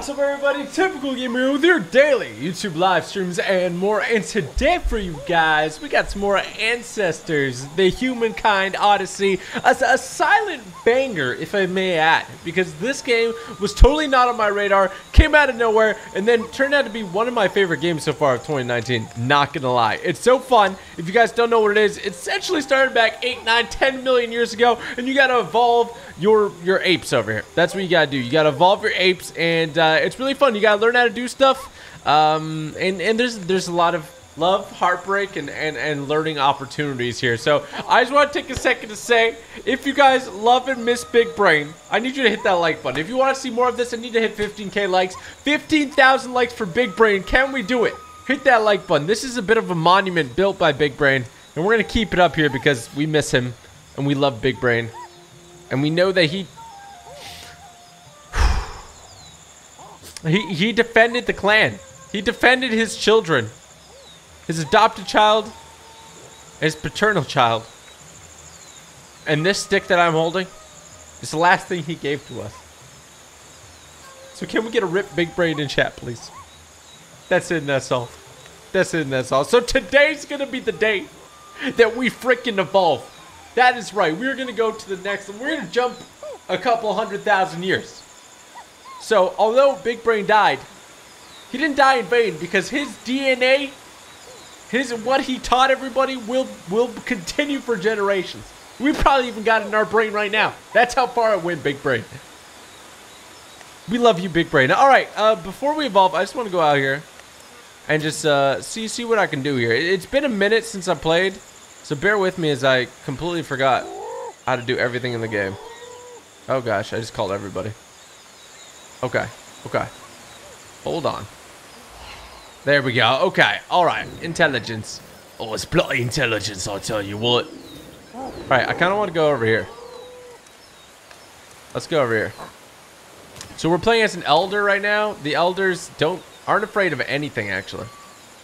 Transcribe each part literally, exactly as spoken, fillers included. What's up, everybody? TypicalGamer with your daily YouTube live streams and more. And today for you guys, we got some more Ancestors: The Humankind Odyssey. A, a silent banger, if I may add, because this game was totally not on my radar, came out of nowhere, and then turned out to be one of my favorite games so far of twenty nineteen. Not gonna lie, it's so fun. If you guys don't know what it is, it essentially started back eight, nine, ten million years ago, and you gotta evolve your your apes over here. That's what you gotta do. You gotta evolve your apes, and uh, it's really fun. You gotta learn how to do stuff, um, and and there's there's a lot of love, heartbreak, and, and, and learning opportunities here. So I just want to take a second to say, if you guys love and miss Big Brain, I need you to hit that like button. If you want to see more of this, I need to hit fifteen K likes. fifteen thousand likes for Big Brain. Can we do it? Hit that like button. This is a bit of a monument built by Big Brain, and we're going to keep it up here because we miss him, and we love Big Brain, and we know that he... he, he defended the clan. He defended his children. His adopted child, his paternal child, and this stick that I'm holding is the last thing he gave to us. So can we get a rip Big Brain in chat, please? That's it and that's all. That's it and that's all. So today's gonna be the day that we freaking evolve. That is right. We're gonna go to the next, and we're gonna jump a couple hundred thousand years. So although Big Brain died, he didn't die in vain, because his D N A, his what he taught everybody will will continue for generations. We probably even got it in our brain right now. That's how far it went, Big Brain. We love you, Big Brain. All right, uh, before we evolve, I just want to go out here and just uh, see see what I can do here. It's been a minute since I played, so bear with me as I completely forgot how to do everything in the game. Oh gosh, I just called everybody. Okay, okay, hold on. There we go. Okay. All right. Intelligence. Oh, it's bloody intelligence, I'll tell you what. All right. I kind of want to go over here. Let's go over here. So we're playing as an elder right now. The elders don't aren't afraid of anything, actually.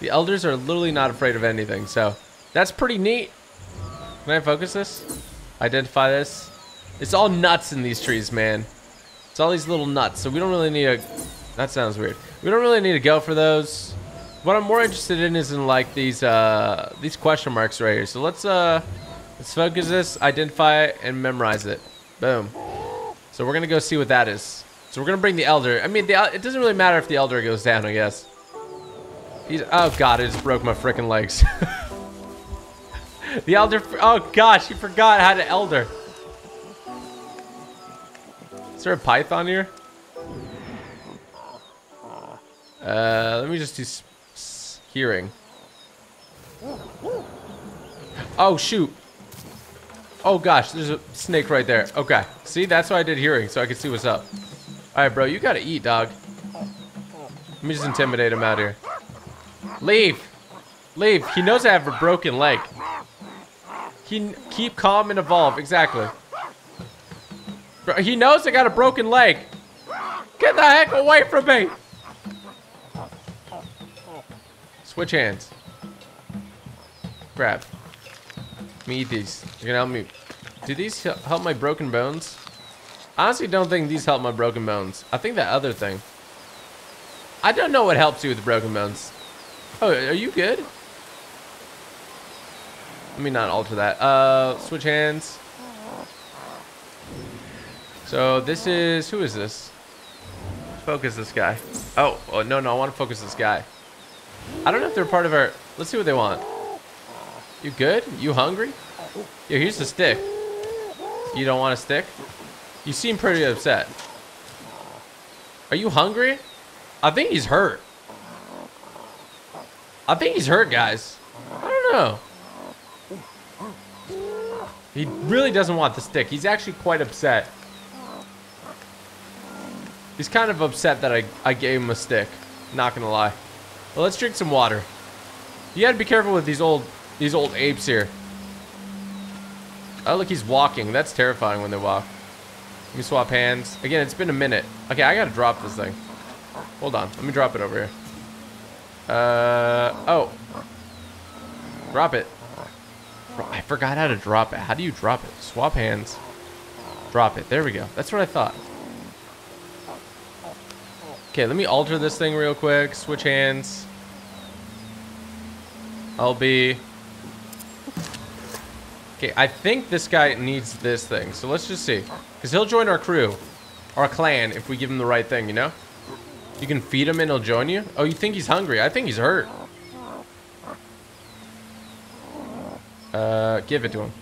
The elders are literally not afraid of anything. So that's pretty neat. Can I focus this? Identify this. It's all nuts in these trees, man. It's all these little nuts. So we don't really need a... That sounds weird. We don't really need to go for those. What I'm more interested in is in like these uh, these question marks right here. So let's uh, let's focus this, identify it, and memorize it. Boom. So we're gonna go see what that is. So we're gonna bring the elder. I mean, the, it doesn't really matter if the elder goes down, I guess. He's, oh god, it just broke my freaking legs. The elder. Oh gosh, he forgot how to elder. Is there a python here? Uh, let me just do s s hearing. Oh, shoot. Oh, gosh. There's a snake right there. Okay. See, that's why I did hearing, so I could see what's up. All right, bro. You got to eat, dog. Let me just intimidate him out here. Leave. Leave. He knows I have a broken leg. He keep calm and evolve. Exactly. Bro, he knows I got a broken leg. Get the heck away from me. Switch hands. Grab. Let me eat these. You're gonna help me. Do these help my broken bones? I honestly don't think these help my broken bones. I think that other thing. I don't know what helps you with the broken bones. Oh, are you good? Let me not alter that. Uh, switch hands. So this is, who is this? Focus this guy. Oh, oh no, no, I wanna focus this guy. I don't know if they're part of our... Let's see what they want. You good? You hungry? Yo, here's the stick. You don't want a stick? You seem pretty upset. Are you hungry? I think he's hurt. I think he's hurt, guys. I don't know. He really doesn't want the stick. He's actually quite upset. He's kind of upset that I, I gave him a stick. Not gonna lie. Well, let's drink some water. You gotta be careful with these old these old apes here. Oh, look, he's walking. That's terrifying when they walk. Let me swap hands. Again, it's been a minute. Okay, I gotta drop this thing. Hold on. Let me drop it over here. Uh, oh. Drop it. I forgot how to drop it. How do you drop it? Swap hands. Drop it. There we go. That's what I thought. Okay, let me alter this thing real quick. Switch hands. I'll be... Okay, I think this guy needs this thing. So let's just see. Because he'll join our crew. Our clan, if we give him the right thing, you know? You can feed him and he'll join you? Oh, you think he's hungry? I think he's hurt. Uh, give it to him.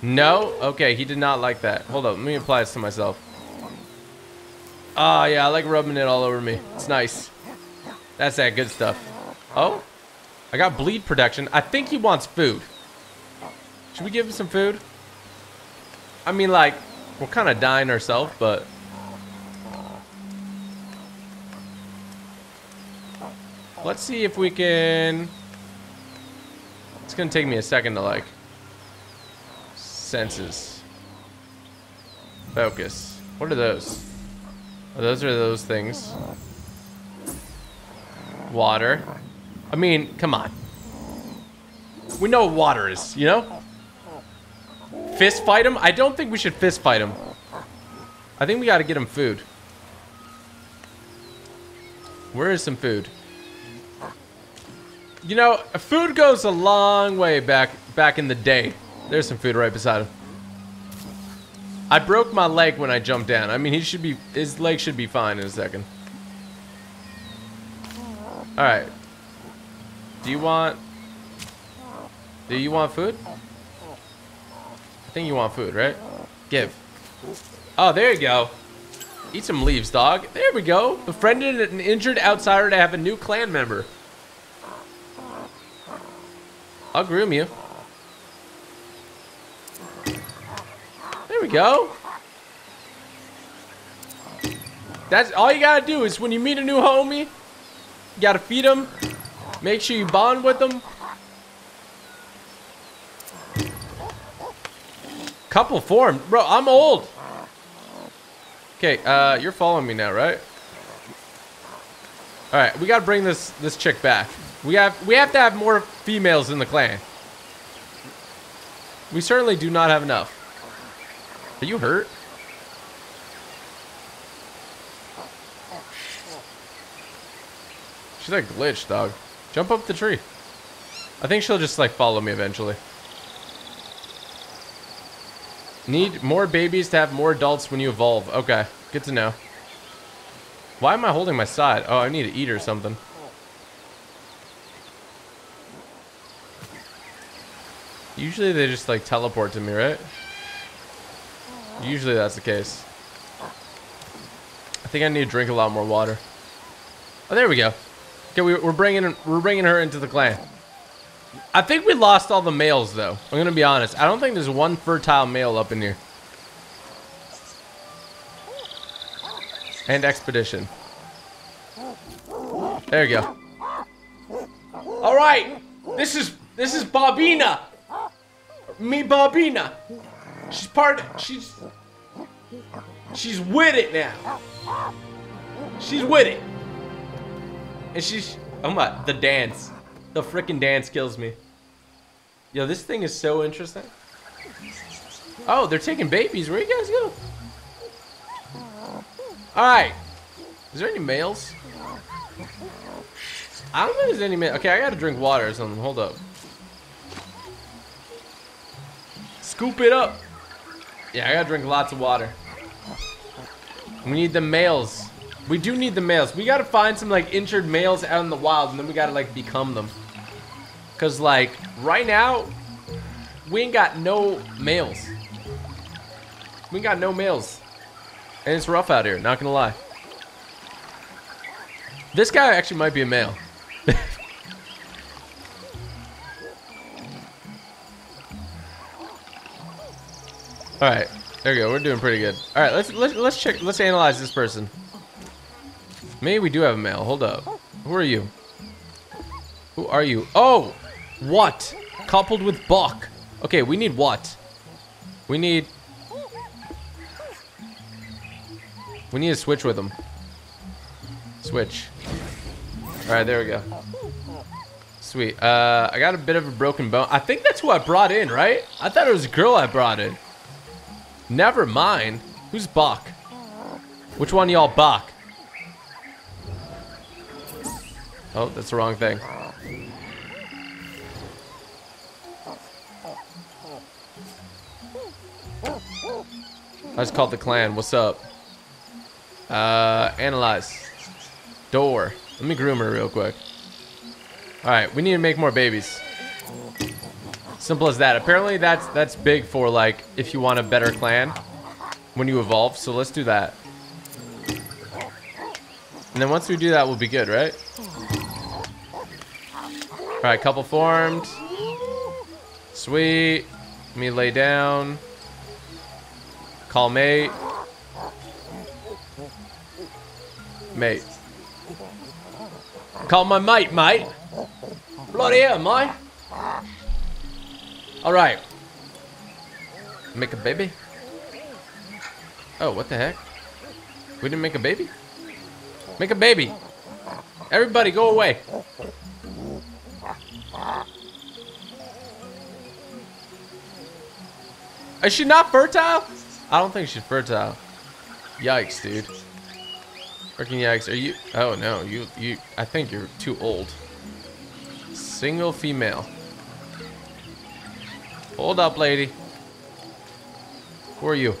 No? Okay, he did not like that. Hold up, let me apply this to myself. Oh, yeah, I like rubbing it all over me. It's nice. That's that good stuff. Oh, I got bleed production. I think he wants food. Should we give him some food? I mean, like, we're kind of dying ourselves, but... Let's see if we can... It's going to take me a second to, like... Senses. Focus. What are those? Oh, those are those things. Water. I mean, come on. We know what water is, you know? Fist fight him? I don't think we should fist fight him. I think we gotta get him food. Where is some food? You know, food goes a long way back back in the day. There's some food right beside him. I broke my leg when I jumped down. I mean, he should be, his leg should be fine in a second. Alright. Do you want... Do you want food? I think you want food, right? Give. Oh, there you go. Eat some leaves, dog. There we go. Befriended an injured outsider to have a new clan member. I'll groom you. There we go. That's all you gotta do is when you meet a new homie, you gotta feed him. Make sure you bond with him. Couple formed. Bro, I'm old. Okay, uh, you're following me now, right? Alright, we gotta bring this this chick back. We have we have to have more females in the clan. We certainly do not have enough. Are you hurt? She's like glitched, dog. Jump up the tree. I think she'll just like follow me eventually. Need more babies to have more adults when you evolve. Okay, good to know. Why am I holding my side? Oh, I need to eat or something. Usually they just like teleport to me, right? Usually that's the case. I think I need to drink a lot more water. Oh, there we go. Okay, we, we're bringing we're bringing her into the clan. I think we lost all the males, though. I'm going to be honest. I don't think there's one fertile male up in here. And expedition. There you go. All right. This is this is Bobina. Me Bobina. She's part she's She's with it now. She's with it. And she's oh my, the dance. The frickin' dance kills me. Yo, this thing is so interesting. Oh, they're taking babies. Where you guys go? Alright. Is there any males? I don't think there's any males. Okay, I gotta drink water or something. Hold up. Scoop it up. Yeah, I gotta drink lots of water. We need the males. We do need the males. We gotta find some, like, injured males out in the wild, and then we gotta, like, become them. Because, like, right now, we ain't got no males. We ain't got no males. And it's rough out here, not gonna lie. This guy actually might be a male. Alright, there we go. We're doing pretty good. Alright, let's, let's, let's check. Let's analyze this person. Maybe we do have a male. Hold up. Who are you? Who are you? Oh! What? Coupled with Bach. Okay, we need what? We need... We need to switch with him. Switch. Alright, there we go. Sweet. Uh, I got a bit of a broken bone. I think that's who I brought in, right? I thought it was a girl I brought in. Never mind. Who's Bach? Which one of y'all Bach? Oh, that's the wrong thing. I just called the clan. What's up? Uh, analyze. Door. Let me groom her real quick. Alright, we need to make more babies. Simple as that. Apparently that's that's big for, like, if you want a better clan when you evolve. So let's do that. And then once we do that, we'll be good, right? Alright, couple formed. Sweet. Let me lay down. Call mate. Mate. Call my mate, mate. Bloody hell, mate. Alright. Make a baby? Oh, what the heck? We didn't make a baby? Make a baby. Everybody, go away. Is she not fertile? I don't think she's fertile. Yikes, dude. Freaking yikes. Are you... Oh, no. You... you. I think you're too old. Single female. Hold up, lady. Who are you?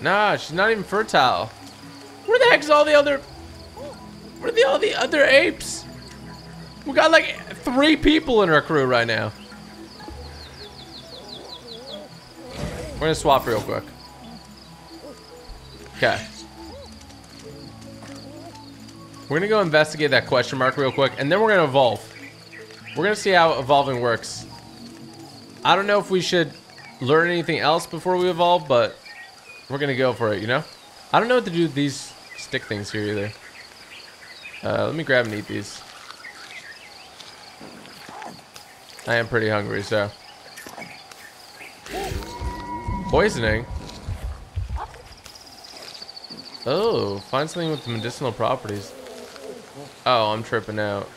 Nah, she's not even fertile. Where the heck's all the other... Where are the, all the other apes? We got like three people in our crew right now. We're gonna swap real quick. Okay. We're gonna go investigate that question mark real quick, and then we're gonna evolve. We're gonna see how evolving works. I don't know if we should learn anything else before we evolve, but we're gonna go for it, you know? I don't know what to do with these stick things here either. Uh, let me grab and eat these. I am pretty hungry, so. Poisoning? Oh, find something with medicinal properties. Oh, I'm tripping out.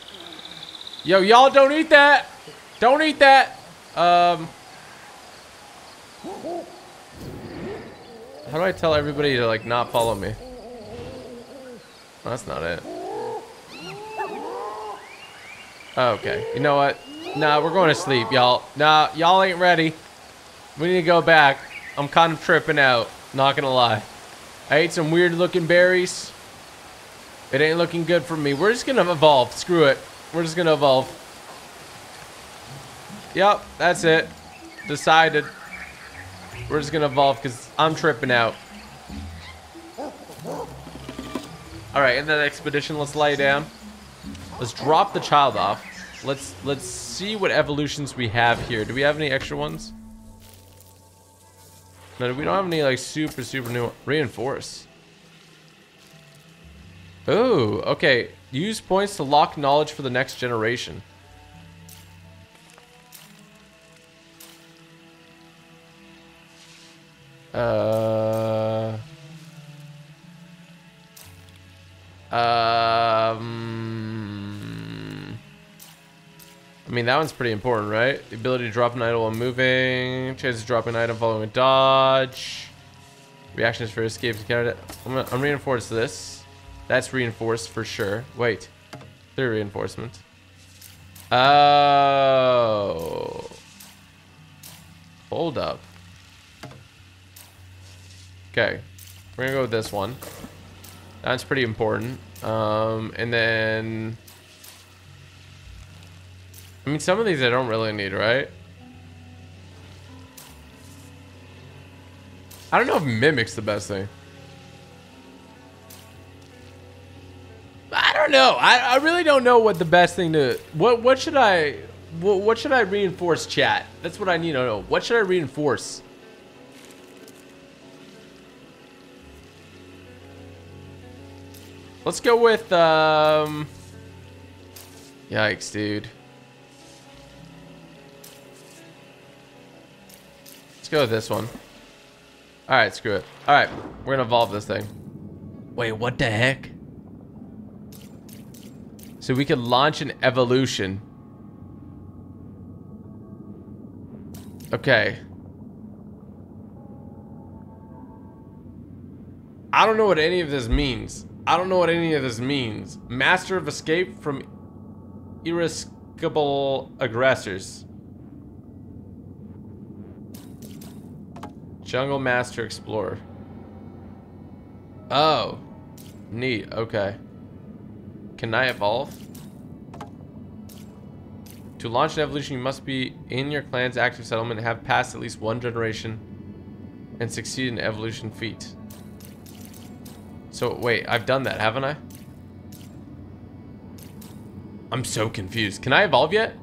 Yo, y'all don't eat that! Don't eat that! Um... How do I tell everybody to, like, not follow me? Well, that's not it. Okay. You know what? Nah, we're going to sleep, y'all. Nah, y'all ain't ready. We need to go back. I'm kind of tripping out. Not gonna lie. I ate some weird-looking berries. It ain't looking good for me. We're just gonna evolve. Screw it. We're just gonna evolve. Yep, that's it. Decided. We're just gonna evolve because I'm tripping out. Alright, in that expedition, let's lie down. Let's drop the child off. Let's let's see what evolutions we have here. Do we have any extra ones? No, we don't have any like super super new reinforce. Ooh, okay. Use points to lock knowledge for the next generation. Uh, um, I mean, that one's pretty important, right? The ability to drop an item while moving, chances to drop an item following a dodge, reactions for escapes. I'm, gonna, I'm reinforced this. That's reinforced for sure. Wait, three reinforcements. Oh, hold up. Okay, we're gonna go with this one. That's pretty important. Um, and then... I mean, some of these I don't really need, right? I don't know if Mimic's the best thing. I don't know. I, I really don't know what the best thing to... What, what should I... What, what should I reinforce, chat? That's what I need to know. What should I reinforce? Let's go with, um... yikes, dude. Let's go with this one. Alright, screw it. Alright, we're gonna evolve this thing. Wait, what the heck? So we can launch an evolution. Okay. I don't know what any of this means. I don't know what any of this means. Master of escape from irascible aggressors. Jungle master explorer. Oh. Neat, okay. Can I evolve? To launch an evolution, you must be in your clan's active settlement, have passed at least one generation, and succeed in evolution feat. So wait, I've done that, haven't I? I'm so confused. Can I evolve yet?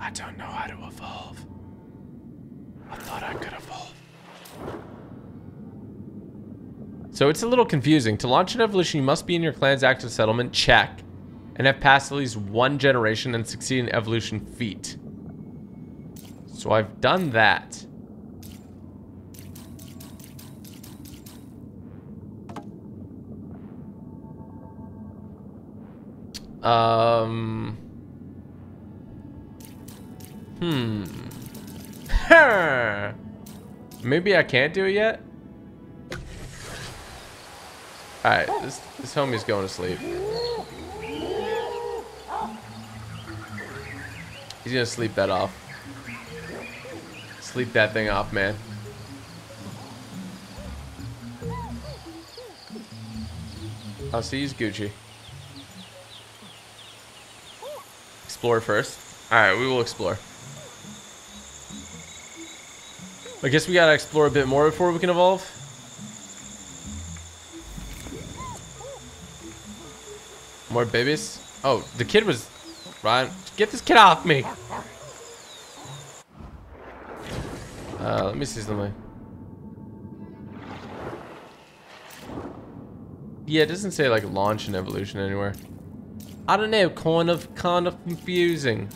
I don't know how to evolve. I thought I could evolve. So it's a little confusing. To launch an evolution, you must be in your clan's active settlement. Check. And have passed at least one generation and succeed in evolution feat. So I've done that. Um. Hmm. Maybe I can't do it yet? Alright, this, this homie's going to sleep. He's gonna sleep that off. Sleep that thing off, man. I'll see you, Gucci. Explore first. Alright, we will explore. I guess we gotta explore a bit more before we can evolve. More babies. Oh, the kid was... Ryan, get this kid off me. Uh, let me see something. Yeah, it doesn't say like launch and evolution anywhere. I don't know, kind of, kind of confusing.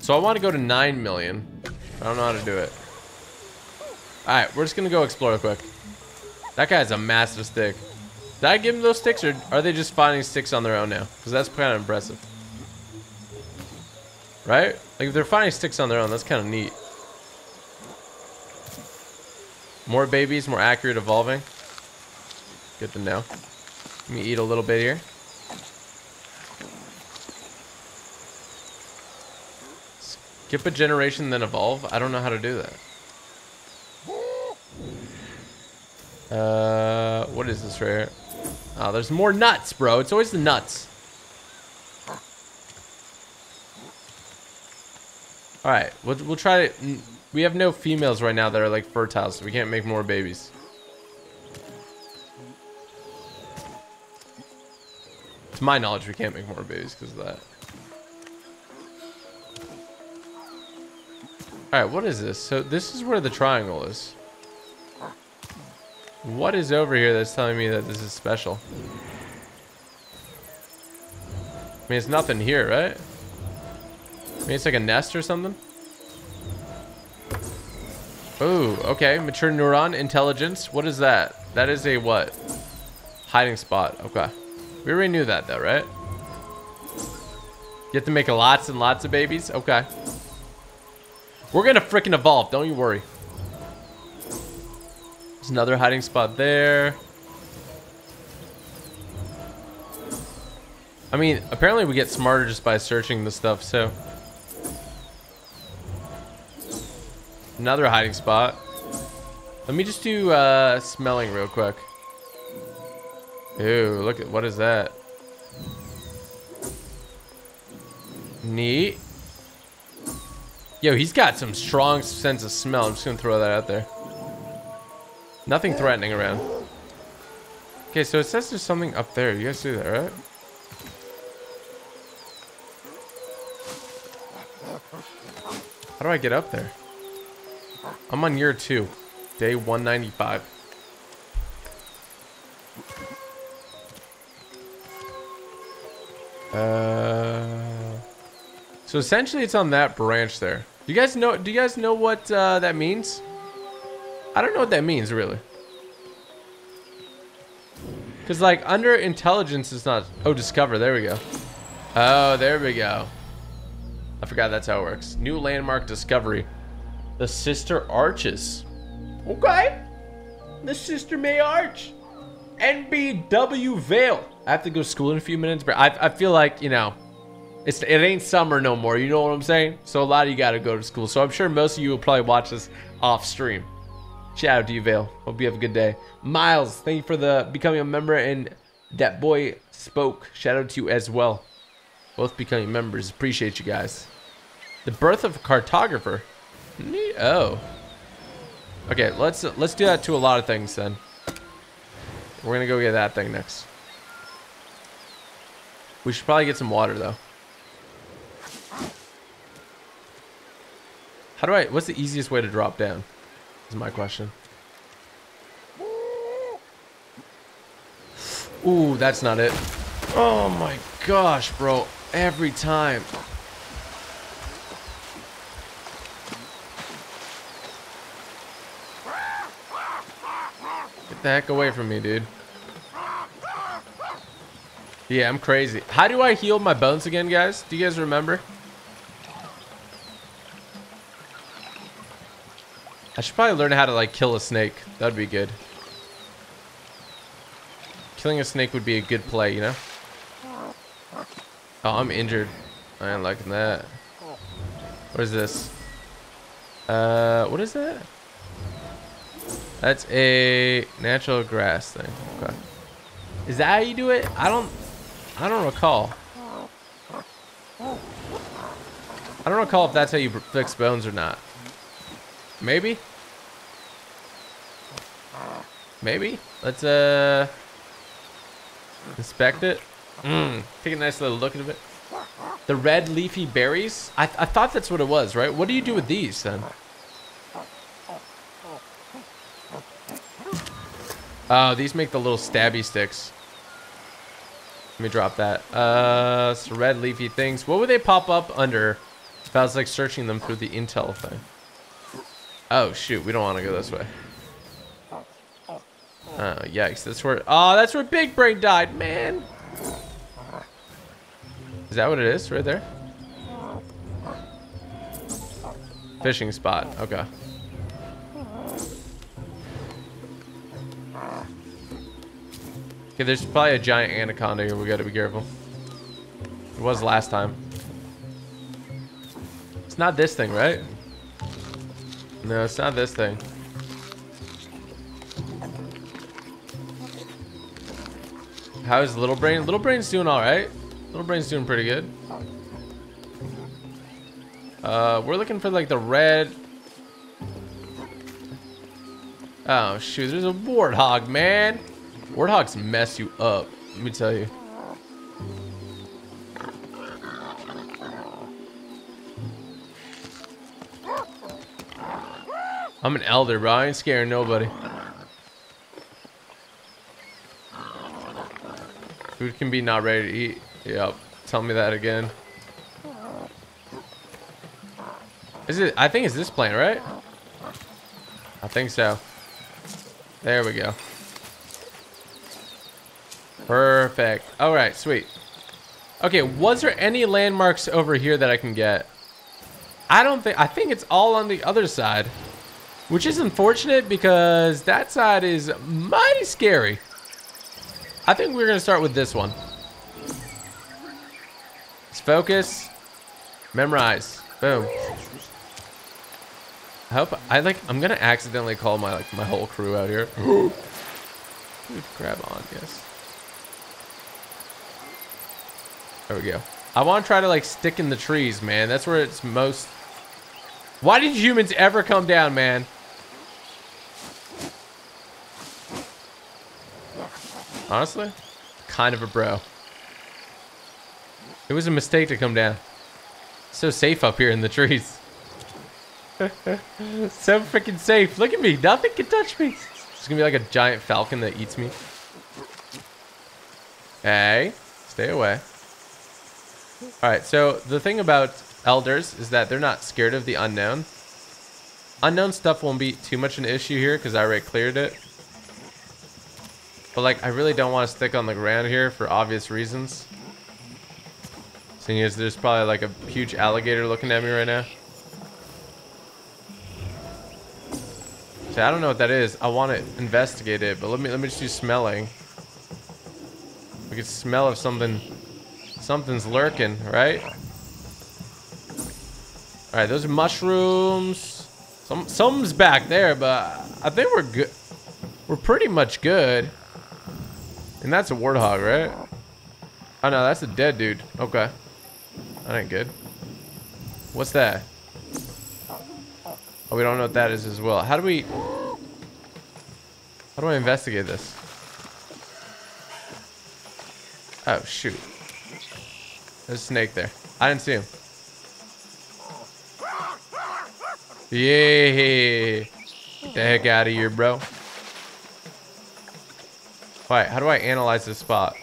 So I want to go to nine million. I don't know how to do it. Alright, we're just gonna go explore real quick. That guy's a massive stick. Did I give him those sticks, or are they just finding sticks on their own now? Because that's kind of impressive. Right? Like, if they're finding sticks on their own, that's kind of neat. More babies, more accurate evolving. Good to know. Let me eat a little bit here. Skip a generation, then evolve? I don't know how to do that. Uh, what is this right here? Oh, there's more nuts, bro. It's always the nuts. Alright, we'll, we'll try to... We have no females right now that are, like, fertile, so we can't make more babies. To my knowledge, we can't make more babies because of that. Alright, what is this? So, this is where the triangle is. What is over here that's telling me that this is special? I mean, it's nothing here, right? I mean, it's like a nest or something? Ooh, okay. Mature neuron, intelligence. What is that? That is a what? Hiding spot. Okay. We already knew that, though, right? You have to make lots and lots of babies? Okay. We're gonna freaking evolve. Don't you worry. There's another hiding spot there. I mean, apparently we get smarter just by searching the stuff, so. Another hiding spot. Let me just do uh, smelling real quick. Ooh, look at, what is that? Neat. Yo, he's got some strong sense of smell. I'm just gonna throw that out there. Nothing threatening around. Okay, so it says there's something up there. You guys see that, right? How do I get up there? I'm on year two. Day one ninety-five. Uh, so essentially it's on that branch there. Do you guys know, do you guys know what uh, that means? I don't know what that means, really. Because, like, under intelligence is not... Oh, discover. There we go. Oh, there we go. I forgot that's how it works. New landmark discovery. The Sister Arches. Okay. The Sister May Arch. N B W Vale. I have to go to school in a few minutes, but I, I feel like, you know, it's, it ain't summer no more. You know what I'm saying? So a lot of you got to go to school. So I'm sure most of you will probably watch this off stream. Shout out to you, Vale. Hope you have a good day. Miles, thank you for the becoming a member, and that boy spoke. Shout out to you as well. Both becoming members. Appreciate you guys. The birth of a cartographer. Oh. Okay, let's let's do that to a lot of things then. We're gonna go get that thing next. We should probably get some water though. How do I? What's the easiest way to drop down? Is my question. Ooh, that's not it. Oh my gosh, bro. Every time. Get the heck away from me, dude. Yeah, I'm crazy. How do I heal my bones again, guys? Do you guys remember? I should probably learn how to, like, kill a snake. That'd be good. Killing a snake would be a good play, you know? Oh, I'm injured. I ain't liking that. What is this? Uh, what is that? That's a natural grass thing. Okay. Is that how you do it? I don't... I don't recall. I don't recall if that's how you fix bones or not. Maybe? Maybe? Let's, uh... inspect it. Mm, take a nice little look at it. The red leafy berries? I, th I thought that's what it was, right? What do you do with these, then? Oh, these make the little stabby sticks. Let me drop that. Uh, so red leafy things. What would they pop up under if I was, like, searching them through the intel thing? Oh, shoot. We don't want to go this way. Oh, yikes. That's where... Oh, that's where Big Brain died, man. Is that what it is? Right there? Fishing spot. Okay. Okay, there's probably a giant anaconda here. We got to be careful. It was last time. It's not this thing, right? No, it's not this thing. How is Little Brain? Little Brain's doing all right. Little Brain's doing pretty good. Uh, we're looking for like the red. Oh shoot! There's a warthog, man. Warthogs mess you up. Let me tell you. I'm an elder, bro. I ain't scaring nobody. Food can be not ready to eat. Yep. Tell me that again. Is it? I think it's this plant, right? I think so. There we go. Perfect. All right. Sweet. Okay. Was there any landmarks over here that I can get? I don't think. I think it's all on the other side. Which is unfortunate because that side is mighty scary. I think we're going to start with this one. Let's focus. Memorize. Boom. I hope I like I'm going to accidentally call my like my whole crew out here. Grab on, yes. There we go. I want to try to like stick in the trees, man. That's where it's most. Why did humans ever come down, man? Honestly, kind of a bro. It was a mistake to come down. So safe up here in the trees. So freaking safe. Look at me. Nothing can touch me. It's gonna be like a giant falcon that eats me. Hey, stay away. All right. So the thing about elders is that they're not scared of the unknown. Unknown stuff won't be too much an issue here because I already cleared it. But like, I really don't want to stick on the ground here for obvious reasons. Seeing as there's probably like a huge alligator looking at me right now. So I don't know what that is. I want to investigate it, but let me let me just do smelling. We can smell if something something's lurking, right? All right, those are mushrooms. Some some's back there, but I think we're good. We're pretty much good. And that's a warthog, right? Oh no, that's a dead dude. Okay, that ain't good. What's that? Oh, we don't know what that is as well. How do we... How do I investigate this? Oh, shoot. There's a snake there. I didn't see him. Yeah. Get the heck out of here, bro. Alright, how do I analyze this spot?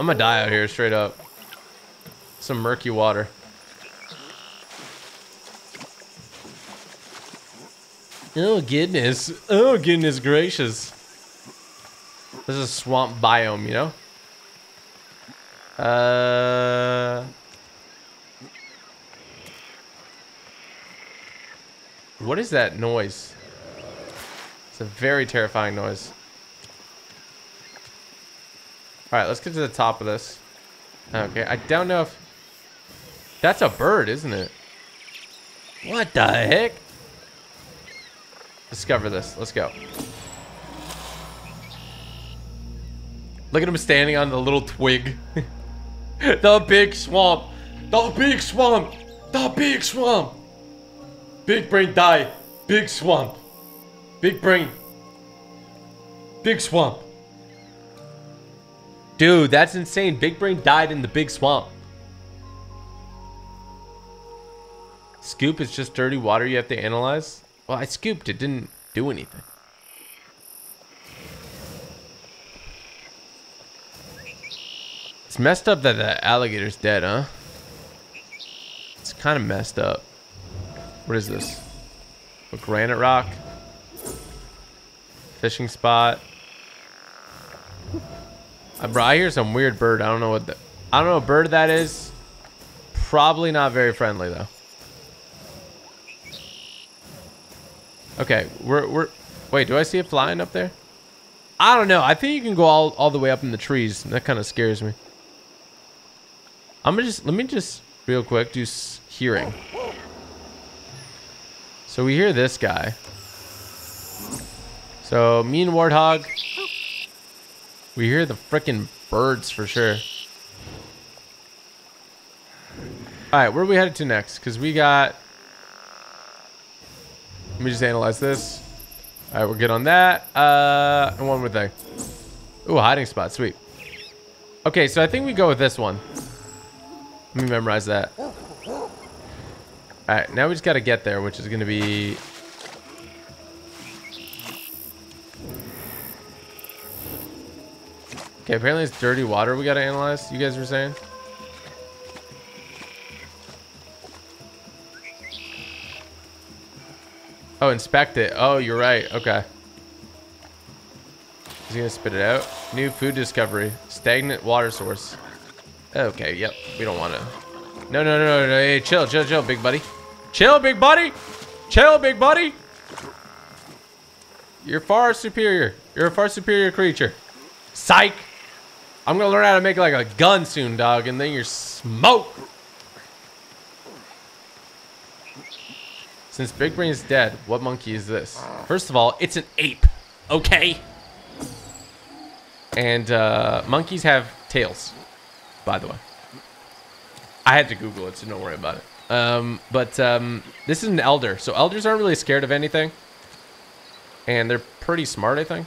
I'm gonna die out here, straight up. Some murky water. Oh goodness. Oh goodness gracious. This is a swamp biome, you know? Uh... What is that noise? It's a very terrifying noise. Alright, let's get to the top of this. Okay, I don't know if... That's a bird, isn't it? What the heck? Discover this. Let's go. Look at him standing on the little twig. The big swamp. The big swamp. The big swamp. Big Brain die. Big swamp. Big Brain. Big swamp. Dude, that's insane. Big Brain died in the big swamp. Scoop is just dirty water you have to analyze? Well, I scooped. It didn't do anything. It's messed up that the alligator's dead, huh? It's kind of messed up. What is this? A granite rock? Fishing spot? Uh, bro, I hear some weird bird. I don't know what the... I don't know what bird that is. Probably not very friendly, though. Okay, we're... we're wait, do I see it flying up there? I don't know. I think you can go all, all the way up in the trees. That kind of scares me. I'm gonna just... Let me just, real quick, do hearing. So we hear this guy. So, mean warthog... We hear the frickin' birds for sure. Alright, where are we headed to next? Because we got... Let me just analyze this. Alright, we're good on that. Uh, and one more thing. Ooh, a hiding spot. Sweet. Okay, so I think we go with this one. Let me memorize that. Alright, now we just gotta get there, which is gonna be... Okay, apparently it's dirty water we gotta analyze, you guys were saying? Oh, inspect it. Oh, you're right. Okay. He's gonna spit it out. New food discovery. Stagnant water source. Okay, yep. We don't wanna... No, no, no, no, no. Hey, chill, chill, chill, big buddy. Chill, big buddy! Chill, big buddy! You're far superior. You're a far superior creature. Psych! I'm gonna learn how to make like a gun soon, dog, and then you're smoke. Since Big Brain is dead, what monkey is this? First of all, it's an ape, okay? And uh, monkeys have tails, by the way. I had to Google it, so don't worry about it. Um, but um, this is an elder, so elders aren't really scared of anything, and they're pretty smart, I think.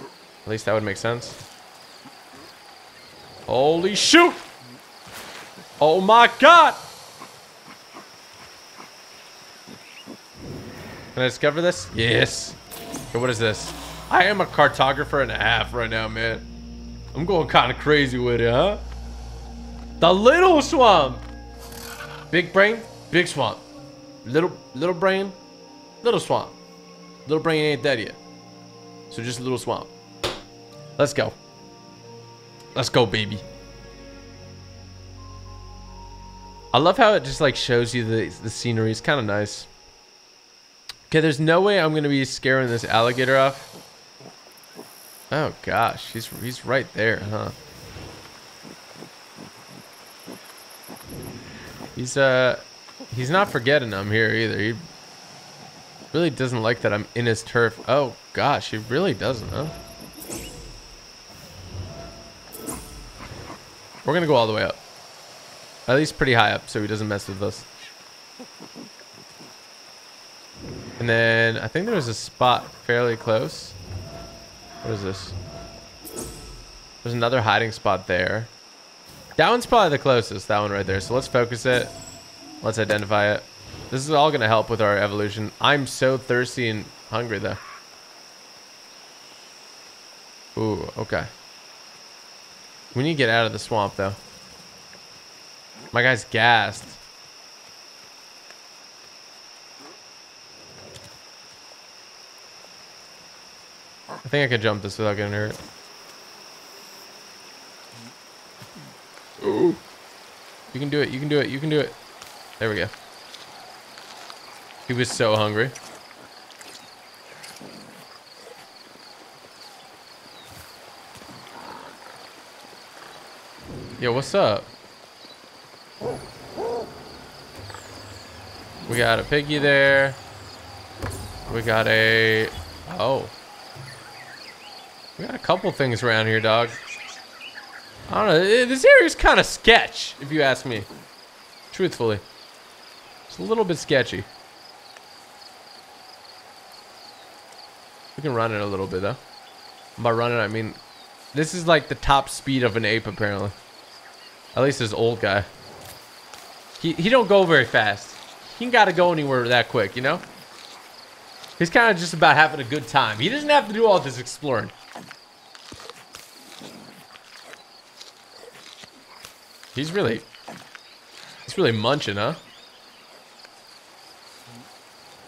At least that would make sense. Holy shoot! Oh my god! Can I discover this? Yes. Okay, what is this? I am a cartographer and a half right now, man. I'm going kind of crazy with it, huh? The little swamp! Big Brain, big swamp. Little Little Brain, Little Swamp. Little Brain ain't dead yet. So just Little Swamp. Let's go. Let's go, baby. I love how it just like shows you the, the scenery. It's kind of nice. Okay, there's no way I'm gonna be scaring this alligator off. Oh gosh, he's he's right there, huh? He's uh he's not forgetting I'm here either. He really doesn't like that I'm in his turf. Oh gosh, he really doesn't, huh? We're gonna go all the way up. At least pretty high up so he doesn't mess with us. And then I think there was a spot fairly close. What is this? There's another hiding spot there. That one's probably the closest, that one right there. So let's focus it. Let's identify it. This is all gonna help with our evolution. I'm so thirsty and hungry though. Ooh, okay. We need to get out of the swamp though. My guy's gassed. I think I can jump this without getting hurt. Ooh. You can do it, you can do it, you can do it. There we go. He was so hungry. Yo, what's up? We got a piggy there. We got a... Oh. We got a couple things around here, dog. I don't know. This area's kind of sketch, if you ask me. Truthfully. It's a little bit sketchy. We can run it a little bit, though. By running, I mean... This is like the top speed of an ape, apparently. At least this old guy. He, he don't go very fast. He ain't gotta go anywhere that quick, you know? He's kind of just about having a good time. He doesn't have to do all this exploring. He's really... He's really munching, huh?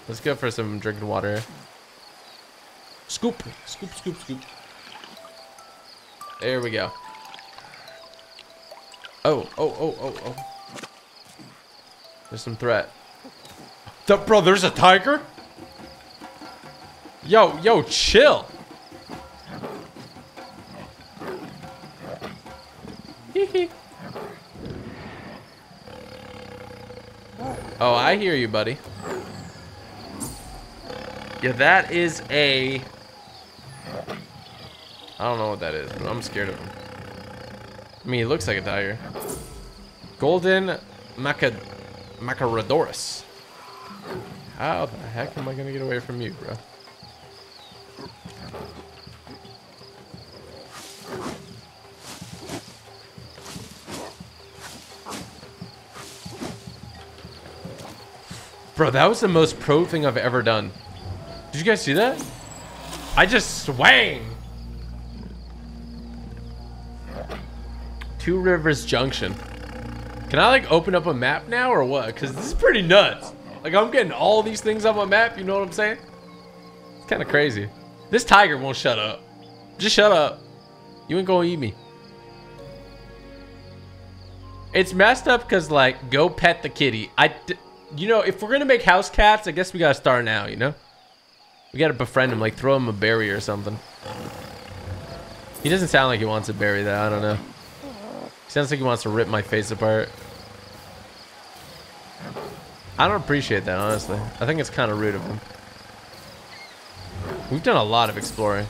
Let's go for some drinking water. Scoop! Scoop, scoop, scoop. There we go. Oh, oh, oh, oh, oh. There's some threat. The, bro, there's a tiger? Yo, yo, chill. Hee. Oh, I hear you, buddy. Yeah, that is a... I don't know what that is, but I'm scared of him. I mean, he looks like a tiger. Golden Machairodus. How the heck am I gonna get away from you, bro? Bro, that was the most pro thing I've ever done. Did you guys see that? I just swang! Two Rivers Junction. Can I like open up a map now or what? Because this is pretty nuts. Like I'm getting all these things on my map, you know what I'm saying? It's kind of crazy. This tiger won't shut up. Just shut up. You ain't gonna eat me. It's messed up because like, go pet the kitty. I... You know, if we're gonna make house cats, I guess we gotta start now, you know? We gotta befriend him, like throw him a berry or something. He doesn't sound like he wants a berry though, I don't know. He sounds like he wants to rip my face apart. I don't appreciate that, honestly. I think it's kind of rude of him. We've done a lot of exploring.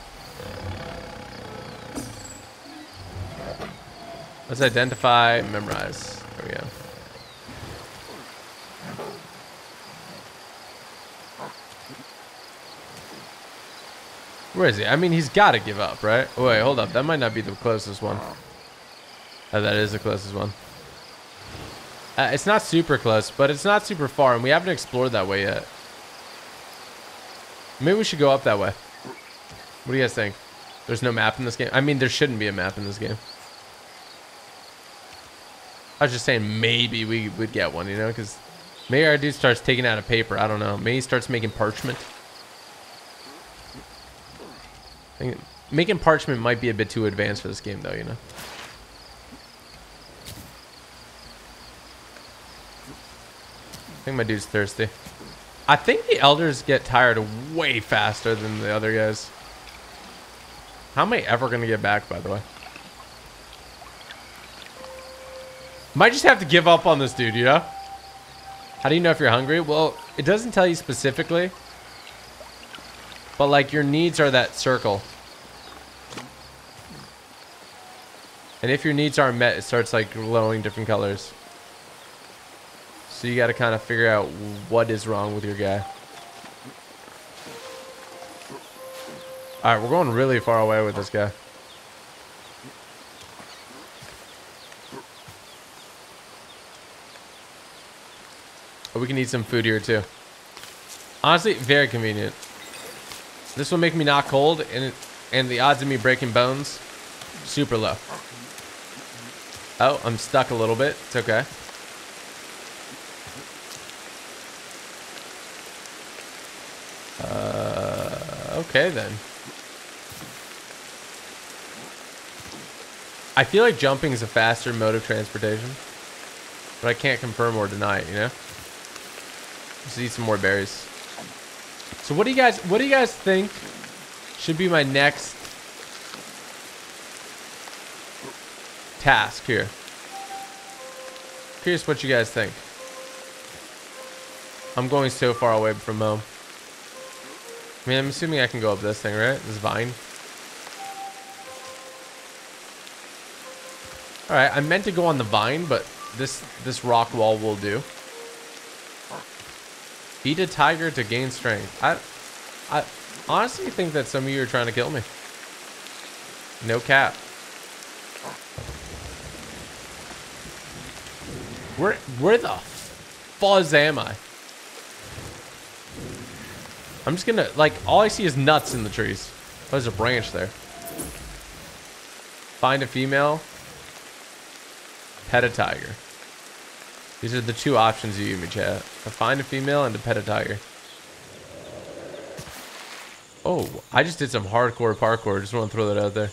Let's identify, memorize. There we go. Where is he? I mean, he's got to give up, right? Wait, hold up. That might not be the closest one. Oh, that is the closest one. Uh, it's not super close, but it's not super far, and we haven't explored that way yet. Maybe we should go up that way. What do you guys think? There's no map in this game? I mean, there shouldn't be a map in this game. I was just saying maybe we would get one, you know, because Maybe our dude starts taking out a paper. I don't know. Maybe he starts making parchment. I think making parchment might be a bit too advanced for this game, though, you know? I think my dude's thirsty. I think the elders get tired way faster than the other guys. How am I ever going to get back, by the way? Might just have to give up on this dude, you know? How do you know if you're hungry? Well, it doesn't tell you specifically. But, like, your needs are that circle. And if your needs aren't met, it starts, like, glowing different colors. So you got to kind of figure out what is wrong with your guy. Alright, we're going really far away with this guy. Oh, we can eat some food here, too. Honestly, very convenient. This will make me not cold, and it, and the odds of me breaking bones, super low. Oh, I'm stuck a little bit. It's okay. Uh, okay, then. I feel like jumping is a faster mode of transportation, but I can't confirm or deny it, you know? Let's eat some more berries. So what do you guys, what do you guys think should be my next task here? Curious what you guys think. I'm going so far away from home. I mean, I'm assuming I can go up this thing, right? This vine. All right, I meant to go on the vine, but this this rock wall will do. Eat a tiger to gain strength. I, I honestly think that some of you are trying to kill me. No cap. Where, where the fuzz am I? I'm just gonna, like, all I see is nuts in the trees. Oh, there's a branch there. Find a female. Pet a tiger. These are the two options you give me, chat. To find a female and to pet a tiger. Oh, I just did some hardcore parkour. Just want to throw that out there.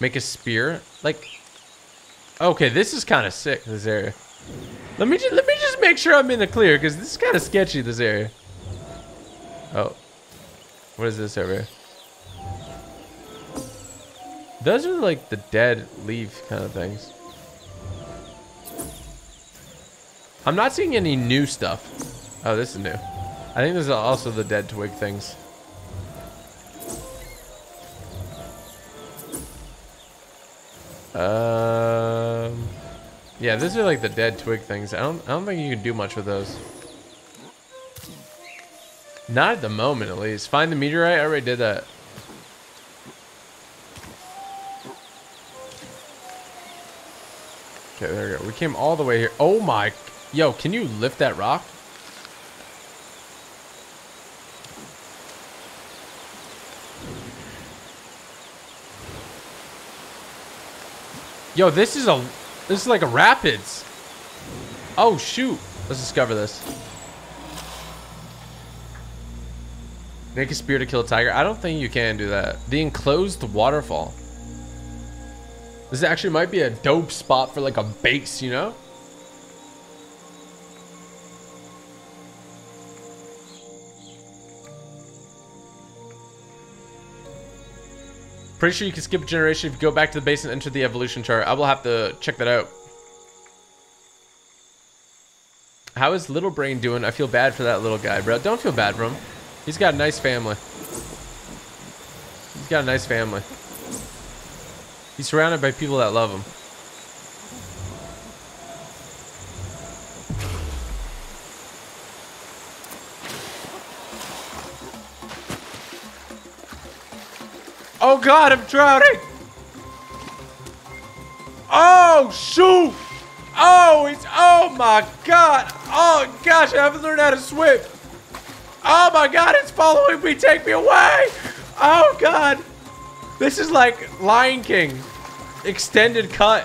Make a spear. Like, okay, this is kind of sick, this area. Let me just, let me just make sure I'm in the clear, because this is kind of sketchy, this area. Oh. What is this over here? Those are like the dead leaf kind of things. I'm not seeing any new stuff. Oh, this is new. I think this is also the dead twig things. Um, yeah, these are like the dead twig things. I don't, I don't think you can do much with those. Not at the moment, at least. Find the meteorite. I already did that. Okay, there we go. We came all the way here. Oh my. Yo, can you lift that rock? Yo, this is a this is like a rapids. Oh shoot. Let's discover this. Make a spear to kill a tiger. I don't think you can do that. The enclosed waterfall. This actually might be a dope spot for like a base, you know? Pretty sure you can skip a generation if you go back to the base and enter the evolution chart. I will have to check that out. How is Little Brain doing? I feel bad for that little guy, bro. Don't feel bad for him. He's got a nice family. He's got a nice family. He's surrounded by people that love him. Oh God, I'm drowning! Oh shoot! Oh, it's, oh my God! Oh gosh, I haven't learned how to swim! Oh my God, it's following me! Take me away! Oh God! This is like Lion King, extended cut.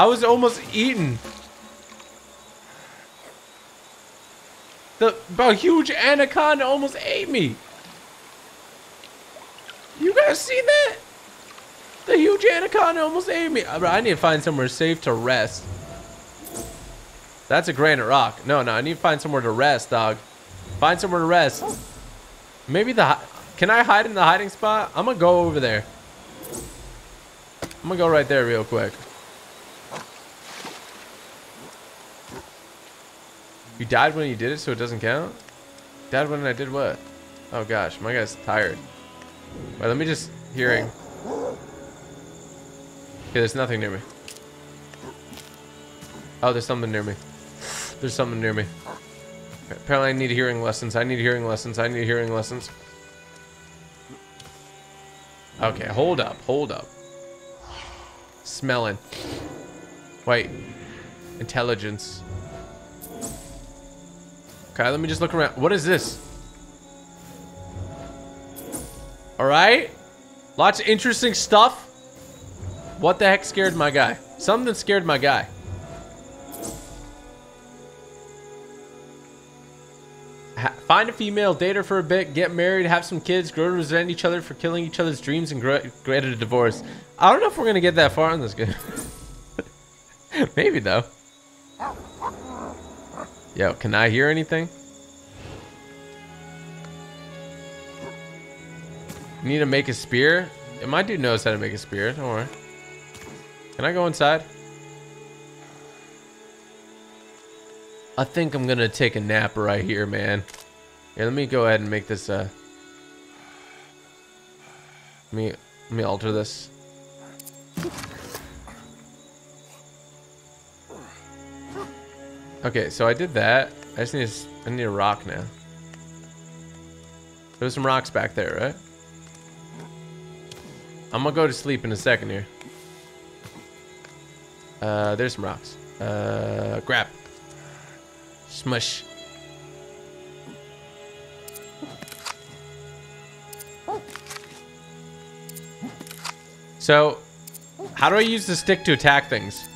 I was almost eaten. The, the huge anaconda almost ate me. You guys see that? The huge anaconda almost ate me. I need to find somewhere safe to rest. That's a granite rock. No, no, I need to find somewhere to rest, dog. Find somewhere to rest. Maybe the... Can I hide in the hiding spot? I'm gonna go over there. I'm gonna go right there real quick. You died when you did it, so it doesn't count? Died when I did what? Oh gosh, my guy's tired. Wait, let me just... Hearing. Okay, there's nothing near me. Oh, there's something near me. There's something near me. Apparently I need hearing lessons. I need hearing lessons. I need hearing lessons. Okay, hold up. Hold up. Smelling. Wait. Intelligence. Okay, let me just look around. What is this? Alright. Lots of interesting stuff. What the heck scared my guy? Something scared my guy. Ha find a female, date her for a bit, get married, have some kids, grow to resent each other for killing each other's dreams, and grant a divorce. I don't know if we're going to get that far in this game. Maybe, though. Yo, can I hear anything? Need to make a spear? My dude knows how to make a spear. Don't worry. Can I go inside? I think I'm gonna take a nap right here, man. Here, let me go ahead and make this. Uh, let me let me alter this. Okay, so I did that. I just need a, I need a rock now. There's some rocks back there, right? I'm gonna go to sleep in a second here. Uh, there's some rocks. Uh, grab. Smush. So, how do I use the stick to attack things?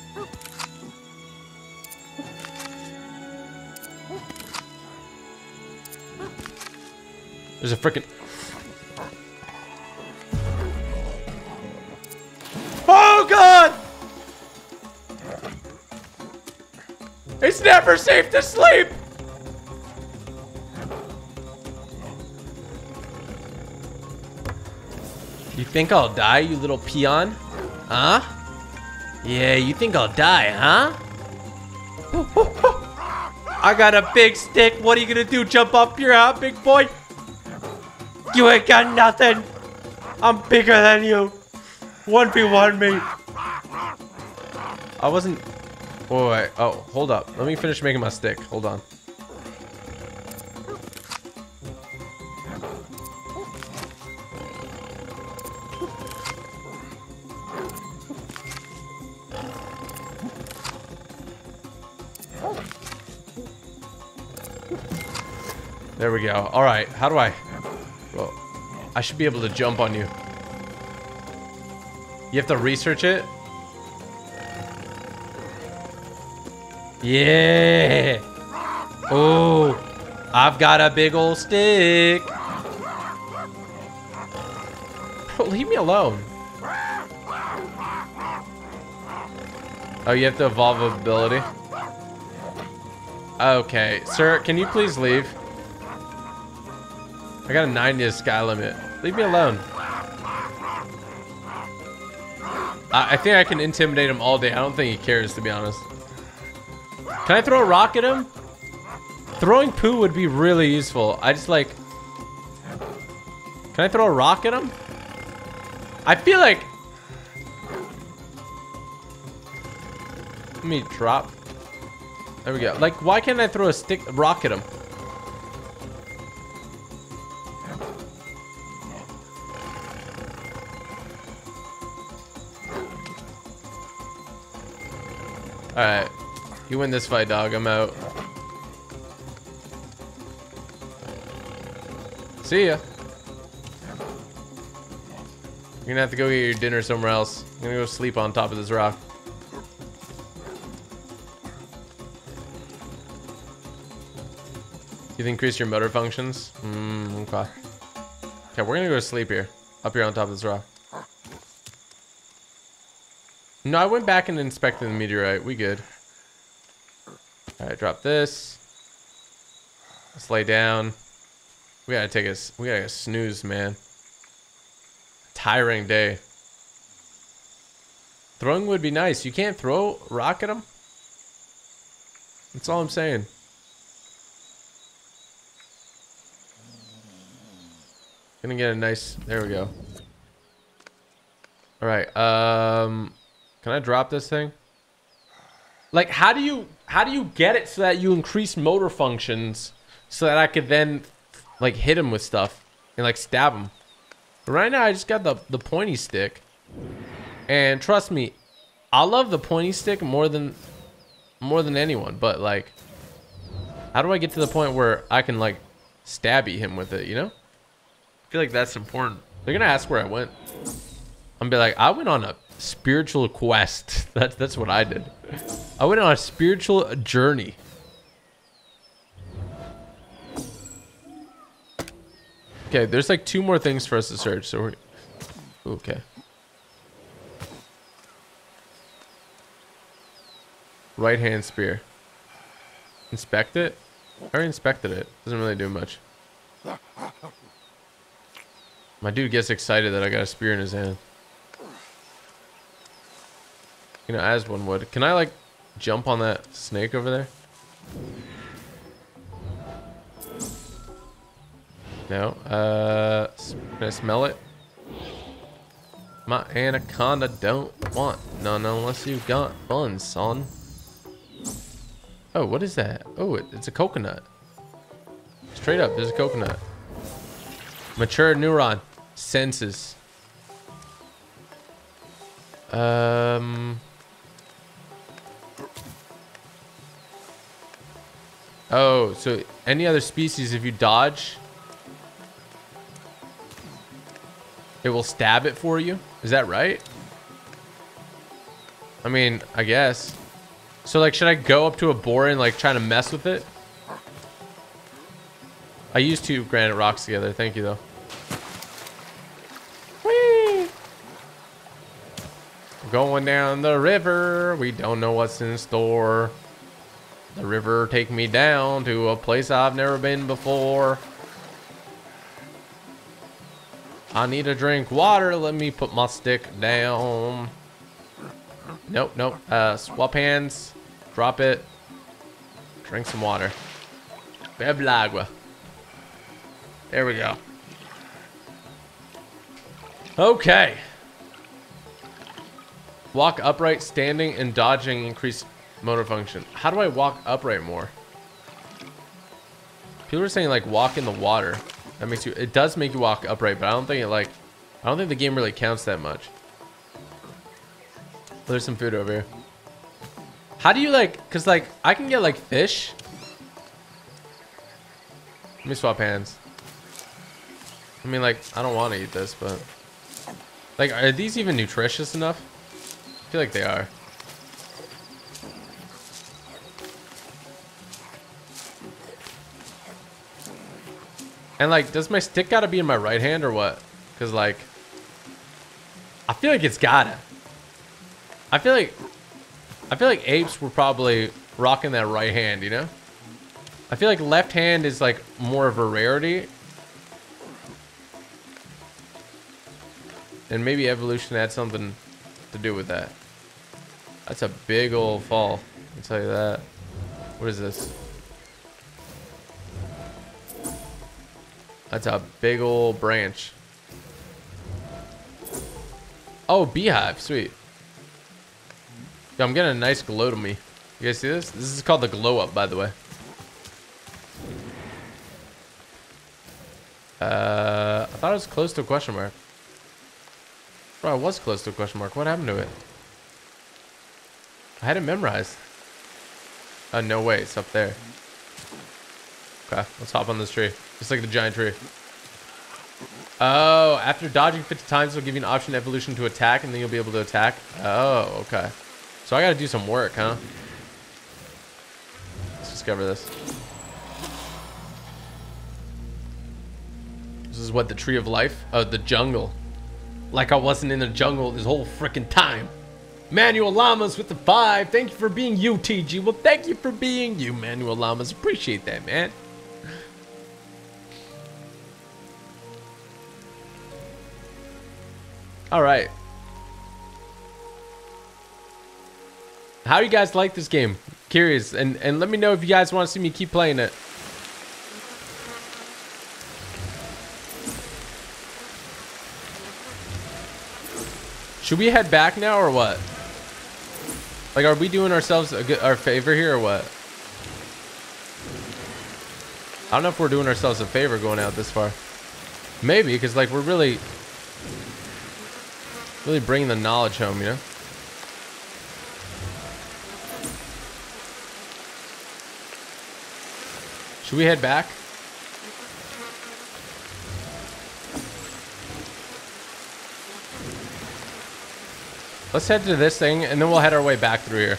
There's a frickin'... It's never safe to sleep! You think I'll die, you little peon? Huh? Yeah, you think I'll die, huh? I got a big stick. What are you gonna do? Jump up your house, big boy? You ain't got nothing. I'm bigger than you. one v one me. I wasn't... Wait, wait, oh, hold up. Let me finish making my stick. Hold on. There we go. All right, how do I... Well, I should be able to jump on you. You have to research it? Yeah. Oh, I've got a big old stick. Bro, leave me alone. Oh, you have to evolve ability. Okay, sir, can you please leave? I got a ninety sky limit. Leave me alone. I, I think I can intimidate him all day. I don't think he cares, to be honest. Can I throw a rock at him? Throwing poo would be really useful. I just like... Can I throw a rock at him? I feel like... Let me drop. There we go. Like, why can't I throw a stick rock at him? Alright. You win this fight, dog. I'm out. See ya. You're gonna have to go get your dinner somewhere else. I'm gonna go sleep on top of this rock. You've increased your motor functions? Mmm, okay. Okay, we're gonna go to sleep here. Up here on top of this rock. No, I went back and inspected the meteorite. We good. Alright, drop this. Let's lay down. We gotta take a, we gotta snooze, man. Tiring day. Throwing would be nice. You can't throw a rock at them? That's all I'm saying. Gonna get a nice... There we go. Alright, um... Can I drop this thing? Like, how do you... How do you get it so that you increase motor functions so that I could then, like, hit him with stuff and, like, stab him? But right now, I just got the, the pointy stick. And trust me, I love the pointy stick more than... more than anyone, but like, how do I get to the point where I can like stabby him with it, you know? I feel like that's important. They're gonna ask where I went. I'm gonna be like, I went on a spiritual quest. That's that's what I did. I went on a spiritual journey. Okay, there's like two more things for us to search, so we're okay. Right hand spear. Inspect it? I already inspected it. Doesn't really do much. My dude gets excited that I got a spear in his hand. You know, as one would. Can I, like, jump on that snake over there? No. Uh, can I smell it? My anaconda don't want none unless you got buns, son. Oh, what is that? Oh, it, it's a coconut. Straight up, there's a coconut. Mature neuron. Senses. Um. Oh, so any other species, if you dodge, it will stab it for you? Is that right? I mean, I guess. So, like, should I go up to a boar and, like, try to mess with it? I used two granite rocks together. Thank you, though. Whee! We're going down the river. We don't know what's in store. The river take me down to a place I've never been before. I need to drink water. Let me put my stick down. Nope, nope. Uh, swap hands. Drop it. Drink some water. Bebe l'agua. There we go. Okay. Walk upright, standing and dodging increased motor function. How do I walk upright more? People are saying like walk in the water. That makes you. It does make you walk upright, but I don't think it like. I don't think the game really counts that much. There's some food over here. How do you like, cause like, I can get like fish. Let me swap hands. I mean like, I don't want to eat this, but. Like, are these even nutritious enough? I feel like they are. And like, does my stick gotta be in my right hand or what? Cause like, I feel like it's gotta. I feel like I feel like apes were probably rocking that right hand, you know? I feel like left hand is like more of a rarity. And maybe evolution had something to do with that. That's a big old fall, I'll tell you that. What is this? That's a big old branch. Oh, beehive, sweet. Yo, I'm getting a nice glow to me. You guys see this? This is called the glow up, by the way. Uh, I thought it was close to a question mark. Bro, I was close to a question mark. What happened to it? I had it memorized. Oh, no way. It's up there. Okay, let's hop on this tree. Just like the giant tree. Oh, after dodging fifty times, it'll give you an option to evolution to attack, and then you'll be able to attack. Oh, okay. So I gotta do some work, huh? Let's discover this. This is what, the tree of life? Uh, the jungle. Like I wasn't in the jungle this whole freaking time. Manuel Lamas with the five. Thank you for being you, T G. Well, thank you for being you, Manuel Lamas. Appreciate that, man. All right. How do you guys like this game? Curious. And, and let me know if you guys want to see me keep playing it. Should we head back now or what? Like, are we doing ourselves a good, our favor here or what? I don't know if we're doing ourselves a favor going out this far. Maybe, because like we're really, really bringing the knowledge home, you know? Should we head back? Let's head to this thing, and then we'll head our way back through here.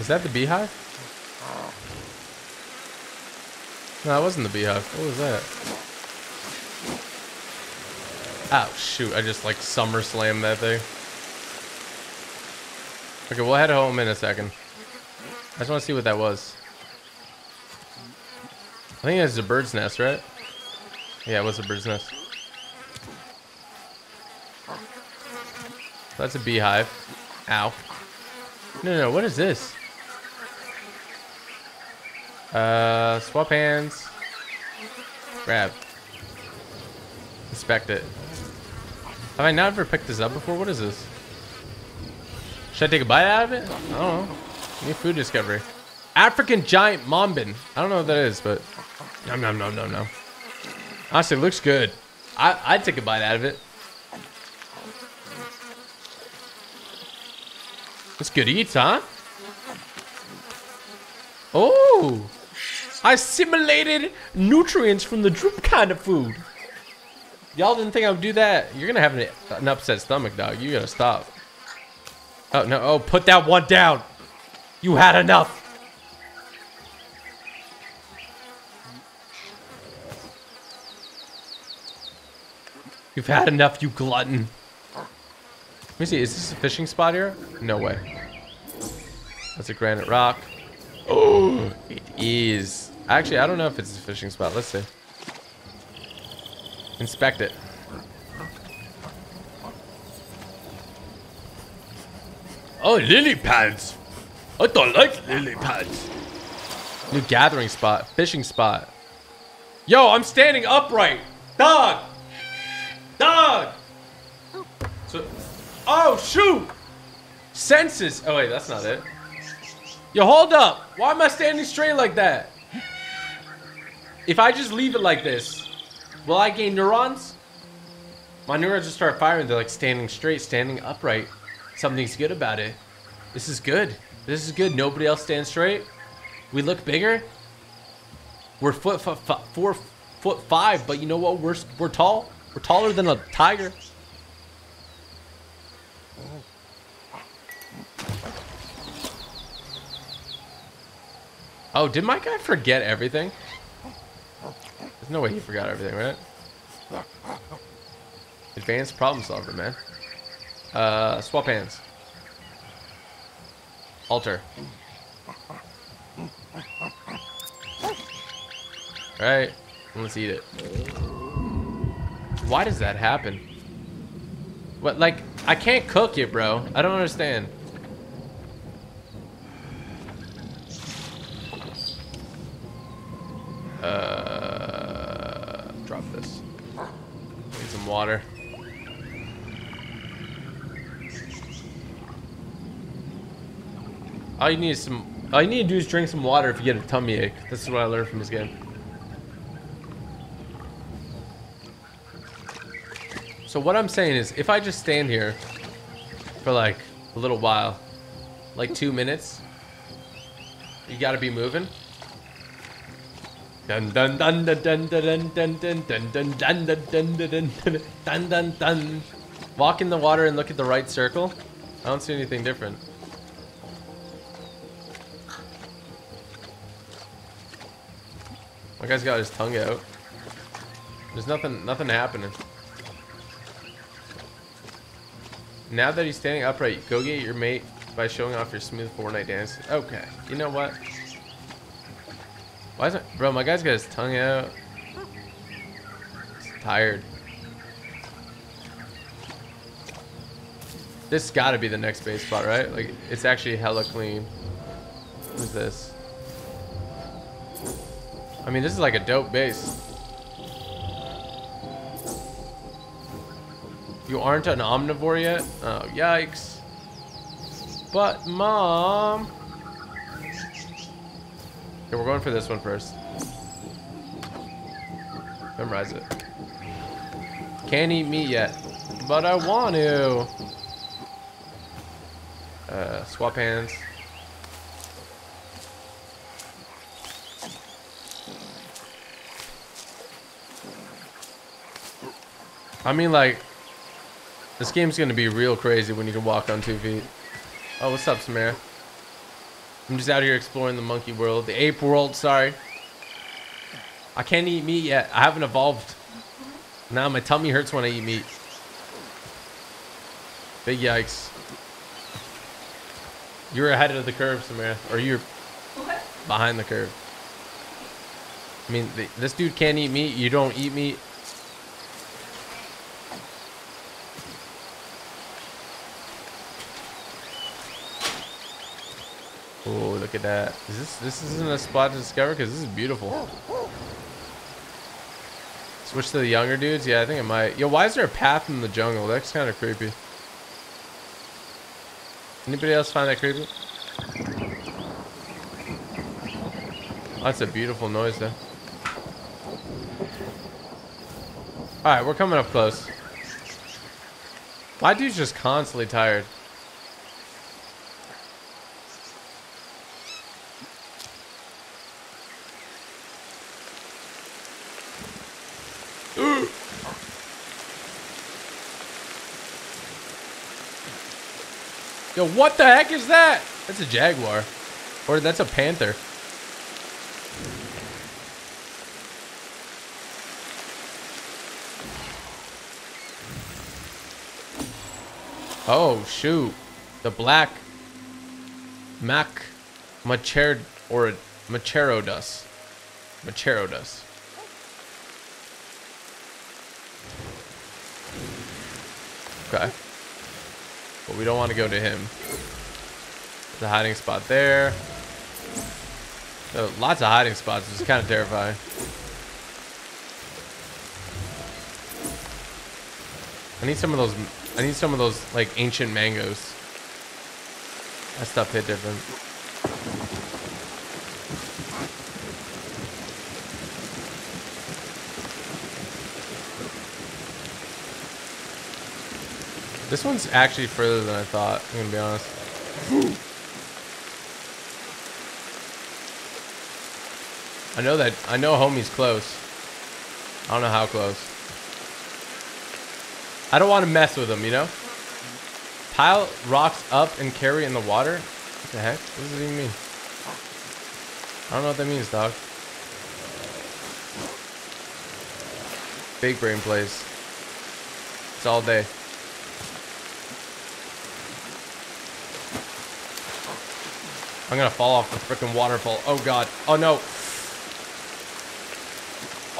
Is that the beehive? No, that wasn't the beehive. What was that? Oh, shoot. I just, like, summer slammed that thing. Okay, we'll head home in a second. I just want to see what that was. I think it's a bird's nest, right? Yeah, it was a bird's nest. That's a beehive. Ow. No, no, no, what is this? Uh, swap hands. Grab. Inspect it. Have I never picked this up before? What is this? Should I take a bite out of it? I don't know. New food discovery. African Giant Mombin. I don't know what that is, but... Nom, nom, nom, nom, nom. Honestly, it looks good. I, I'd take a bite out of it. It's good eats, huh? Oh! I assimilated nutrients from the droop kind of food. Y'all didn't think I would do that. You're gonna have an, an upset stomach, dog. You gotta stop. Oh, no. Oh, put that one down. You had enough. You've had enough, you glutton. Let me see. Is this a fishing spot here? No way. That's a granite rock. Oh, it is. Actually, I don't know if it's a fishing spot. Let's see. Inspect it. Oh, lily pads. I don't like lily pads. New gathering spot. Fishing spot. Yo, I'm standing upright. Dog. Dog. So, oh, shoot. Senses. Oh, wait, that's not it. Yo, hold up. Why am I standing straight like that? If I just leave it like this, will I gain neurons? My neurons just start firing. They're like standing straight, standing upright. Something's good about it. This is good. This is good. Nobody else stands straight. We look bigger. We're foot, foot, foot four foot five, but you know what? We're we're tall. We're taller than a tiger. Oh, did my guy forget everything? There's no way he forgot everything, right? Advanced problem solver, man. Uh, swap hands. Alter. Alright, let's eat it. Why does that happen? What, like, I can't cook it, bro. I don't understand. Uh, drop this. Need some water. All you need is some. All you need to do is drink some water if you get a tummy ache. This is what I learned from this game. So what I'm saying is, if I just stand here for like a little while, like two minutes, you gotta be moving. Dun dun dun dun dun dun dun dun dun dun dun dun dun dun dun dun dun. Walk in the water and look at the right circle. I don't see anything different. My guy's got his tongue out. There's nothing nothing happening. Now that he's standing upright, go get your mate by showing off your smooth Fortnite dance. Okay, you know what? Why isn't bro? My guy's got his tongue out. He's tired. This has got to be the next base spot, right? Like it's actually hella clean. What is this? I mean, this is like a dope base. You aren't an omnivore yet? Oh, yikes. But, Mom. Okay, we're going for this one first. Memorize it. Can't eat meat yet, but I want to. Uh, swap hands. I mean, like, this game's gonna be real crazy when you can walk on two feet. Oh, what's up, Samara? I'm just out here exploring the monkey world, the ape world, sorry. I can't eat meat yet. I haven't evolved. Now my tummy hurts when I eat meat. Big yikes. You're ahead of the curve, Samara. Or you're what? Behind the curve. I mean, the, this dude can't eat meat. You don't eat meat. Oh, look at that. Is this this isn't a spot to discover because this is beautiful. Switch to the younger dudes? Yeah, I think it might. Yo, why is there a path in the jungle? That's kind of creepy. Anybody else find that creepy? Oh, that's a beautiful noise though. Alright, we're coming up close. My dude's just constantly tired. Yo, what the heck is that? That's a jaguar. Or that's a panther. Oh, shoot. The black Mac Machair or Machairodus. Machairodus. Okay. But we don't want to go to him. There's a hiding spot there. So lots of hiding spots, which is kind of terrifying. I need some of those. I need some of those like ancient mangoes. That stuff hit different. This one's actually further than I thought, I'm gonna be honest. I know that, I know homie's close. I don't know how close. I don't want to mess with him, you know? Pile rocks up and carry in the water? What the heck? What does it even mean? I don't know what that means, dog. Big brain plays. It's all day. I'm gonna fall off the frickin' waterfall. Oh god. Oh no.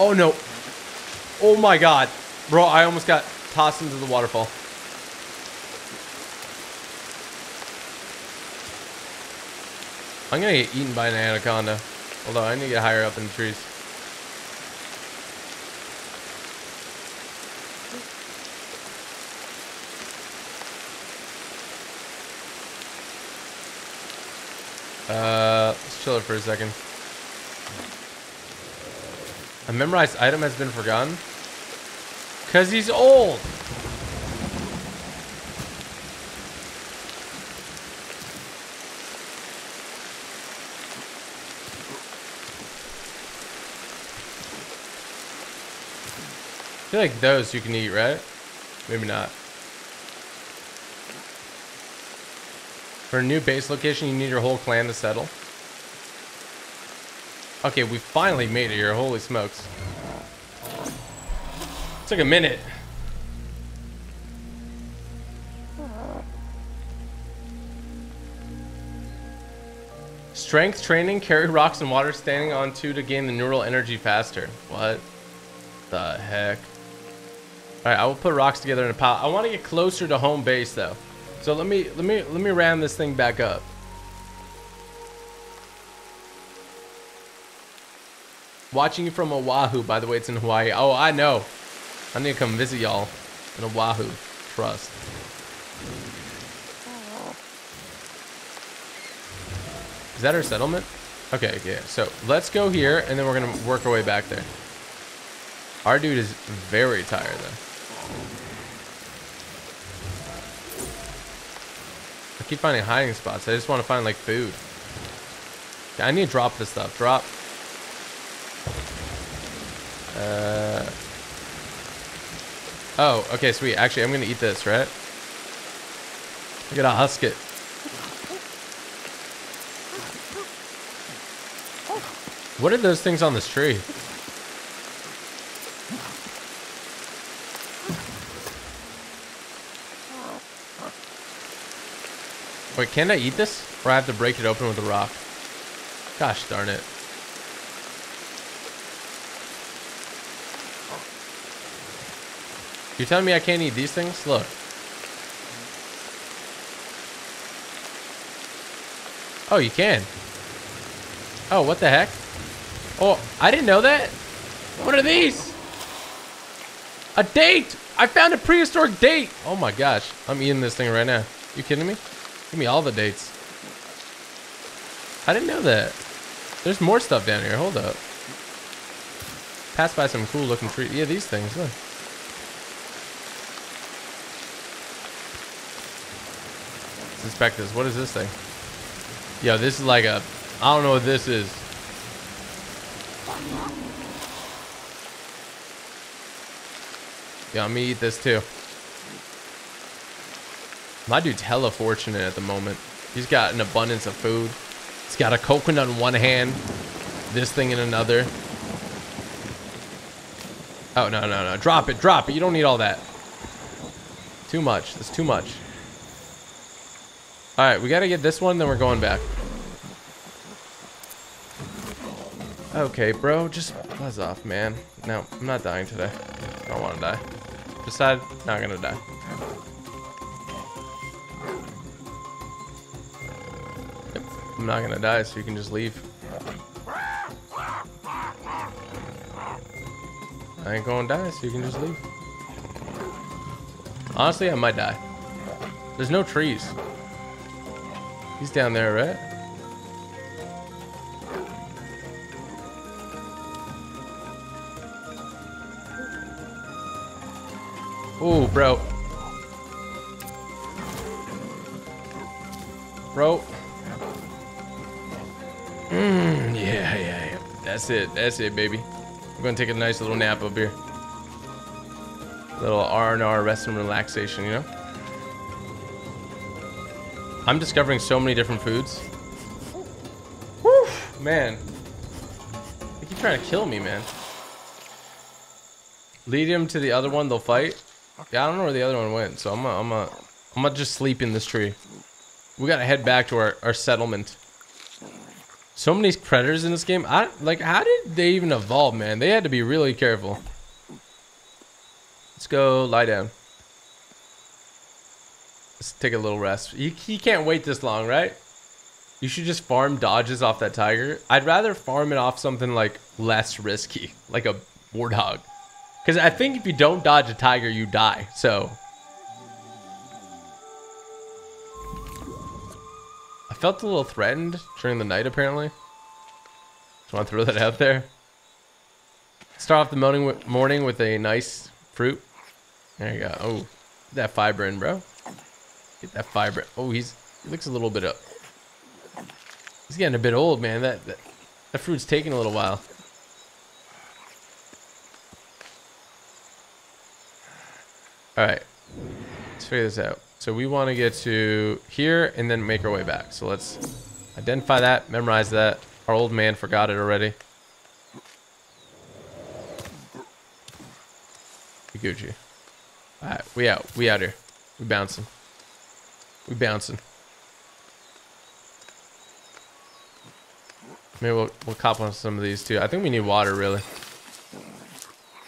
Oh no. Oh my god. Bro, I almost got tossed into the waterfall. I'm gonna get eaten by an anaconda. Although I need to get higher up in the trees. Uh, let's chill it for a second. A memorized item has been forgotten. Cause he's old. feel like those you can eat, right? Maybe not. For a new base location, you need your whole clan to settle. Okay, we finally made it here. Holy smokes. It took a minute. Strength training, carry rocks and water standing on two to gain the neural energy faster. What the heck? Alright, I will put rocks together in a pile. I want to get closer to home base though. So let me let me let me round this thing back up. Watching you from Oahu, by the way, it's in Hawaii. Oh, I know. I need to come visit y'all in Oahu. Trust. Is that our settlement? Okay, yeah. So let's go here, and then we're gonna work our way back there. Our dude is very tired, though. I keep finding hiding spots. I just want to find like food. I need to drop this stuff. Drop. Uh. Oh, okay, sweet. Actually, I'm gonna eat this, right? I gotta husk it. What are those things on this tree? Wait, can I eat this? Or I have to break it open with a rock? Gosh darn it. You're telling me I can't eat these things? Look. Oh, you can. Oh, what the heck? Oh, I didn't know that. What are these? A date. I found a prehistoric date. Oh my gosh. I'm eating this thing right now. You kidding me? Give me all the dates. I didn't know that. There's more stuff down here. Hold up. Passed by some cool looking trees. Yeah, these things. Look. Let's inspect this. What is this thing? Yo, this is like a... I don't know what this is. Yeah, I'm gonna eat this too. My dude's hella fortunate at the moment. He's got an abundance of food. He's got a coconut in one hand, this thing in another. Oh, no, no, no. Drop it, drop it. You don't need all that. Too much. That's too much. All right, we gotta get this one, then we're going back. Okay, bro, just buzz off, man. No, I'm not dying today. I don't want to die. Decided not gonna die. Yep, I'm not gonna die, so you can just leave. I ain't gonna die, so you can just leave. Honestly, I might die. There's no trees. He's down there, right? Ooh, bro. Bro. Mm, yeah, yeah, yeah. That's it. That's it, baby. We're going to take a nice little nap up here. Little R and R, rest and relaxation, you know? I'm discovering so many different foods. Whew, man. They keep trying to kill me, man. Lead him to the other one, they'll fight. Yeah, I don't know where the other one went, so I'm gonna, I'm gonna, I'm gonna just sleep in this tree. We gotta head back to our, our settlement. So many predators in this game. I like, how did they even evolve, man? They had to be really careful. Let's go lie down. Let's take a little rest. You, you can't wait this long, right? You should just farm dodges off that tiger. I'd rather farm it off something like less risky, like a warthog. Because I think if you don't dodge a tiger, you die, so. I felt a little threatened during the night, apparently. Just want to throw that out there. Start off the morning with, morning with a nice fruit. There you go. Oh, get that fiber in, bro. Get that fiber. Oh, he's he looks a little bit up. He's getting a bit old, man. That, that, that fruit's taking a little while. All right, let's figure this out. So we want to get to here and then make our way back. So let's identify that, memorize that. Our old man forgot it already. We Gucci. All right, we out. We out here. We bouncing. We bouncing. Maybe we'll, we'll cop on some of these too. I think we need water, really.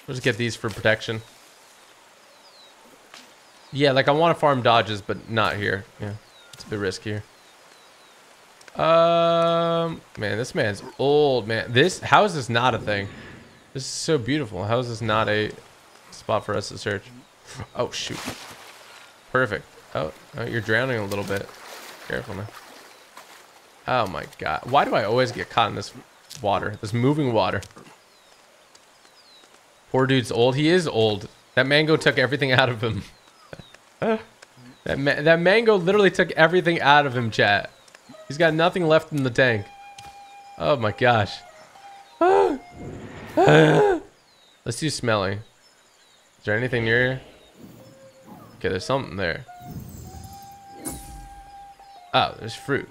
We'll just get these for protection. Yeah, like I want to farm dodges, but not here. Yeah, it's a bit riskier. Um, man, this man's old, man. This, how is this not a thing? This is so beautiful. How is this not a spot for us to search? Oh, shoot. Perfect. Oh, oh you're drowning a little bit. Careful now. Oh my god. Why do I always get caught in this water? This moving water. Poor dude's old. He is old. That mango took everything out of him. that, ma that mango literally took everything out of him, chat. He's got nothing left in the tank. Oh my gosh. Let's do smelling. Is there anything near here? Okay, there's something there. Oh, there's fruit.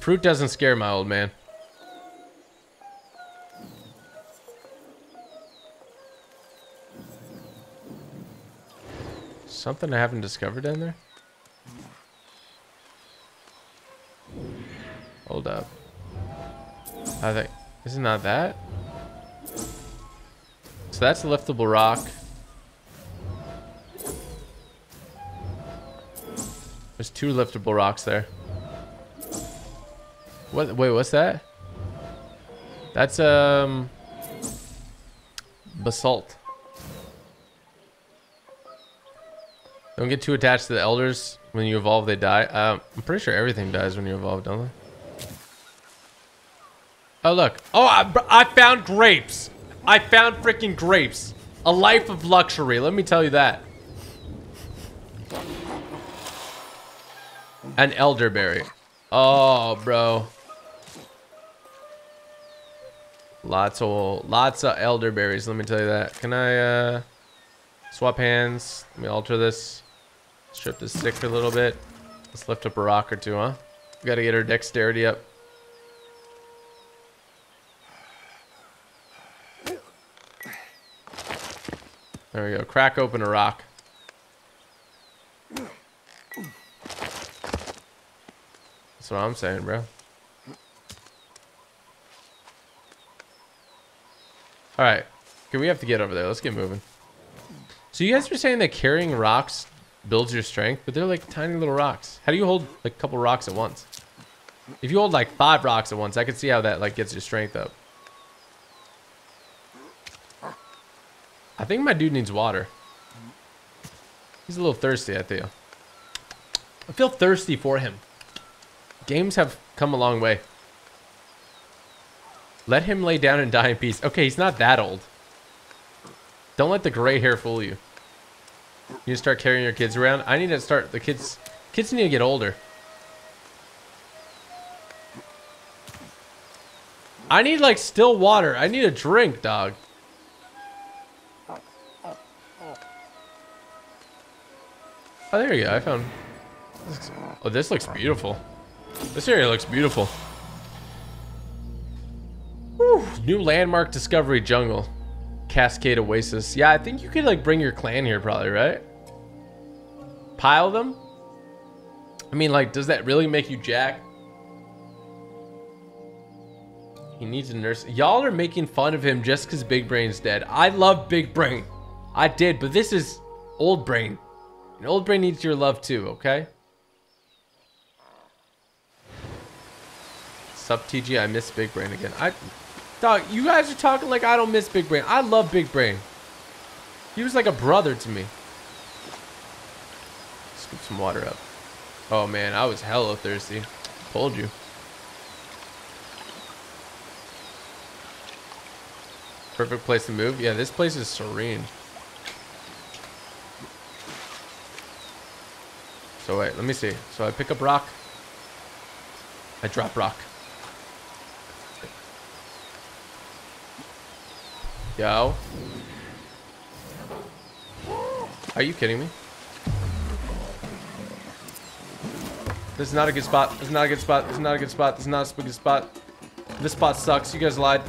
Fruit doesn't scare my old man. Something I haven't discovered down there? Hold up. I think... Isn't that that? So that's the liftable rock. There's two liftable rocks there. What? Wait, what's that? That's um basalt. Don't get too attached to the elders. When you evolve, they die. Um, I'm pretty sure everything dies when you evolve, don't they? Oh look! Oh, I, I found grapes. I found freaking grapes. A life of luxury. Let me tell you that. An elderberry. Oh, bro. Lots of lots of elderberries, let me tell you that. Can I uh, swap hands? Let me alter this. Strip this stick for a little bit. Let's lift up a rock or two, huh? We gotta get her dexterity up. There we go. Crack open a rock. That's what I'm saying, bro. Alright. Okay, we have to get over there. Let's get moving. So you guys were saying that carrying rocks builds your strength, but they're like tiny little rocks. How do you hold like a couple rocks at once? If you hold like five rocks at once, I could see how that like gets your strength up. I think my dude needs water. He's a little thirsty, I feel. I feel thirsty for him. Games have come a long way. Let him lay down and die in peace. Okay, he's not that old. Don't let the gray hair fool you. You need to start carrying your kids around. I need to start. The kids kids need to get older. I need, like, still water. I need a drink, dog. Oh, there you go. I found... Oh, this looks beautiful. This area looks beautiful. Whew. New landmark discovery, jungle. Cascade Oasis. Yeah, I think you could like bring your clan here probably, right? Pile them? I mean, like, does that really make you jack? He needs a nurse. Y'all are making fun of him just because Big Brain's dead. I love Big Brain. I did, but this is Old Brain. And Old Brain needs your love too, okay? Sup T G, I miss Big Brain again. I, dog, you guys are talking like I don't miss Big Brain. I love Big Brain. He was like a brother to me. Scoop some water up. Oh man, I was hella thirsty. Told you. Perfect place to move. Yeah, this place is serene. So wait, let me see. So I pick up rock. I drop rock. Yo. Are you kidding me? This is not a good spot. This is not a good spot. This is not a good spot. This is not a good spot. This spot sucks. You guys lied.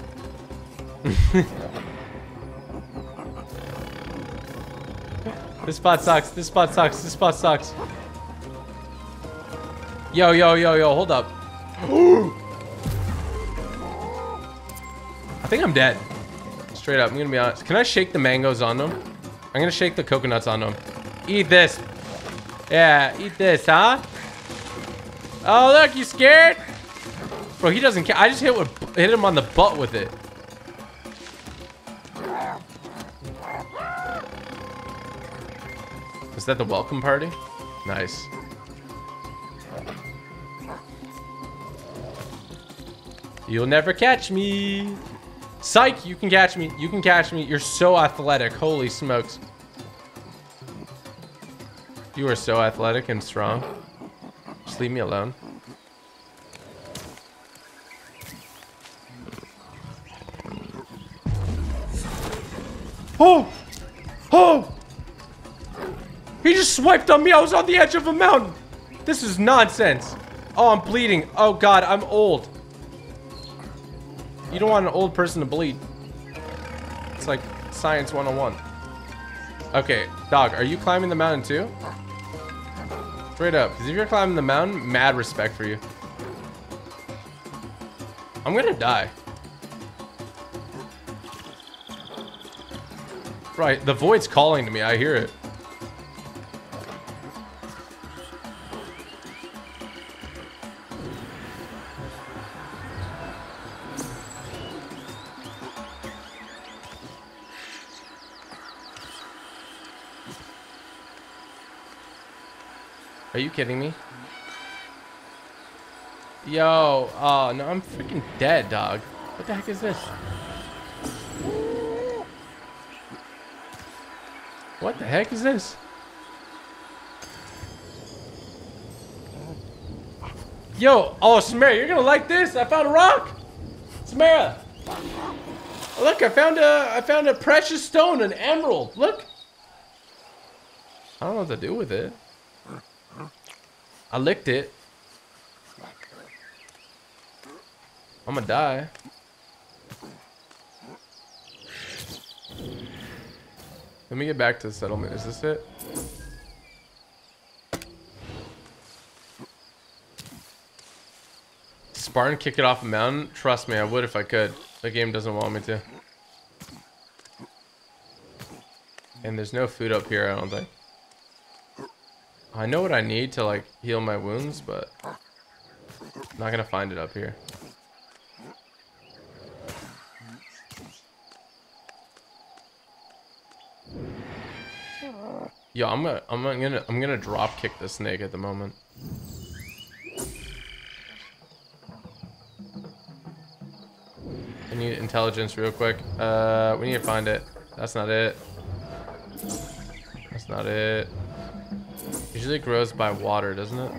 This spot sucks. This spot sucks. This spot sucks. Yo, yo, yo, yo. Hold up. I think I'm dead. Straight up. I'm going to be honest. Can I shake the mangoes on them? I'm going to shake the coconuts on them. Eat this. Yeah, eat this, huh? Oh, look, you scared? Bro, he doesn't care. I just hit, with, hit him on the butt with it. Is that the welcome party? Nice. You'll never catch me. Psych, you can catch me. You can catch me. You're so athletic. Holy smokes. You are so athletic and strong. Just leave me alone. Oh! Oh! He just swiped on me. I was on the edge of a mountain. This is nonsense. Oh, I'm bleeding. Oh, God, I'm old. You don't want an old person to bleed. It's like science one oh one. Okay, dog, are you climbing the mountain too? Straight up, because if you're climbing the mountain, mad respect for you. I'm gonna die. Right, the void's calling to me. I hear it. Are you kidding me? Yo, oh no, I'm freaking dead, dog. What the heck is this? What the heck is this? Yo, oh Samara, you're gonna like this. I found a rock. Samara, look, I found a, I found a precious stone, an emerald. Look. I don't know what to do with it. I licked it. I'm gonna die. Let me get back to the settlement. Is this it? Spartan kick it off a mountain? Trust me, I would if I could. The game doesn't want me to. And there's no food up here, I don't think. I know what I need to, like, heal my wounds, but I'm not gonna find it up here. Yo, I'm gonna, I'm gonna, I'm gonna drop kick the snake at the moment. I need intelligence real quick. Uh, we need to find it. That's not it. That's not it. Usually grows by water, doesn't it?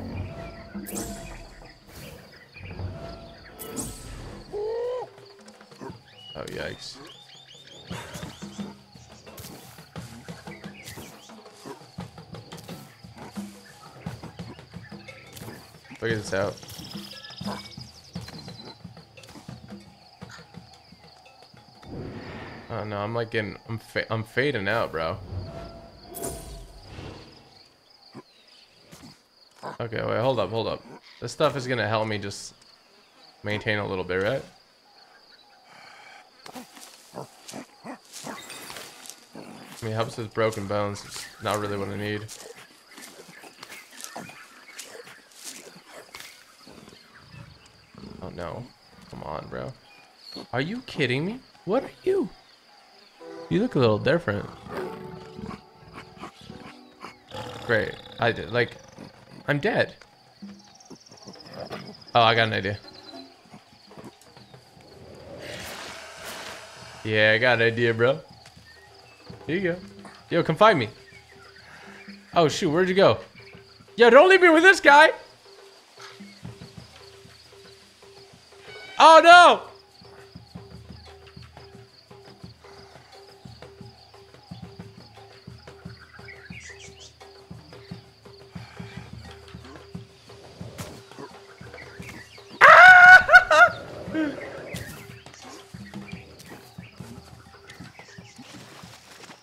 Oh, yikes. Figure this out. Oh no, I'm like getting, I'm, fa I'm fading out, bro. Okay, wait, hold up, hold up. This stuff is gonna help me just maintain a little bit, right? I mean, it helps with broken bones. It's not really what I need. Oh no. Come on, bro. Are you kidding me? What are you? You look a little different. Great. I did, like... I'm dead. Oh, I got an idea. Yeah, I got an idea, bro. Here you go. Yo, come find me. Oh, shoot. Where'd you go? Yo, don't leave me with this guy. Oh, no.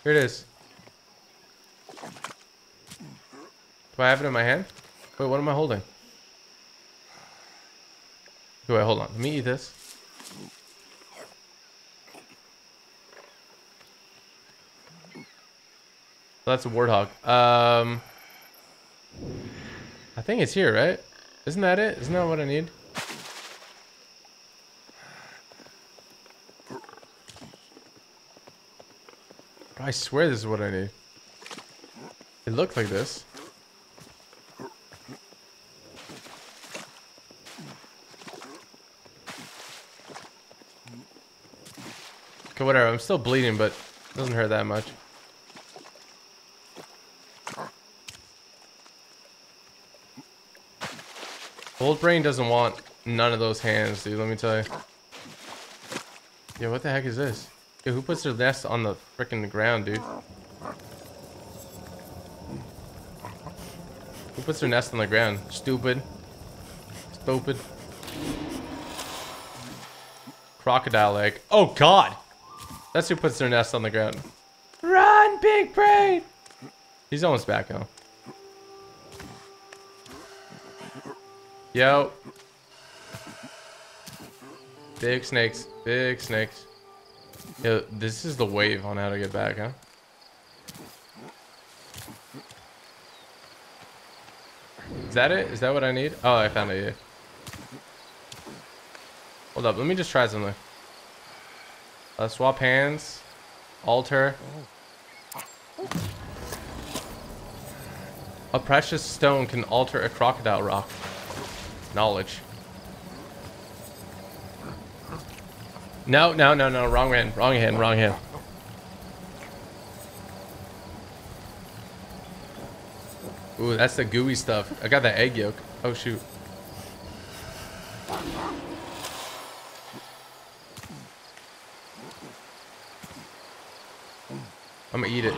Here it is. Do I have it in my hand? Wait, what am I holding? Wait, hold on. Let me eat this. Well, that's a warthog. Um, I think it's here, right? Isn't that it? Isn't that what I need? I swear this is what I need. It looked like this. Okay, whatever. I'm still bleeding, but it doesn't hurt that much. Old Brain doesn't want none of those hands, dude. Let me tell you. Yeah, what the heck is this? Dude, who puts their nest on the frickin' ground, dude? Who puts their nest on the ground? Stupid. Stupid. Crocodile egg. Oh, God! That's who puts their nest on the ground. Run, Big Brain! He's almost back home. Yo. Big snakes. Big snakes. Yo, this is the wave on how to get back, huh? Is that it? Is that what I need? Oh, I found it. Yeah. Hold up. Let me just try something. Uh, swap hands. Altar. A precious stone can alter a crocodile rock. Knowledge. No, no, no, no. Wrong hand. Wrong hand. Wrong hand. Ooh, that's the gooey stuff. I got the egg yolk. Oh, shoot. I'm gonna eat it.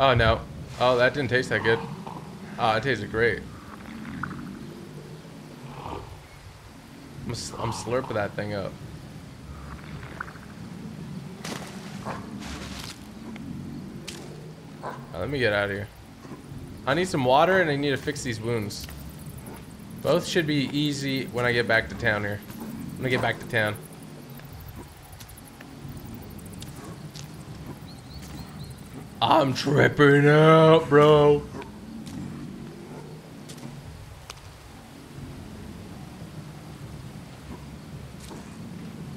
Oh, no. Oh, that didn't taste that good. Oh, it tasted great. I'm slurping that thing up. Right, let me get out of here. I need some water and I need to fix these wounds. Both should be easy when I get back to town here. I'm gonna get back to town. I'm tripping out, bro.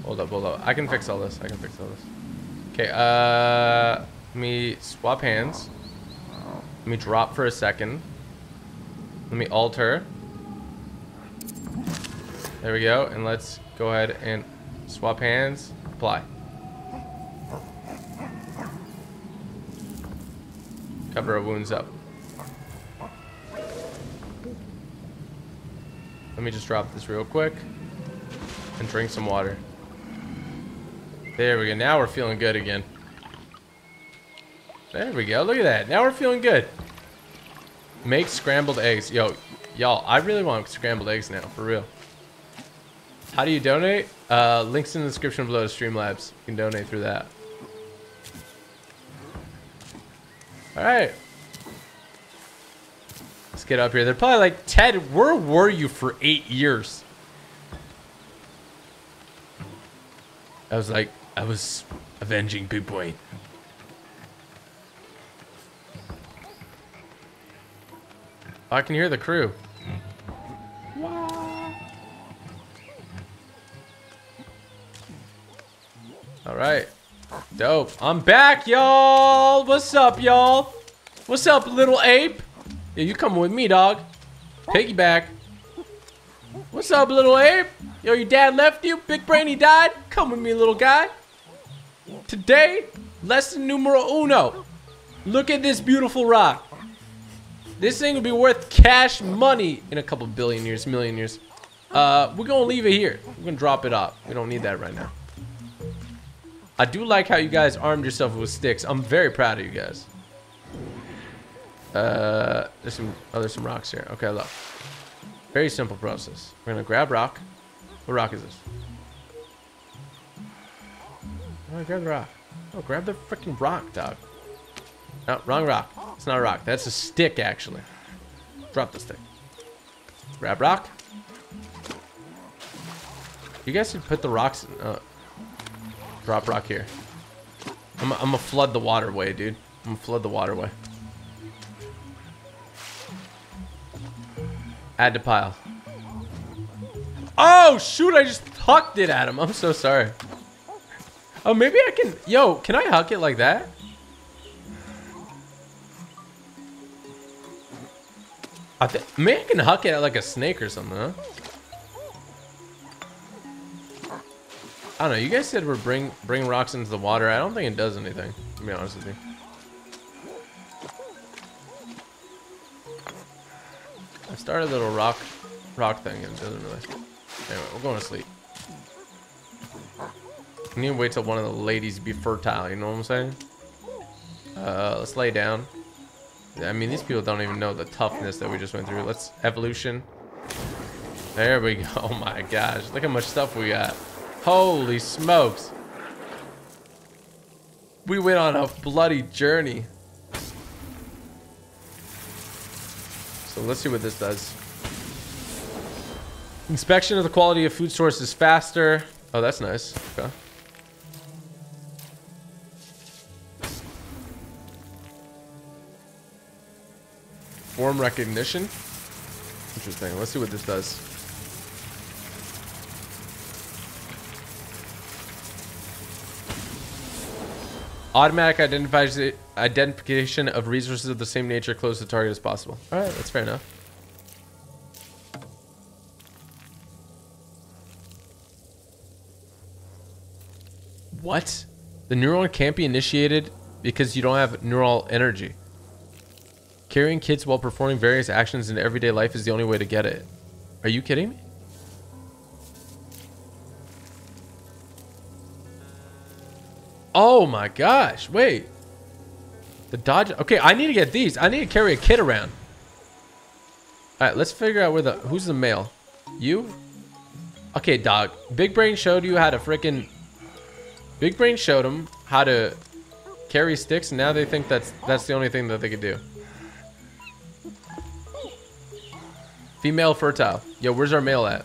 Hold up, hold up. I can fix all this. I can fix all this. Okay, uh... Let me swap hands. Let me drop for a second. Let me alter. There we go. And let's go ahead and swap hands. Apply. Cover our wounds up. Let me just drop this real quick. And drink some water. There we go. Now we're feeling good again. There we go. Look at that. Now we're feeling good. Make scrambled eggs. Yo, y'all, I really want scrambled eggs now. For real. How do you donate? Uh, links in the description below to Streamlabs. You can donate through that. Alright. Let's get up here. They're probably like, Ted, where were you for eight years? I was like, I was avenging Big Brain. Oh, I can hear the crew. Wow. All right. Dope. I'm back, y'all. What's up, y'all? What's up, little ape? Yeah, you come with me, dog. Piggyback. What's up, little ape? Yo, your dad left you? Big Brain, he died? Come with me, little guy. Today, lesson numero uno. Look at this beautiful rock. This thing will be worth cash money in a couple billion years, million years. Uh, we're going to leave it here. We're going to drop it off. We don't need that right now. I do like how you guys armed yourself with sticks. I'm very proud of you guys. Uh, there's some, oh, there's some rocks here. Okay, look. Very simple process. We're going to grab rock. What rock is this? Oh, grab the rock. Oh, grab the freaking rock, dog. No, wrong rock. It's not a rock. That's a stick, actually. Drop the stick. Grab rock. You guys should put the rocks in. Uh, drop rock here. I'm, I'm gonna flood the waterway, dude. I'm gonna flood the waterway. Add to pile. Oh, shoot. I just hucked it at him. I'm so sorry. Oh, maybe I can. Yo, can I huck it like that? I think maybe I can huck it at like a snake or something, huh? I don't know. You guys said we're bring bring rocks into the water. I don't think it does anything, to be honest with you. I started a little rock rock thing and it doesn't really. Anyway, we're going to sleep. We need to wait till one of the ladies be fertile, you know what I'm saying? Uh, let's lay down. I mean, these people don't even know the toughness that we just went through. Let's evolution. There we go. Oh my gosh. Look how much stuff we got. Holy smokes. We went on a bloody journey. So let's see what this does. Inspection of the quality of food sources faster. Oh, that's nice. Okay. Form recognition. Interesting. Let's see what this does. Automatic identifies identification of resources of the same nature close to target as possible. All right, that's fair enough. What? The neuron can't be initiated because you don't have neural energy. Carrying kids while performing various actions in everyday life is the only way to get it. Are you kidding me? Oh my gosh, wait. The dodge. Okay, I need to get these. I need to carry a kid around. All right, let's figure out where the, who's the male? You? Okay, dog. Big Brain showed you how to freaking... Big Brain showed them how to carry sticks, and now they think that's that's the only thing that they could do. Female fertile. Yo, where's our male at?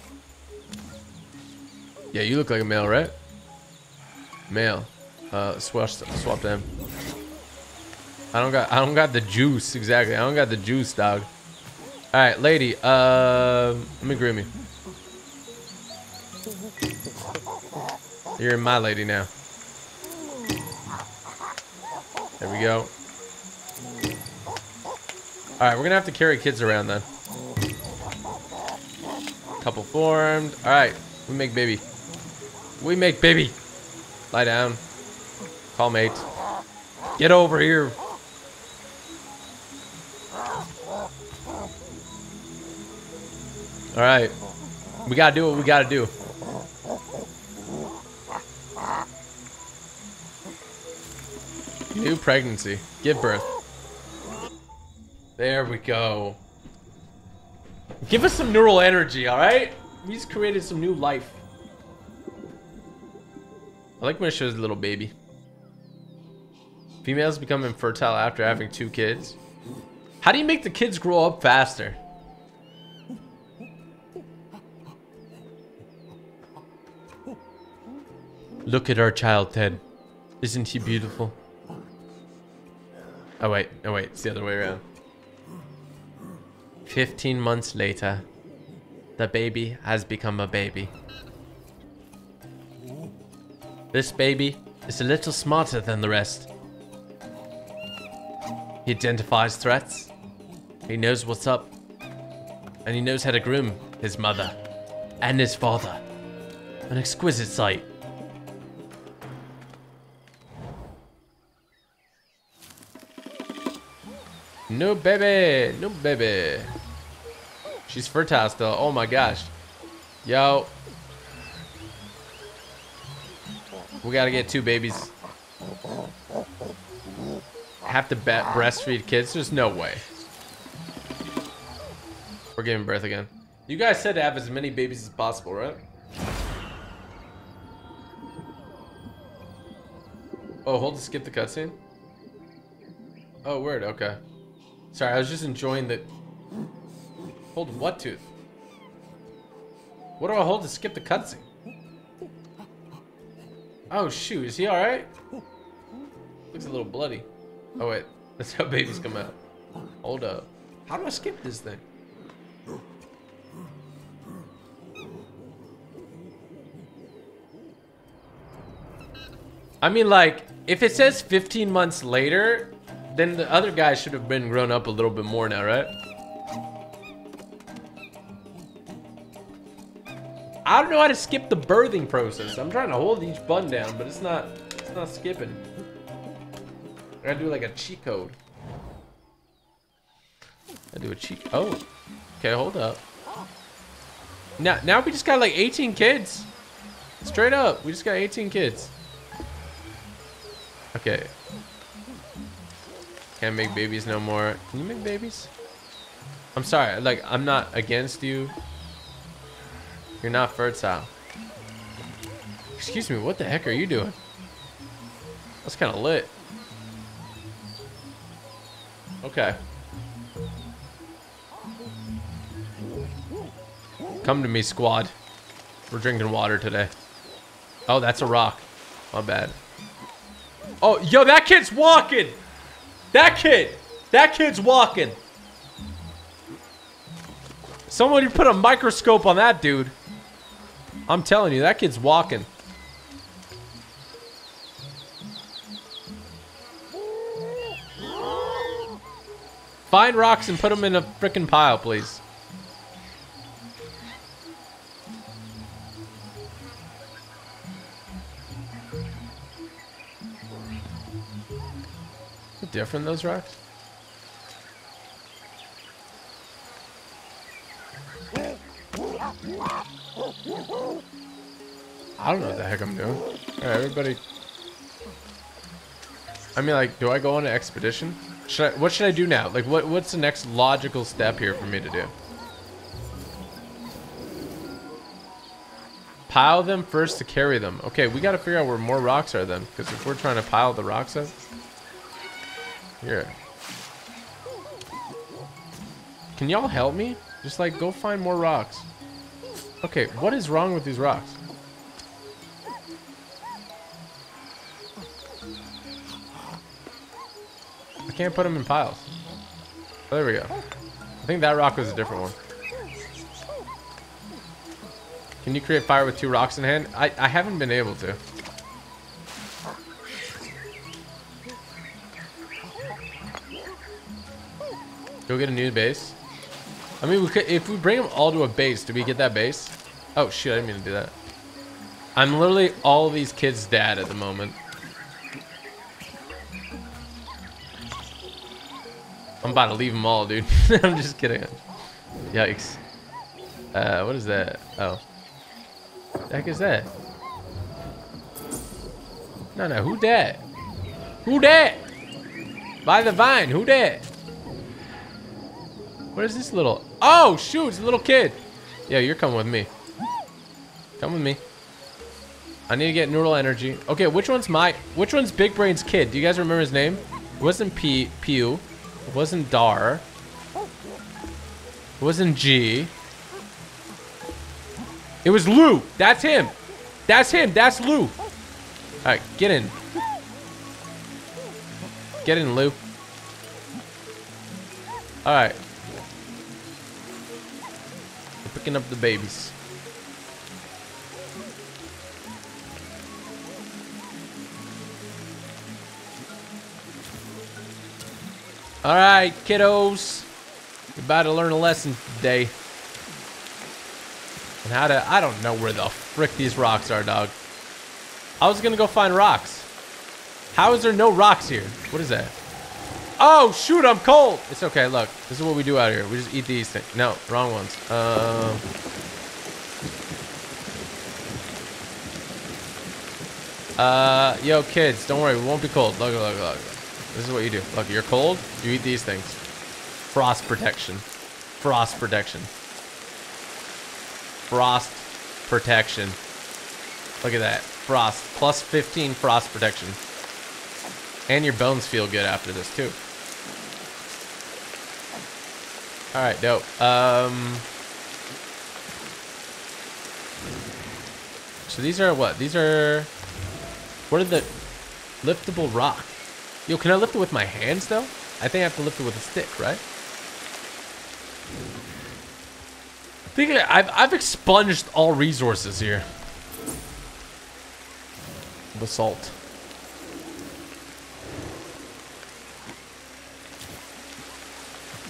Yeah, you look like a male, right? Male. Uh, swap swap them. I don't got I don't got the juice exactly. I don't got the juice, dog. All right, lady. Uh, let me groom you. You're my lady now. There we go. Alright, we're gonna have to carry kids around then. Couple formed. Alright, we make baby. We make baby. Lie down. Call mate. Get over here. Alright. We gotta do what we gotta do. New pregnancy. Give birth. There we go. Give us some neural energy, alright? We just created some new life. I like when it shows a little baby. Females become infertile after having two kids. How do you make the kids grow up faster? Look at our child, Ted. Isn't he beautiful? Oh wait, oh wait, it's the other way around. Fifteen months later, the baby has become a baby. This baby is a little smarter than the rest. He identifies threats, he knows what's up, and he knows how to groom his mother and his father. An exquisite sight. No baby, no baby. She's fertile still. Oh my gosh. Yo. We gotta get two babies. Have to bet breastfeed kids. There's no way. We're giving birth again. You guys said to have as many babies as possible, right? Oh, hold to skip the cutscene? Oh, word, okay. Sorry, I was just enjoying the... Hold what tooth? What do I hold to skip the cutscene? Oh, shoot, is he alright? Looks a little bloody. Oh, wait, that's how babies come out. Hold up. How do I skip this thing? I mean, like, if it says fifteen months later, then the other guy should have been grown up a little bit more now, right? I don't know how to skip the birthing process. I'm trying to hold each button down, but it's not, it's not skipping. I gotta do like a cheat code. I do a cheat. Oh, okay, hold up. Now, now we just got like eighteen kids. Straight up, we just got eighteen kids. Okay. Can't make babies no more. Can you make babies? I'm sorry, like, I'm not against you. You're not fertile. Excuse me, what the heck are you doing? That's kind of lit. Okay. Come to me, squad. We're drinking water today. Oh, that's a rock. My bad. Oh, yo, that kid's walking. That kid. That kid's walking. Someone put a microscope on that dude. I'm telling you, that kid's walking. Find rocks and put them in a frickin' pile, please. Different those rocks. I don't know what the heck I'm doing. All right, everybody. I mean, like, do I go on an expedition? Should I, what should I do now? Like, what what's the next logical step here for me to do? Pile them first to carry them. Okay, we got to figure out where more rocks are then, because if we're trying to pile the rocks up. Here. Can y'all help me? Just like go find more rocks. Okay, what is wrong with these rocks? I can't put them in piles. Oh, there we go. I think that rock was a different one. Can you create fire with two rocks in hand? I, I haven't been able to. Go get a new base. I mean, we could, if we bring them all to a base, do we get that base? Oh, shoot, I didn't mean to do that. I'm literally all these kids' dad at the moment. I'm about to leave them all, dude. I'm just kidding. Yikes. Uh, what is that? Oh. What the heck is that? No, no, who dat? Who dat? By the vine, who dat? What is this little? Oh, shoot, it's a little kid. Yeah, you're coming with me. Come with me. I need to get neural energy. Okay, which one's my, which one's Big Brain's kid? Do you guys remember his name? It wasn't P, Pew. It wasn't Dar. It wasn't G. It was Lou. That's him. That's him. That's Lou. All right, get in. Get in, Lou. All right. Picking up the babies. All right, kiddos, you're about to learn a lesson today. And how to, I don't know where the frick these rocks are, dog. I was gonna go find rocks. How is there no rocks here? What is that? Oh, shoot, I'm cold. It's okay, look. This is what we do out here. We just eat these things. No, wrong ones. Um, uh, yo, kids, don't worry. We won't be cold. Look, look, look. This is what you do. Look, you're cold. You eat these things. Frost protection. Frost protection. Frost protection. Look at that. Frost. plus fifteen frost protection. And your bones feel good after this too. Alright, dope. Um, so these are what? These are... What are the... Liftable rock. Yo, can I lift it with my hands though? I think I have to lift it with a stick, right? I think I've, I've expunged all resources here. Basalt.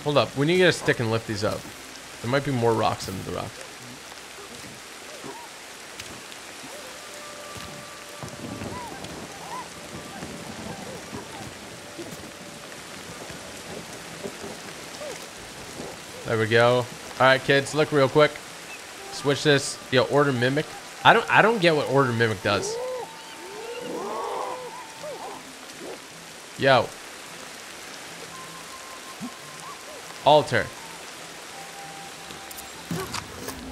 Hold up, we need to get a stick and lift these up. There might be more rocks under the rock. There we go. Alright kids, look real quick. Switch this. Yo, order mimic. I don't I don't get what order mimic does. Yo. Alter.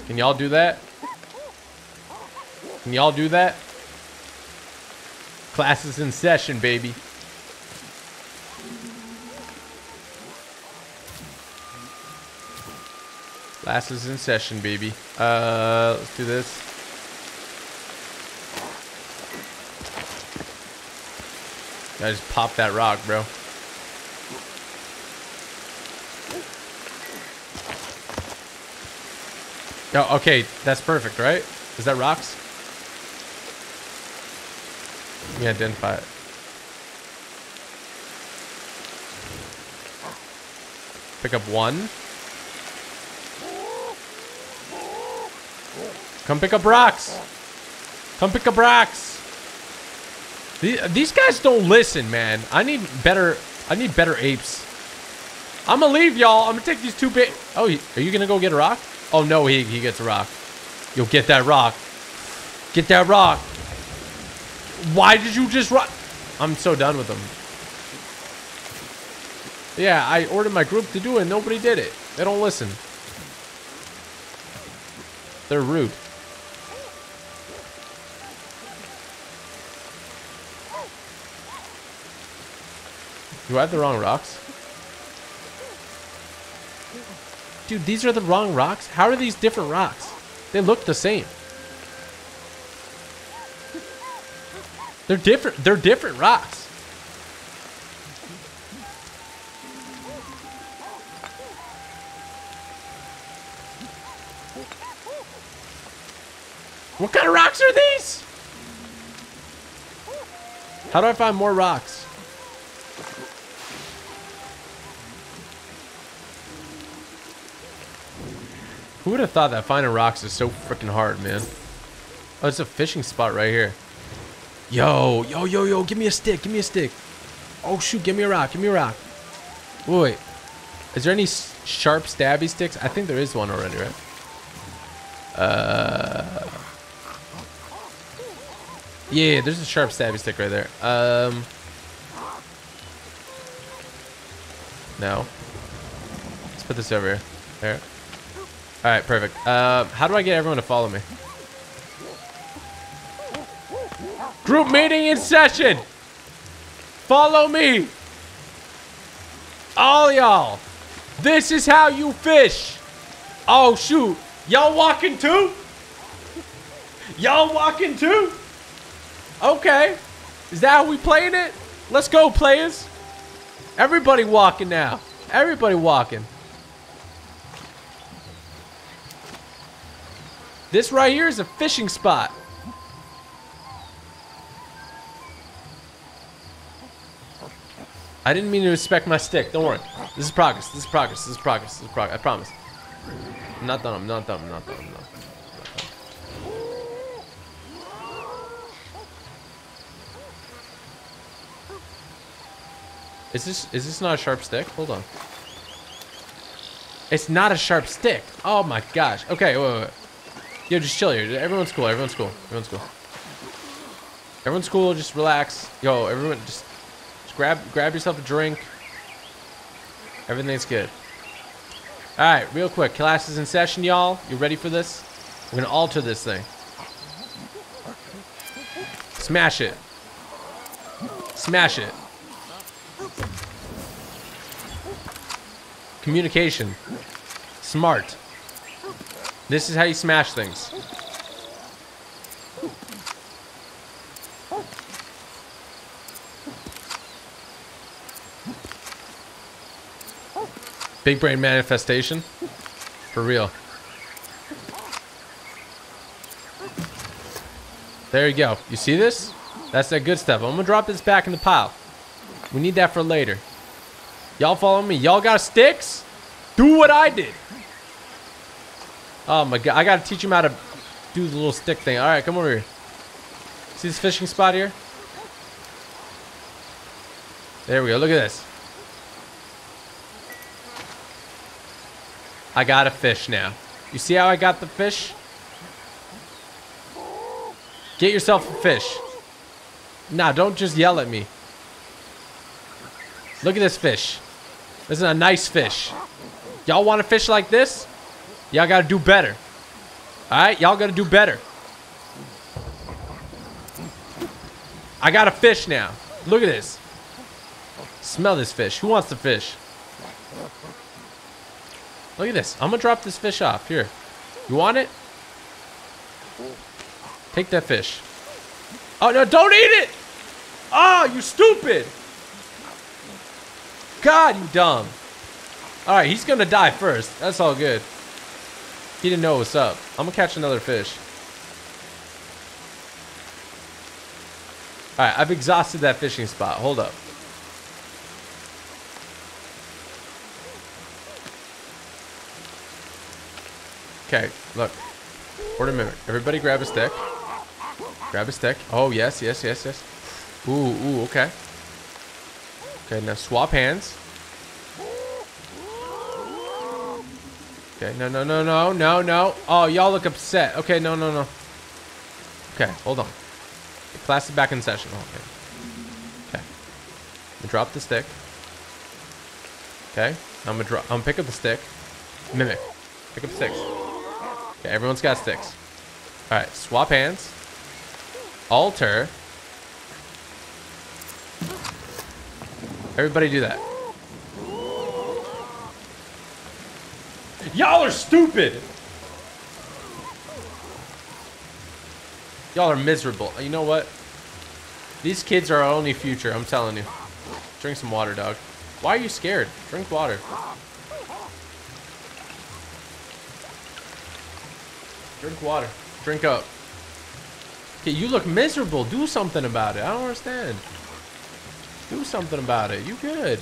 Can y'all do that? Can y'all do that? Class is in session, baby. Class is in session, baby. Uh, let's do this. I just popped that rock, bro. Oh, okay, that's perfect, right? Is that rocks? Let me identify it. Pick up one. Come pick up rocks. Come pick up rocks. These guys don't listen, man. I need better. I need better apes. I'm gonna leave y'all. I'm gonna take these two bit. Oh, are you gonna go get a rock? Oh, no, he, he gets a rock. Yo, get that rock. Get that rock. Why did you just rock? I'm so done with them. Yeah, I ordered my group to do it. Nobody did it. They don't listen. They're rude. Do I have the wrong rocks? Dude, these are the wrong rocks? How are these different rocks? They look the same. They're different. They're different rocks. What kind of rocks are these? How do I find more rocks? Who would have thought that finding rocks is so freaking hard, man? Oh, it's a fishing spot right here. Yo, yo, yo, yo, give me a stick, give me a stick. Oh, shoot, give me a rock, give me a rock. Wait, wait. Is there any sharp stabby sticks? I think there is one already, right? Uh, yeah, there's a sharp stabby stick right there. Um, no. Let's put this over here. There. All right, perfect. Uh, how do I get everyone to follow me? Group meeting in session. Follow me. All y'all. This is how you fish. Oh, shoot. Y'all walking too? Y'all walking too? Okay. Is that how we playing it? Let's go, players. Everybody walking now. Everybody walking. This right here is a fishing spot. I didn't mean to respect my stick. Don't worry. This is progress. This is progress. This is progress. This is progress. I promise. I'm not done. I'm not done. I'm not done. I'm not done. Is this is this not a sharp stick? Hold on. It's not a sharp stick. Oh my gosh. Okay. Wait. wait, wait. Yo, just chill here. Everyone's cool. Everyone's cool. Everyone's cool. Everyone's cool. Just relax. Yo, everyone, just, just grab grab yourself a drink. Everything's good. All right, real quick. Class is in session, y'all. You ready for this? We're gonna alter this thing. Smash it. Smash it. Communication. Smart. This is how you smash things. Big brain manifestation. For real. There you go. You see this? That's that good stuff. I'm gonna drop this back in the pile. We need that for later. Y'all follow me. Y'all got sticks? Do what I did. Oh my god. I gotta teach him how to do the little stick thing. Alright, come over here. See this fishing spot here? There we go. Look at this. I got a fish now. You see how I got the fish? Get yourself a fish. Nah, don't just yell at me. Look at this fish. This is a nice fish. Y'all want a fish like this? Y'all gotta do better. Alright, y'all gotta do better. I got a fish now. Look at this. Smell this fish. Who wants the fish? Look at this. I'm gonna drop this fish off. Here. You want it? Take that fish. Oh, no, don't eat it! Oh, you stupid! God, you dumb. Alright, he's gonna die first. That's all good. He didn't know what's up. I'm gonna catch another fish. Alright, I've exhausted that fishing spot. Hold up. Okay, look. Wait a minute. Everybody grab a stick. Grab a stick. Oh, yes, yes, yes, yes. Ooh, ooh, okay. Okay, now swap hands. Okay, no, no, no, no, no, no. Oh, y'all look upset. Okay, no, no, no. Okay, hold on. Class is back in session. Okay. Okay. I'm gonna drop the stick. Okay. I'm gonna drop. I'm gonna pick up the stick. Mimic. Pick up sticks. Okay, everyone's got sticks. All right, swap hands. Alter. Everybody do that. Y'all are stupid. Y'all are miserable. You know what? These kids are our only future, I'm telling you. Drink some water, dog. Why are you scared? Drink water. Drink water. Drink up. Okay, you look miserable. Do something about it. I don't understand. Do something about it. You good.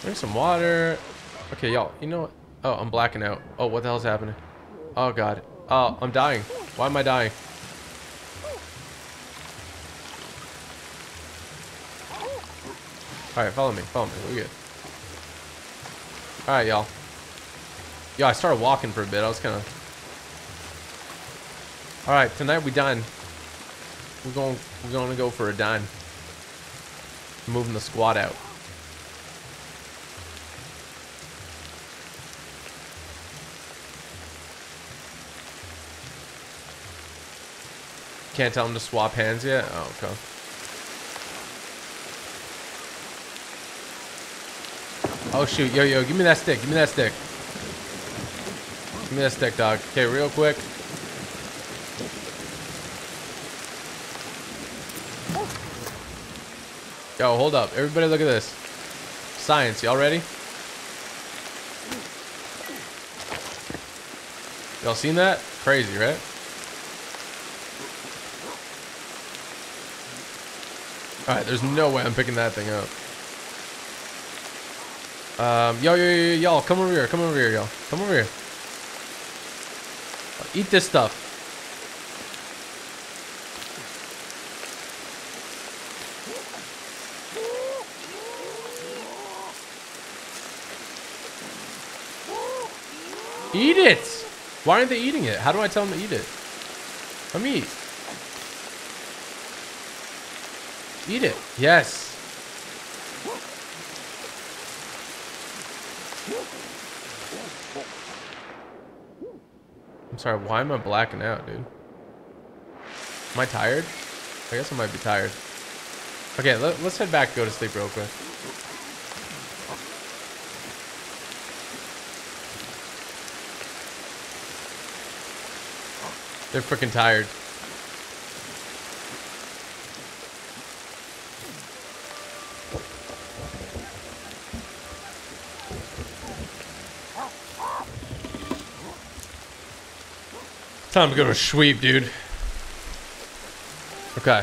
Drink some water. Okay, y'all. You know what? Oh, I'm blacking out. Oh, what the hell's happening? Oh, God. Oh, I'm dying. Why am I dying? Alright, follow me. Follow me. We're good. Alright, y'all. Yo, I started walking for a bit. I was kind of... All right, tonight we dine. We're going. We're going to go for a dine. Moving the squad out. Can't tell them to swap hands yet. Oh, okay. Oh shoot! Yo, yo, give me that stick. Give me that stick. Give me that stick, dog. Okay, real quick. Yo, hold up. Everybody look at this. Science, y'all ready? Y'all seen that? Crazy, right? Alright, there's no way I'm picking that thing up. Um, yo, yo, yo, y'all, come over here. Come over here, y'all. Come over here. Eat this stuff. Eat it! Why aren't they eating it? How do I tell them to eat it? Let me eat. Eat it. Yes. I'm sorry, why am I blacking out, dude? Am I tired? I guess I might be tired. Okay, let, let's head back and go to sleep real quick. They're freaking tired. Time to go to sweep, dude. Okay.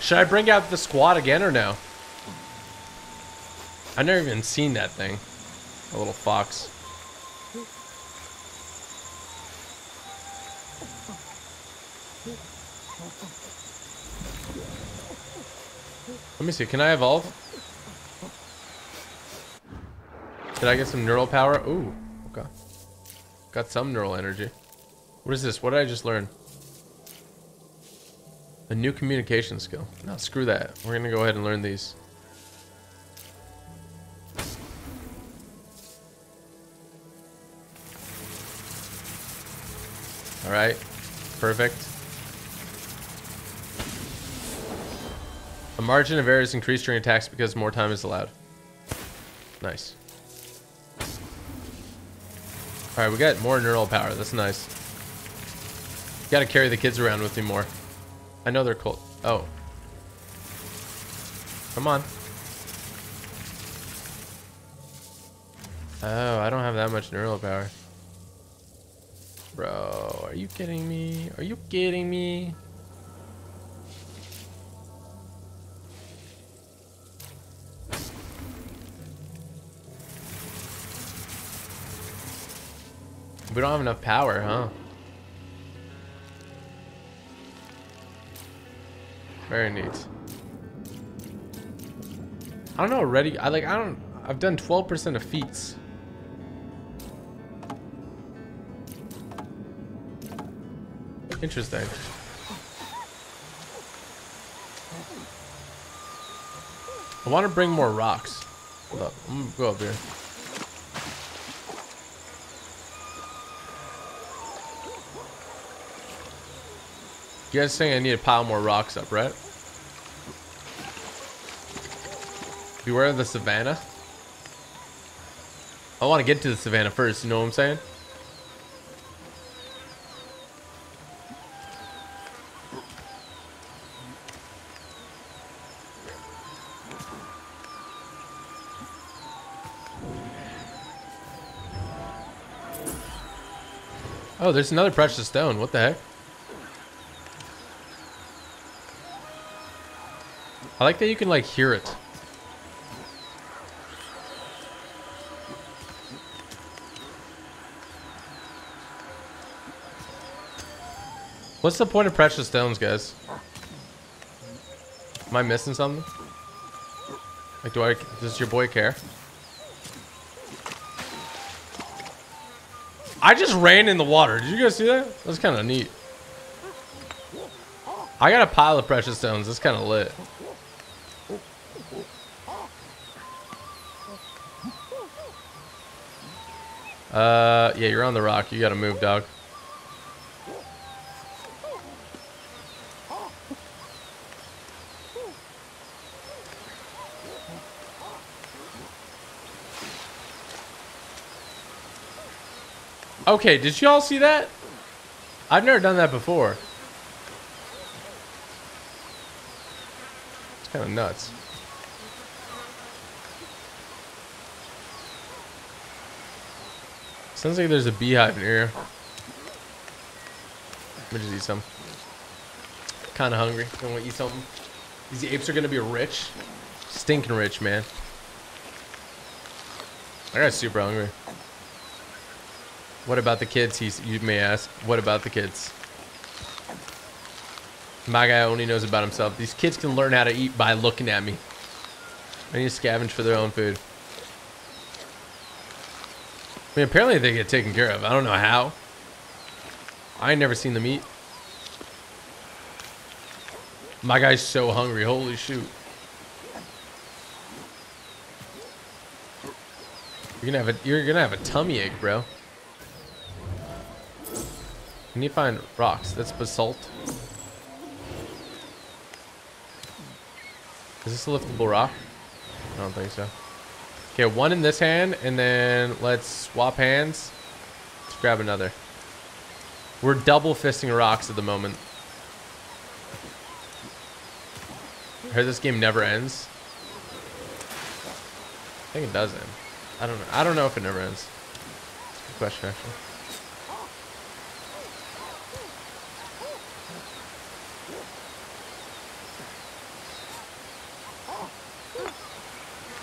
Should I bring out the squad again or no? I've never even seen that thing. A little fox. Let me see. Can I evolve? Did I get some neural power? Ooh. Okay. Got some neural energy. What is this? What did I just learn? A new communication skill. No, screw that. We're gonna go ahead and learn these. Alright. Perfect. A margin of error is increased during attacks because more time is allowed. Nice. Alright, we got more neural power. That's nice. Gotta carry the kids around with me more. I know they're cold. Oh. Come on. Oh, I don't have that much neural power. Bro, are you kidding me? Are you kidding me? We don't have enough power, huh? Very neat. I don't know already. I like I don't I've done twelve percent of feats. Interesting. I want to bring more rocks. Hold up. I'm gonna go up here. You guys saying I need to pile more rocks up, right? Beware of the savannah. I want to get to the savannah first, you know what I'm saying? Oh, there's another precious stone. What the heck? I like that you can, like, hear it. What's the point of precious stones, guys? Am I missing something? Like, do I... does your boy care? I just ran in the water. Did you guys see that? That's kind of neat. I got a pile of precious stones. That's kind of lit. Uh, yeah, you're on the rock. You gotta move, dog. Okay, did y'all see that? I've never done that before. It's kind of nuts. Sounds like there's a beehive in here. Let me just eat some. Kind of hungry. Don't want to eat something. These apes are going to be rich. Stinking rich, man. I got super hungry. What about the kids? He's, you may ask. What about the kids? My guy only knows about himself. These kids can learn how to eat by looking at me. I need to scavenge for their own food. I mean, apparently they get taken care of. I don't know how. I ain't never seen them eat. My guy's so hungry. Holy shoot. You're gonna have a you're gonna have a tummy ache, bro. You need to find rocks. That's basalt. Is this a liftable rock? I don't think so. Okay, one in this hand, and then let's swap hands. Let's grab another. We're double fisting rocks at the moment. I heard this game never ends. I think it does end. I don't know. I don't know if it never ends. Good question, actually.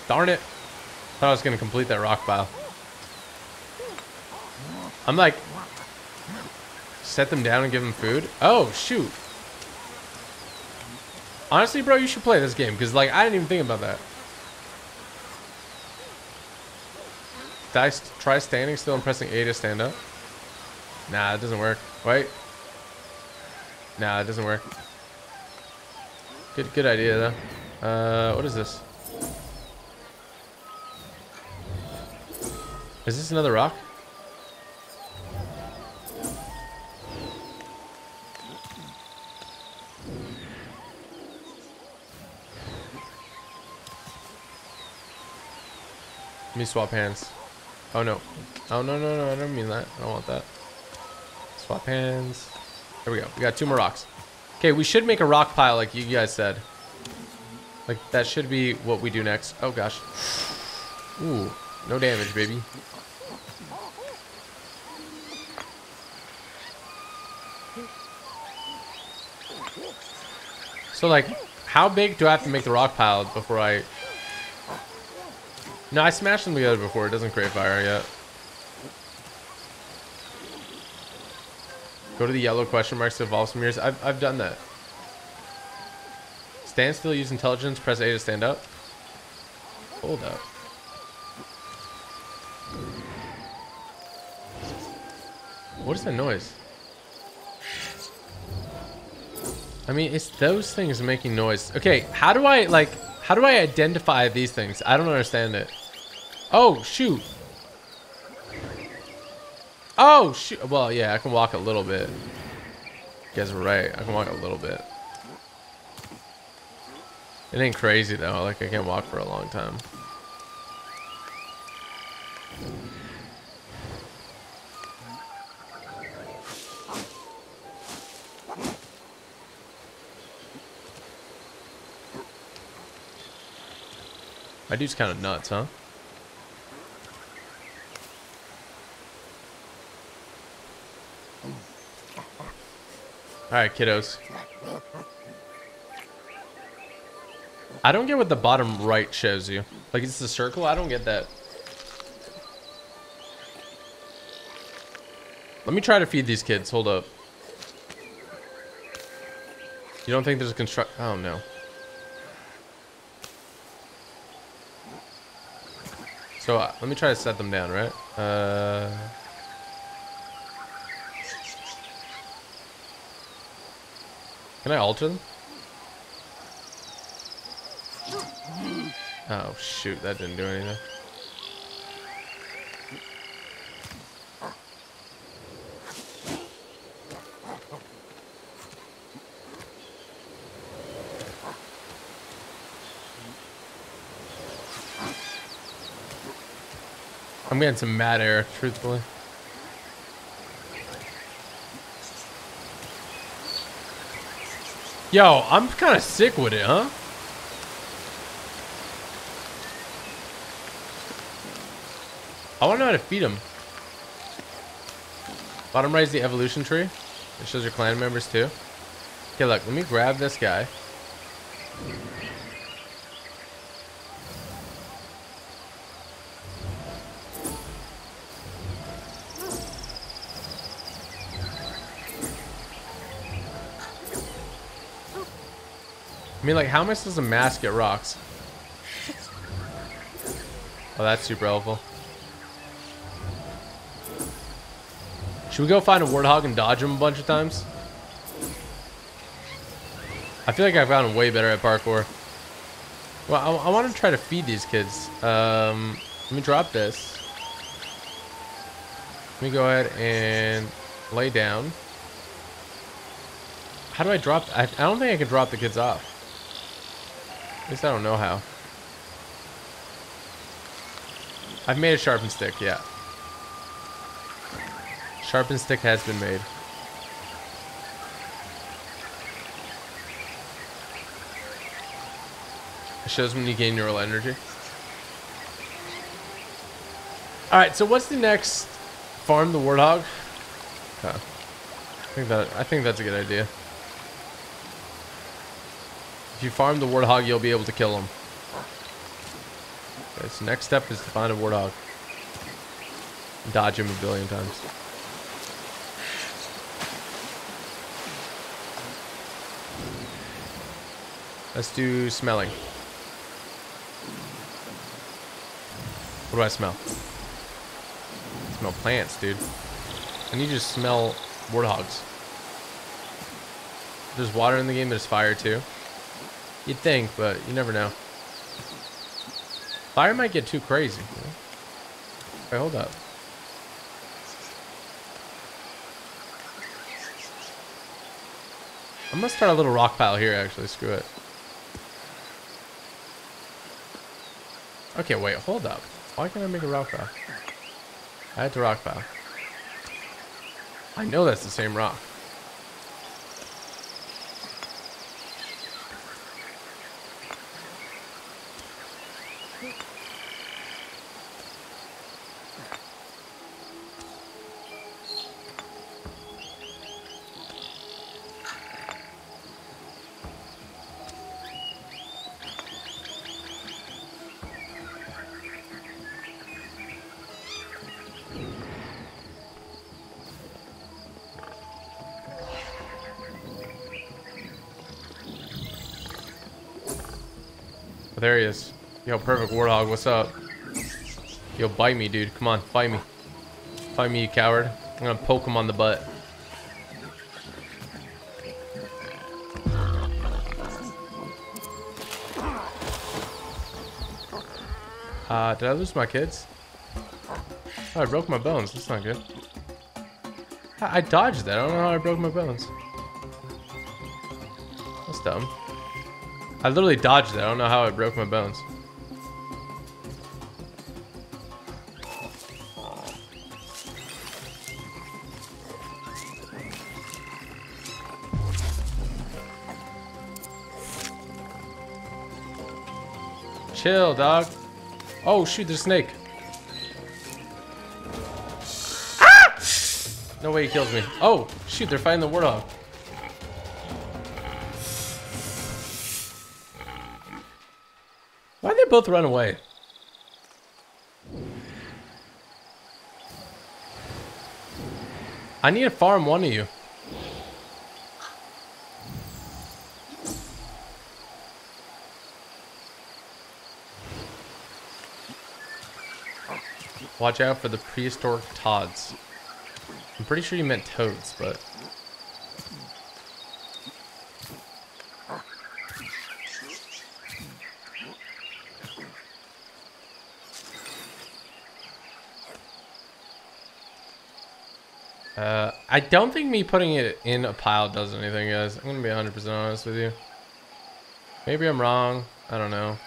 Darn it. I thought I was going to complete that rock pile. I'm like, set them down and give them food. Oh, shoot. Honestly, bro, you should play this game because, like, I didn't even think about that. Dice, try standing still and pressing A to stand up. Nah, it doesn't work. Wait. Nah, it doesn't work. Good, good idea, though. Uh, what is this? Is this another rock? Let me swap hands. Oh no. Oh no, no, no, I don't mean that. I don't want that. Swap hands. There we go. We got two more rocks. Okay, we should make a rock pile like you guys said. Like, that should be what we do next. Oh gosh. Ooh, no damage, baby. So, like, how big do I have to make the rock pile before I... No, I smashed them together before. It doesn't create fire yet. Go to the yellow question marks to evolve some mirrors. I've, I've done that. Stand still, use intelligence, press A to stand up. Hold up. What is that noise? I mean, it's those things making noise. Okay, how do I, like, how do I identify these things? I don't understand it. Oh, shoot. Oh, shoot. Well, yeah, I can walk a little bit. You guys were right. I can walk a little bit. It ain't crazy, though. Like, I can't walk for a long time. My dude's kind of nuts, huh? Alright, kiddos. I don't get what the bottom right shows you. Like, it's the circle? I don't get that. Let me try to feed these kids. Hold up. You don't think there's a construct... Oh, no. So uh, let me try to set them down, right? Uh, can I alter them? Oh shoot, that didn't do anything. I'm getting some mad air, truthfully. Yo, I'm kind of sick with it, huh? I want to know how to feed him. Bottom right is the evolution tree. It shows your clan members, too. Okay, look, let me grab this guy. I mean, like, how am I supposed to mask at rocks? Oh, that's super helpful. Should we go find a warthog and dodge him a bunch of times? I feel like I've gotten way better at parkour. Well, I, I want to try to feed these kids. Um, let me drop this. Let me go ahead and lay down. How do I drop? I, I don't think I can drop the kids off. At least I don't know how. I've made a sharpened stick, yeah. Sharpened stick has been made. It shows when you gain neural energy. Alright, so what's the next farm the warthog? Huh. I think that I think that's a good idea. If you farm the warthog, you'll be able to kill him. Okay, so next step is to find a warthog. Dodge him a billion times. Let's do smelling. What do I smell? I smell plants, dude. I need you to smell warthogs. There's water in the game, there's fire too. You'd think, but you never know. Fire might get too crazy. Alright, hold up. I'm gonna start a little rock pile here, actually. Screw it. Okay, wait, hold up. Why can't I make a rock pile? I had to rock pile. I know that's the same rock. Oh, there he is. Yo, perfect warthog, what's up? Yo, bite me, dude. Come on, fight me. Fight me, you coward. I'm gonna poke him on the butt. Uh, did I lose my kids? Oh, I broke my bones. That's not good. I, I dodged that. I don't know how I broke my bones. That's dumb. I literally dodged that. I don't know how it broke my bones. Chill, dog. Oh, shoot, there's a snake. Ah! No way he kills me. Oh, shoot, they're fighting the warthog. Why'd they both run away? I need to farm one of you. Watch out for the prehistoric toads. I'm pretty sure you meant toads, but... Uh, I don't think me putting it in a pile does anything, guys. I'm gonna be one hundred percent honest with you. Maybe I'm wrong. I don't know.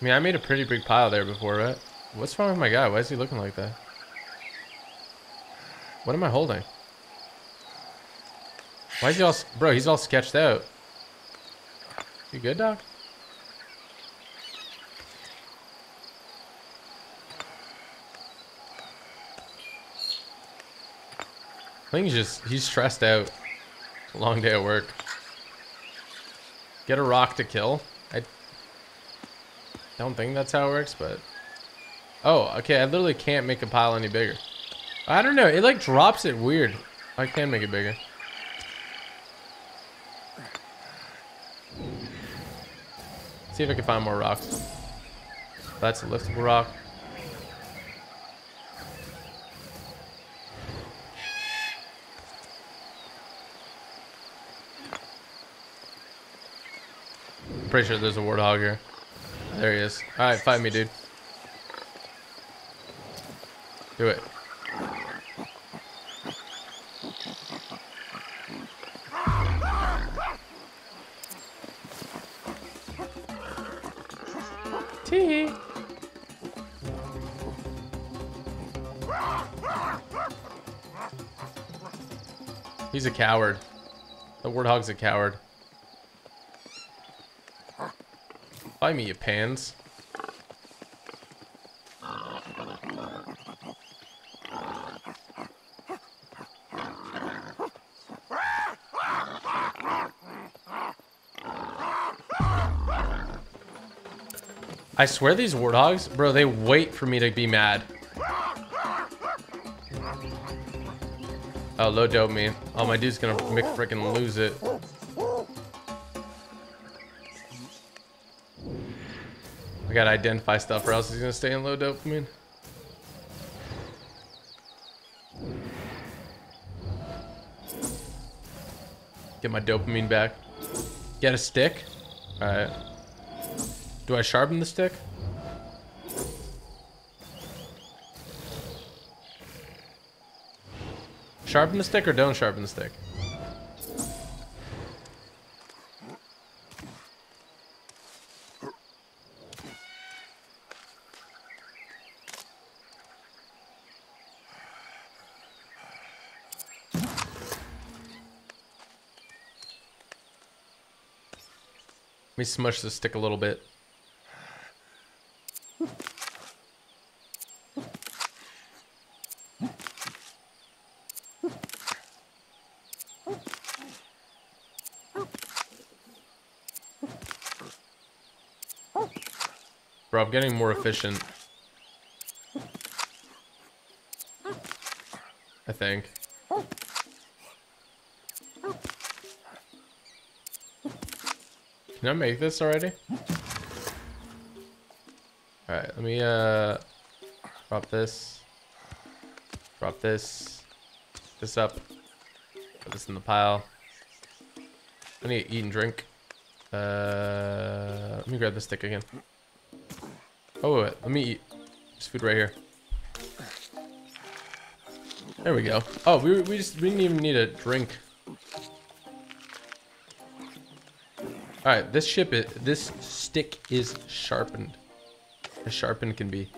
I mean, I made a pretty big pile there before, right? What's wrong with my guy? Why is he looking like that? What am I holding? Why is he all... Bro, he's all sketched out. You good, Doc? I think he's just... He's stressed out. Long day at work. Get a rock to kill. I don't think that's how it works, but... Oh, okay. I literally can't make a pile any bigger. I don't know. It, like, drops it weird. I can make it bigger. Let's see if I can find more rocks. That's a liftable rock. Pretty sure there's a warthog here. There he is. Alright, fight me, dude. Do it. Tee-hee. He's a coward. The warthog's a coward. Hi me, you pans. I swear these warthogs, bro, they wait for me to be mad. Oh, Low doped me. Oh, my dude's gonna frickin' lose it. I gotta identify stuff or else he's gonna stay in low dopamine. Get my dopamine back. Get a stick. Alright. Do I sharpen the stick? Sharpen the stick or don't sharpen the stick? Let me smush the stick a little bit. Bro, I'm getting more efficient. I think. Can I make this already? Alright, let me uh drop this. Drop this. This up. Put this in the pile. I need to eat and drink. Uh let me grab this stick again. Oh, wait, let me eat. There's food right here. There we go. Oh, we, we just we didn't even need a drink. All right, this ship is, this stick is sharpened. As sharpened can be.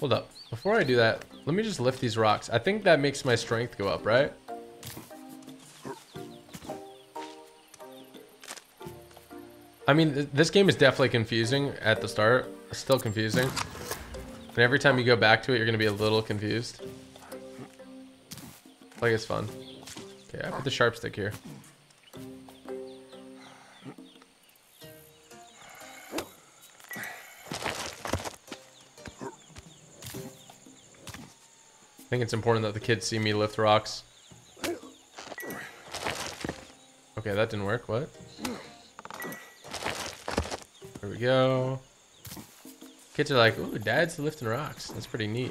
Hold up. Before I do that, let me just lift these rocks. I think that makes my strength go up, right? I mean, th this game is definitely confusing at the start. It's still confusing. And every time you go back to it, you're going to be a little confused. Like, it's fun. Okay, I put the sharp stick here. I think it's important that the kids see me lift rocks. Okay, that didn't work. What? There we go. Kids are like, ooh, dad's lifting rocks. That's pretty neat.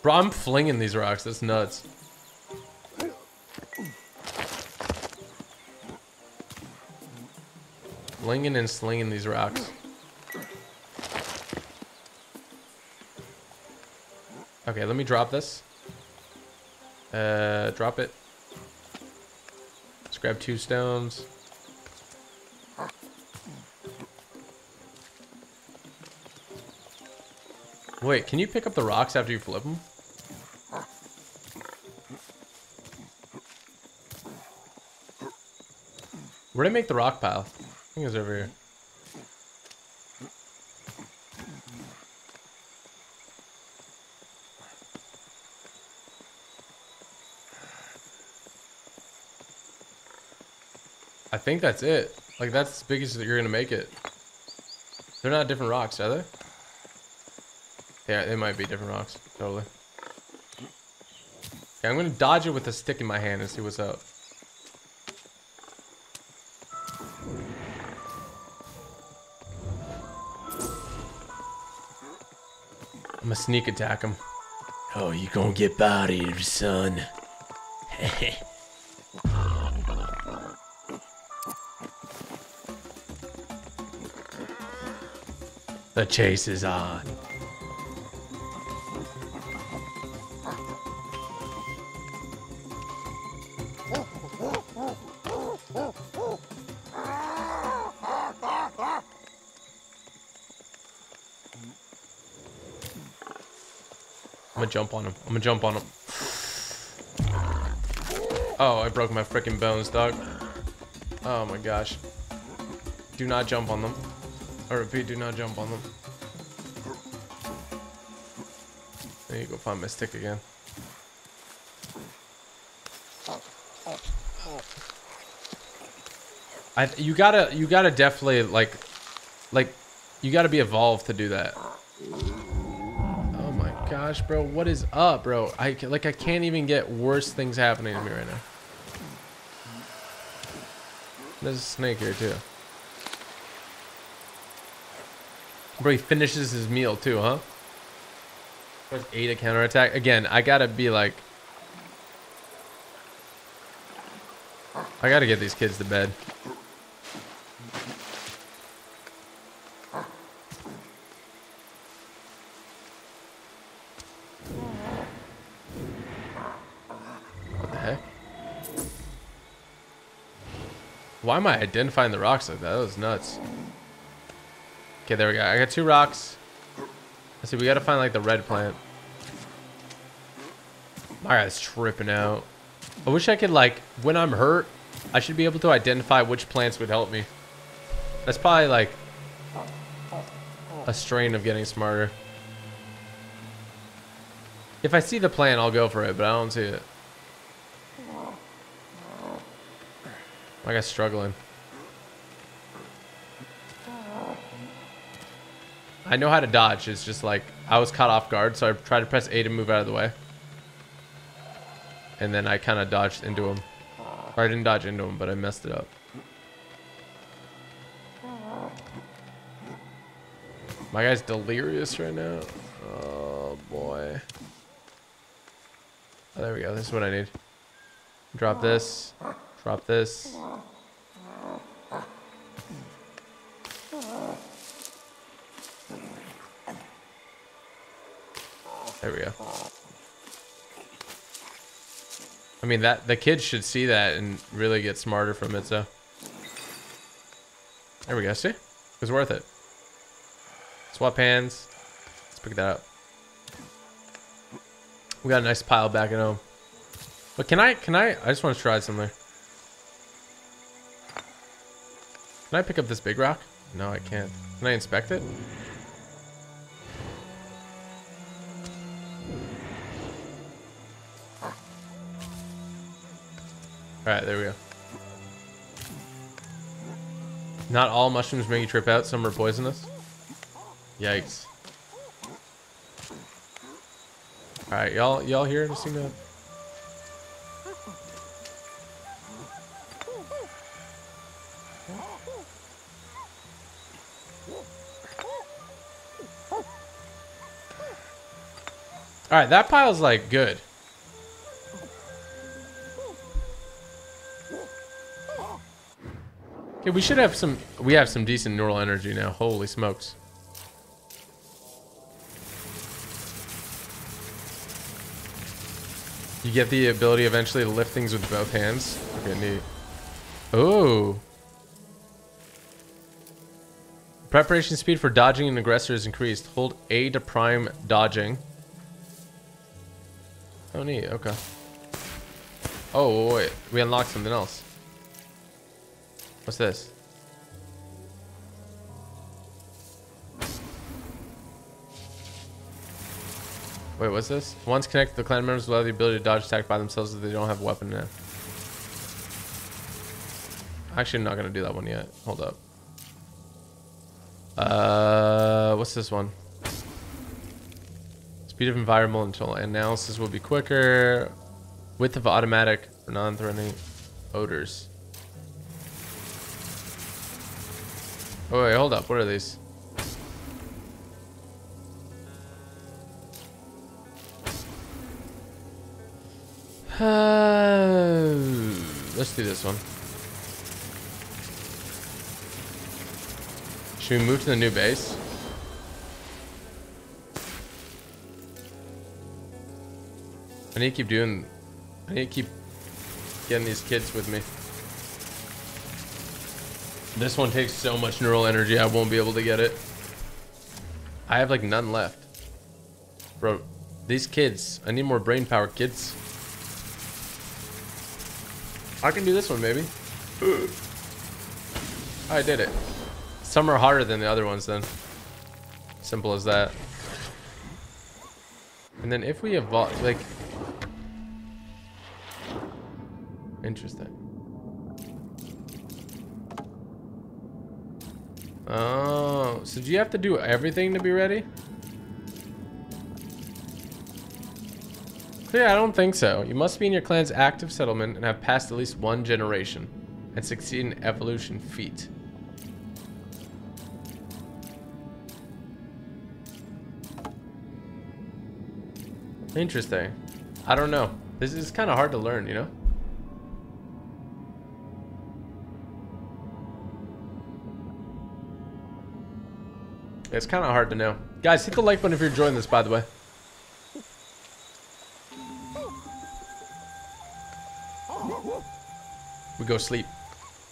Bro, I'm flinging these rocks. That's nuts. Flinging and slinging these rocks. Okay, let me drop this. Uh, drop it. Let's grab two stones. Wait, can you pick up the rocks after you flip them? Where did I make the rock pile? I think it was over here. I think that's it. Like, that's as big as you're gonna make it. They're not different rocks, are they? Yeah, they might be different rocks. Totally. Okay, I'm gonna dodge it with a stick in my hand and see what's up. I'm gonna sneak attack him. Oh, you gonna get bodied, son. Heh. The chase is on. I'm gonna jump on him. I'm gonna jump on him. Oh, I broke my freaking bones, dog. Oh my gosh. Do not jump on them. I repeat, do not jump on them. There you go, find my stick again. I, you gotta, you gotta definitely like, like, you gotta be evolved to do that. Oh my gosh, bro, what is up, bro? I like, I can't even get worse things happening to me right now. There's a snake here too. Bro, he finishes his meal too, huh? There's eight a counterattack again. I gotta be like, I gotta get these kids to bed. Why am I identifying the rocks like that? That was nuts. Okay, there we go. I got two rocks. Let's see, we gotta find like the red plant. My guy's tripping out. I wish I could like, when I'm hurt, I should be able to identify which plants would help me. That's probably like a strain of getting smarter. If I see the plant, I'll go for it, but I don't see it. I got struggling. I know how to dodge. It's just like I was caught off guard, so I tried to press A to move out of the way, and then I kind of dodged into him. Or I didn't dodge into him, but I messed it up. My guy's delirious right now. Oh boy. Oh, there we go. This is what I need. Drop this. Drop this. There we go. I mean, that the kids should see that and really get smarter from it, so. There we go, see? It was worth it. Swap hands. Let's pick that up. We got a nice pile back at home. But can I, can I, I just want to try something. Can I pick up this big rock? No, I can't. Can I inspect it? Alright, there we go. Not all mushrooms make you trip out. Some are poisonous. Yikes. Alright, y'all y'all here to see that? Alright, that pile's like good. Okay, we should have some, we have some decent neural energy now. Holy smokes. You get the ability eventually to lift things with both hands. Okay, neat. Ooh. Preparation speed for dodging an aggressor is increased. Hold A to prime dodging. Oh, neat. Okay. Oh, wait. We unlocked something else. What's this? Wait, what's this? Once connected, the clan members will have the ability to dodge attack by themselves if they don't have a weapon now. Actually, I'm not going to do that one yet. Hold up. Uh, what's this one? Speed of environmental analysis will be quicker. Width of automatic or non-threatening odors. Oh, wait, hold up. What are these? Uh, let's do this one. Should we move to the new base? I need to keep doing, I need to keep getting these kids with me. This one takes so much neural energy, I won't be able to get it. I have like none left. Bro, These kids. I need more brain power, kids. I can do this one, maybe. Ooh. I did it. Some are harder than the other ones, then. Simple as that. And then if we evolve, like... Interesting. Oh, so do you have to do everything to be ready? Yeah, I don't think so. You must be in your clan's active settlement and have passed at least one generation and succeed in evolution feat. Interesting. I don't know. This is kind of hard to learn, you know? It's kind of hard to know. Guys, hit the like button if you're enjoying this, by the way. We go sleep.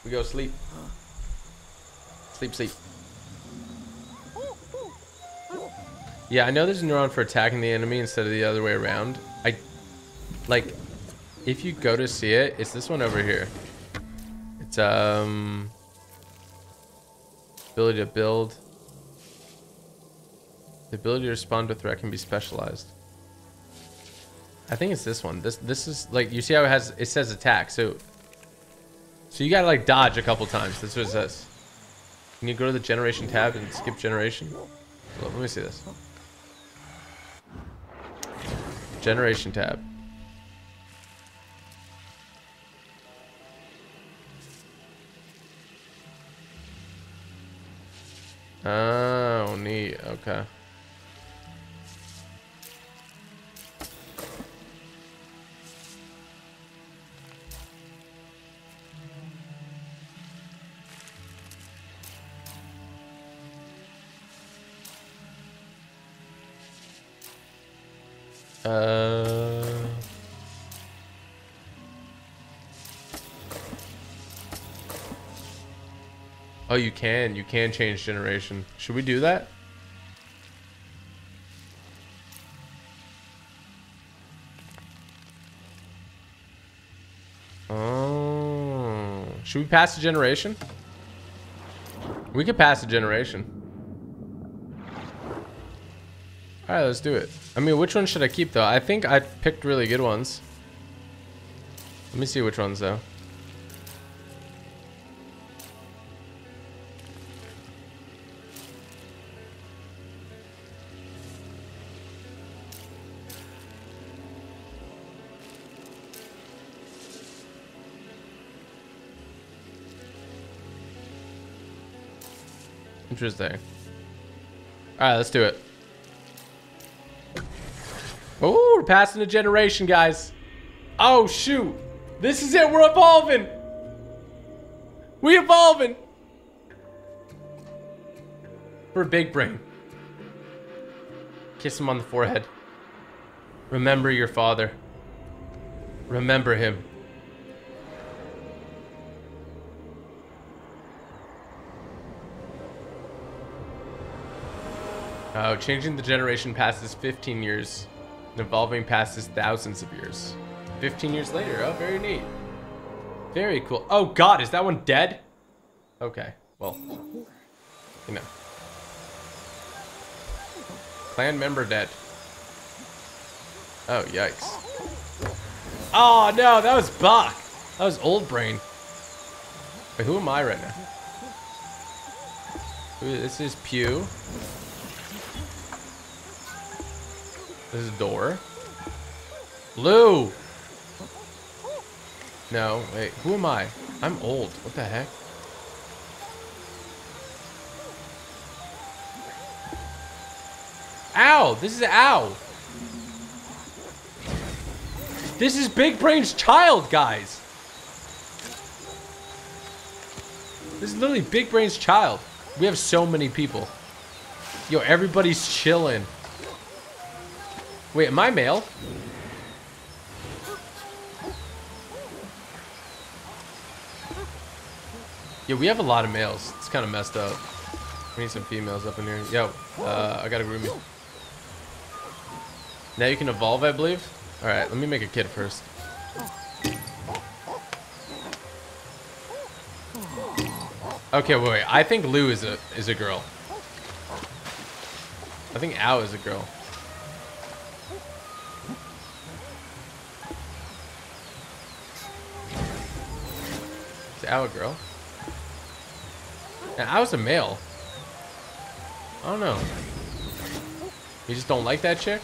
We go sleep. Sleep, sleep. Yeah, I know there's a neuron for attacking the enemy instead of the other way around. I, like, if you go to see it, it's this one over here. It's, um... ability to build... The ability to respond to threat can be specialized. I think it's this one. This this is like, you see how it has, it says attack. So so you gotta like dodge a couple times. That's what it says. Can you go to the generation tab and skip generation? Hold on, let me see this. Generation tab. Oh, neat. Okay. Uh, oh, you can. You can change generation. Should we do that? Oh. Should we pass a generation? We could pass a generation. Alright, let's do it. I mean, which one should I keep, though? I think I picked really good ones. Let me see which ones, though. Interesting. Alright, let's do it. Oh, we're passing a generation, guys. Oh, shoot. This is it. We're evolving. We're evolving. We're Big Brain. Kiss him on the forehead. Remember your father. Remember him. Oh, changing the generation passes fifteen years. Evolving past is thousands of years. fifteen years later. Oh, very neat. Very cool. Oh, God. Is that one dead? Okay. Well, you know. Clan member dead. Oh, yikes. Oh, no. That was Bach. That was Old Brain. Wait, who am I right now? Ooh, this is Pew. This is a door. Lou! No, wait. Who am I? I'm old. What the heck? Ow! This is Ow! This is Big Brain's child, guys! This is literally Big Brain's child. We have so many people. Yo, everybody's chilling. Wait, am I male? Yeah, we have a lot of males. It's kind of messed up. We need some females up in here. Yo, uh, I gotta groom you. Now you can evolve, I believe. All right, let me make a kid first. Okay, wait, wait. I think Lou is a is a girl. I think Ow is a girl. Is Ow a girl? And Ow's a male. I don't know. You just don't like that chick?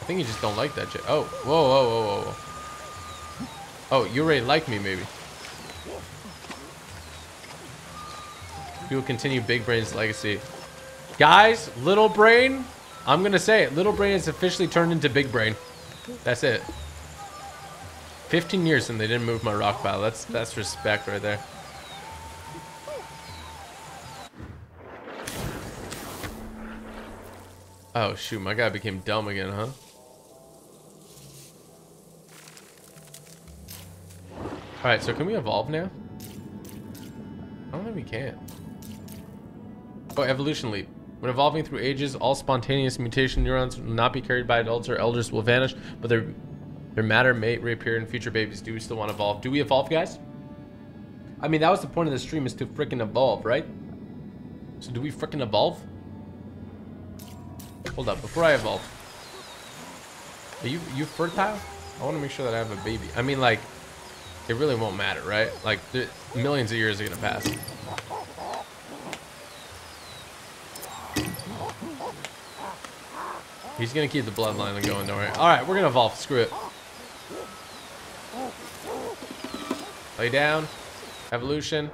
I think you just don't like that chick. Oh, whoa, whoa, whoa, whoa, whoa. Oh, you already like me, maybe. We will continue Big Brain's legacy. Guys, Little Brain, I'm going to say it. Little Brain is officially turned into Big Brain. That's it. fifteen years and they didn't move my rock pile. That's, that's respect right there. Oh, shoot. My guy became dumb again, huh? Alright, so can we evolve now? I don't think we can. Oh, evolution leap. When evolving through ages, all spontaneous mutation neurons will not be carried by adults or elders will vanish, but their their matter may reappear in future babies. Do we still want to evolve? Do we evolve, guys? I mean, that was the point of the stream, is to freaking evolve, right? So do we freaking evolve? Hold up, before I evolve. Are you, you fertile? I want to make sure that I have a baby. I mean, like, it really won't matter, right? Like, millions of years are going to pass. He's gonna keep the bloodline going, don't worry. Alright, we're gonna evolve. Screw it. Lay down. Evolution.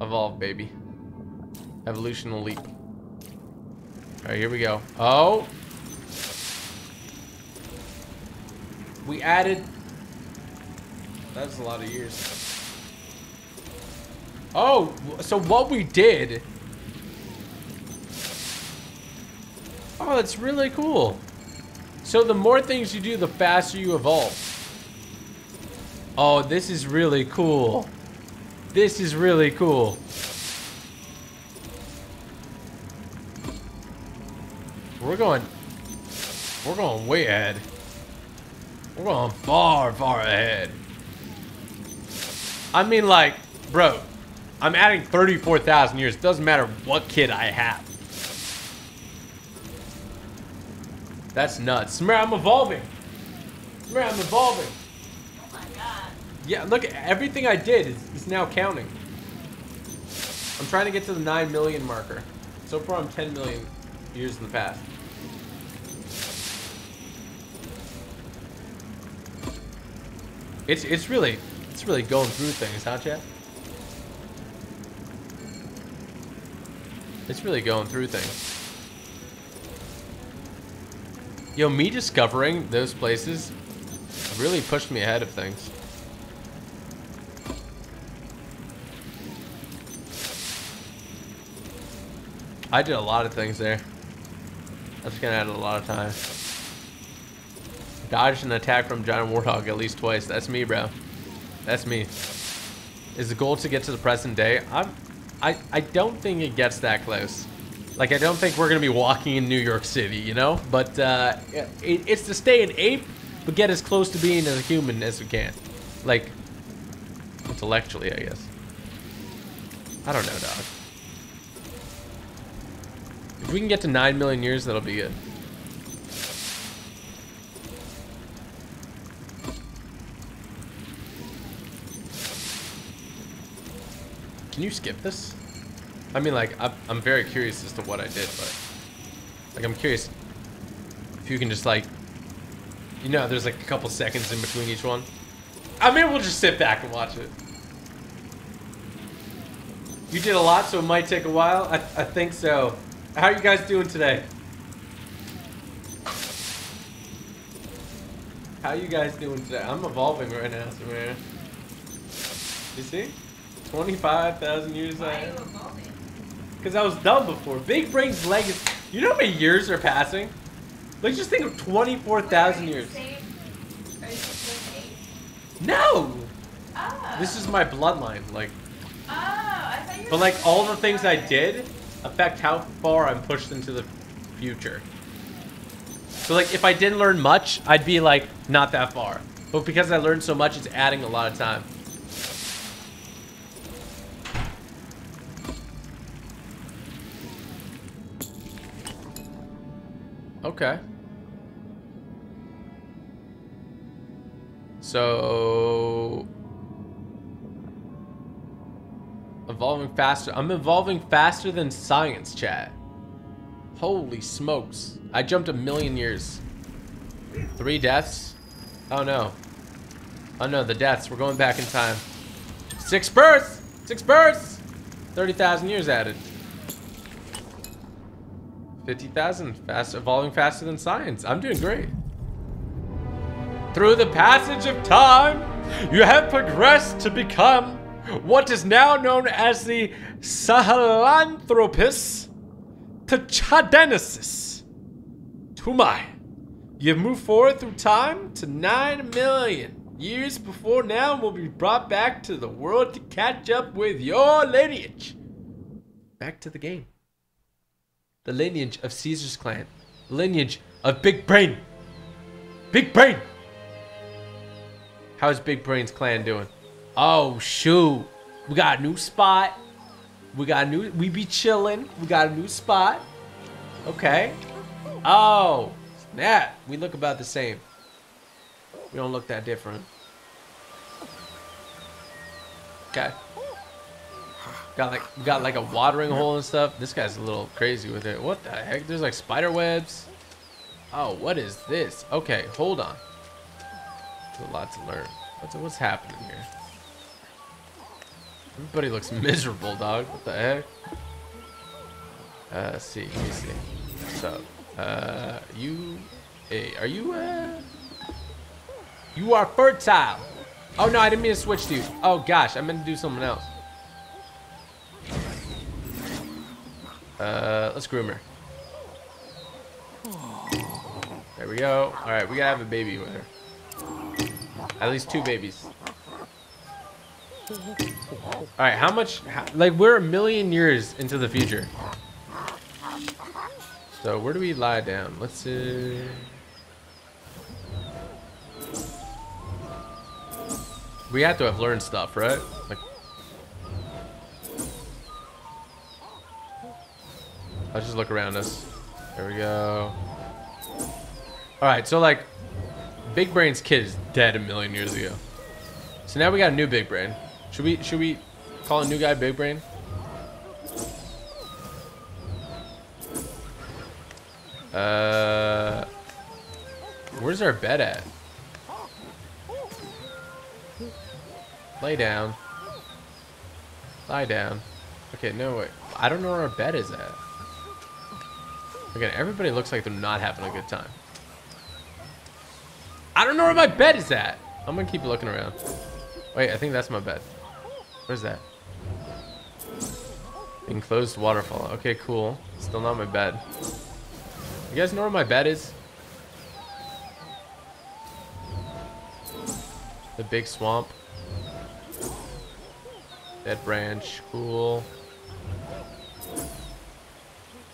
Evolve, baby. Evolutional leap. Alright, here we go. Oh! We added... That's a lot of years. Oh! So what we did... Oh, that's really cool. So the more things you do, the faster you evolve. Oh, this is really cool. This is really cool. We're going, we're going way ahead. We're going far, far ahead. I mean, like, bro, I'm adding thirty-four thousand years. It doesn't matter what kid I have. That's nuts. Samara, I'm evolving. Samara, I'm evolving. Oh my god. Yeah, look, everything I did is, is now counting. I'm trying to get to the nine million marker. So far, I'm ten million years in the past. It's it's really it's really going through things, huh, chat? It's really going through things. Yo, me discovering those places really pushed me ahead of things. I did a lot of things there. That's gonna add a lot of time. Dodged an attack from Giant Warthog at least twice. That's me, bro. That's me. Is the goal to get to the present day? I'm, I, I don't think it gets that close. Like, I don't think we're going to be walking in New York City, you know? But uh, it, it's to stay an ape, but get as close to being as a human as we can. Like, intellectually, I guess. I don't know, dog. If we can get to nine million years, that'll be good. Can you skip this? I mean, like, I'm very curious as to what I did, but, like, I'm curious if you can just, like, you know, there's, like, a couple seconds in between each one. I mean, we'll just sit back and watch it. You did a lot, so it might take a while. I, I think so. How are you guys doing today? How are you guys doing today? I'm evolving right now, so man. You see? twenty-five thousand years. Why I am. Are you evolving? Because I was dumb before. Big Brain's legacy. You know how many years are passing? Like, just think of twenty-four thousand years. Are you the same age? No! Oh. This is my bloodline. Like. Oh, I thought you were. But, like, all the things I did affect how far I'm pushed into the future. So like if I didn't learn much, I'd be like not that far. But because I learned so much, it's adding a lot of time. Okay. So evolving faster. I'm evolving faster than science, chat. Holy smokes. I jumped a million years. Three deaths. Oh no. Oh no, the deaths. We're going back in time. Six births! Six births! thirty thousand years added. fifty thousand. Fast, evolving faster than science. I'm doing great. Through the passage of time, you have progressed to become what is now known as the Sahelanthropus Tchadenesis Tumai. You move forward through time to nine million years before now and will be brought back to the world to catch up with your lineage. Back to the game. The lineage of Caesar's clan. The lineage of Big Brain. Big Brain! How's Big Brain's clan doing? Oh, shoot. We got a new spot. We got a new... We be chilling. We got a new spot. Okay. Oh, snap. We look about the same. We don't look that different. Okay. Got like got like a watering hole and stuff. This guy's a little crazy with it. What the heck? There's like spider webs. Oh, what is this? Okay, hold on. There's a lot to learn. What's what's happening here? Everybody looks miserable, dog. What the heck? Uh, let's see, let me see. So, uh, you, hey, are you? Uh, you are fertile. Oh no, I didn't mean to switch to you. Oh gosh, I meant to do something else. Uh, let's groom her. There we go. All right, we gotta have a baby with her. At least two babies. All right, how much? How, like we're a million years into the future. So where do we lie down? Let's see. We have to have learned stuff, right? Like. Let's just look around us. There we go. Alright, so like, Big Brain's kid is dead a million years ago. So now we got a new Big Brain. Should we, should we call a new guy Big Brain? Uh, where's our bed at? Lay down. Lie down. Okay, no, wait. I don't know where our bed is at. Again, everybody looks like they're not having a good time. I don't know where my bed is at. I'm gonna keep looking around. Wait, I think that's my bed. Where's that? Enclosed waterfall. Okay, cool. Still not my bed. You guys know where my bed is? The big swamp. Dead branch. Cool.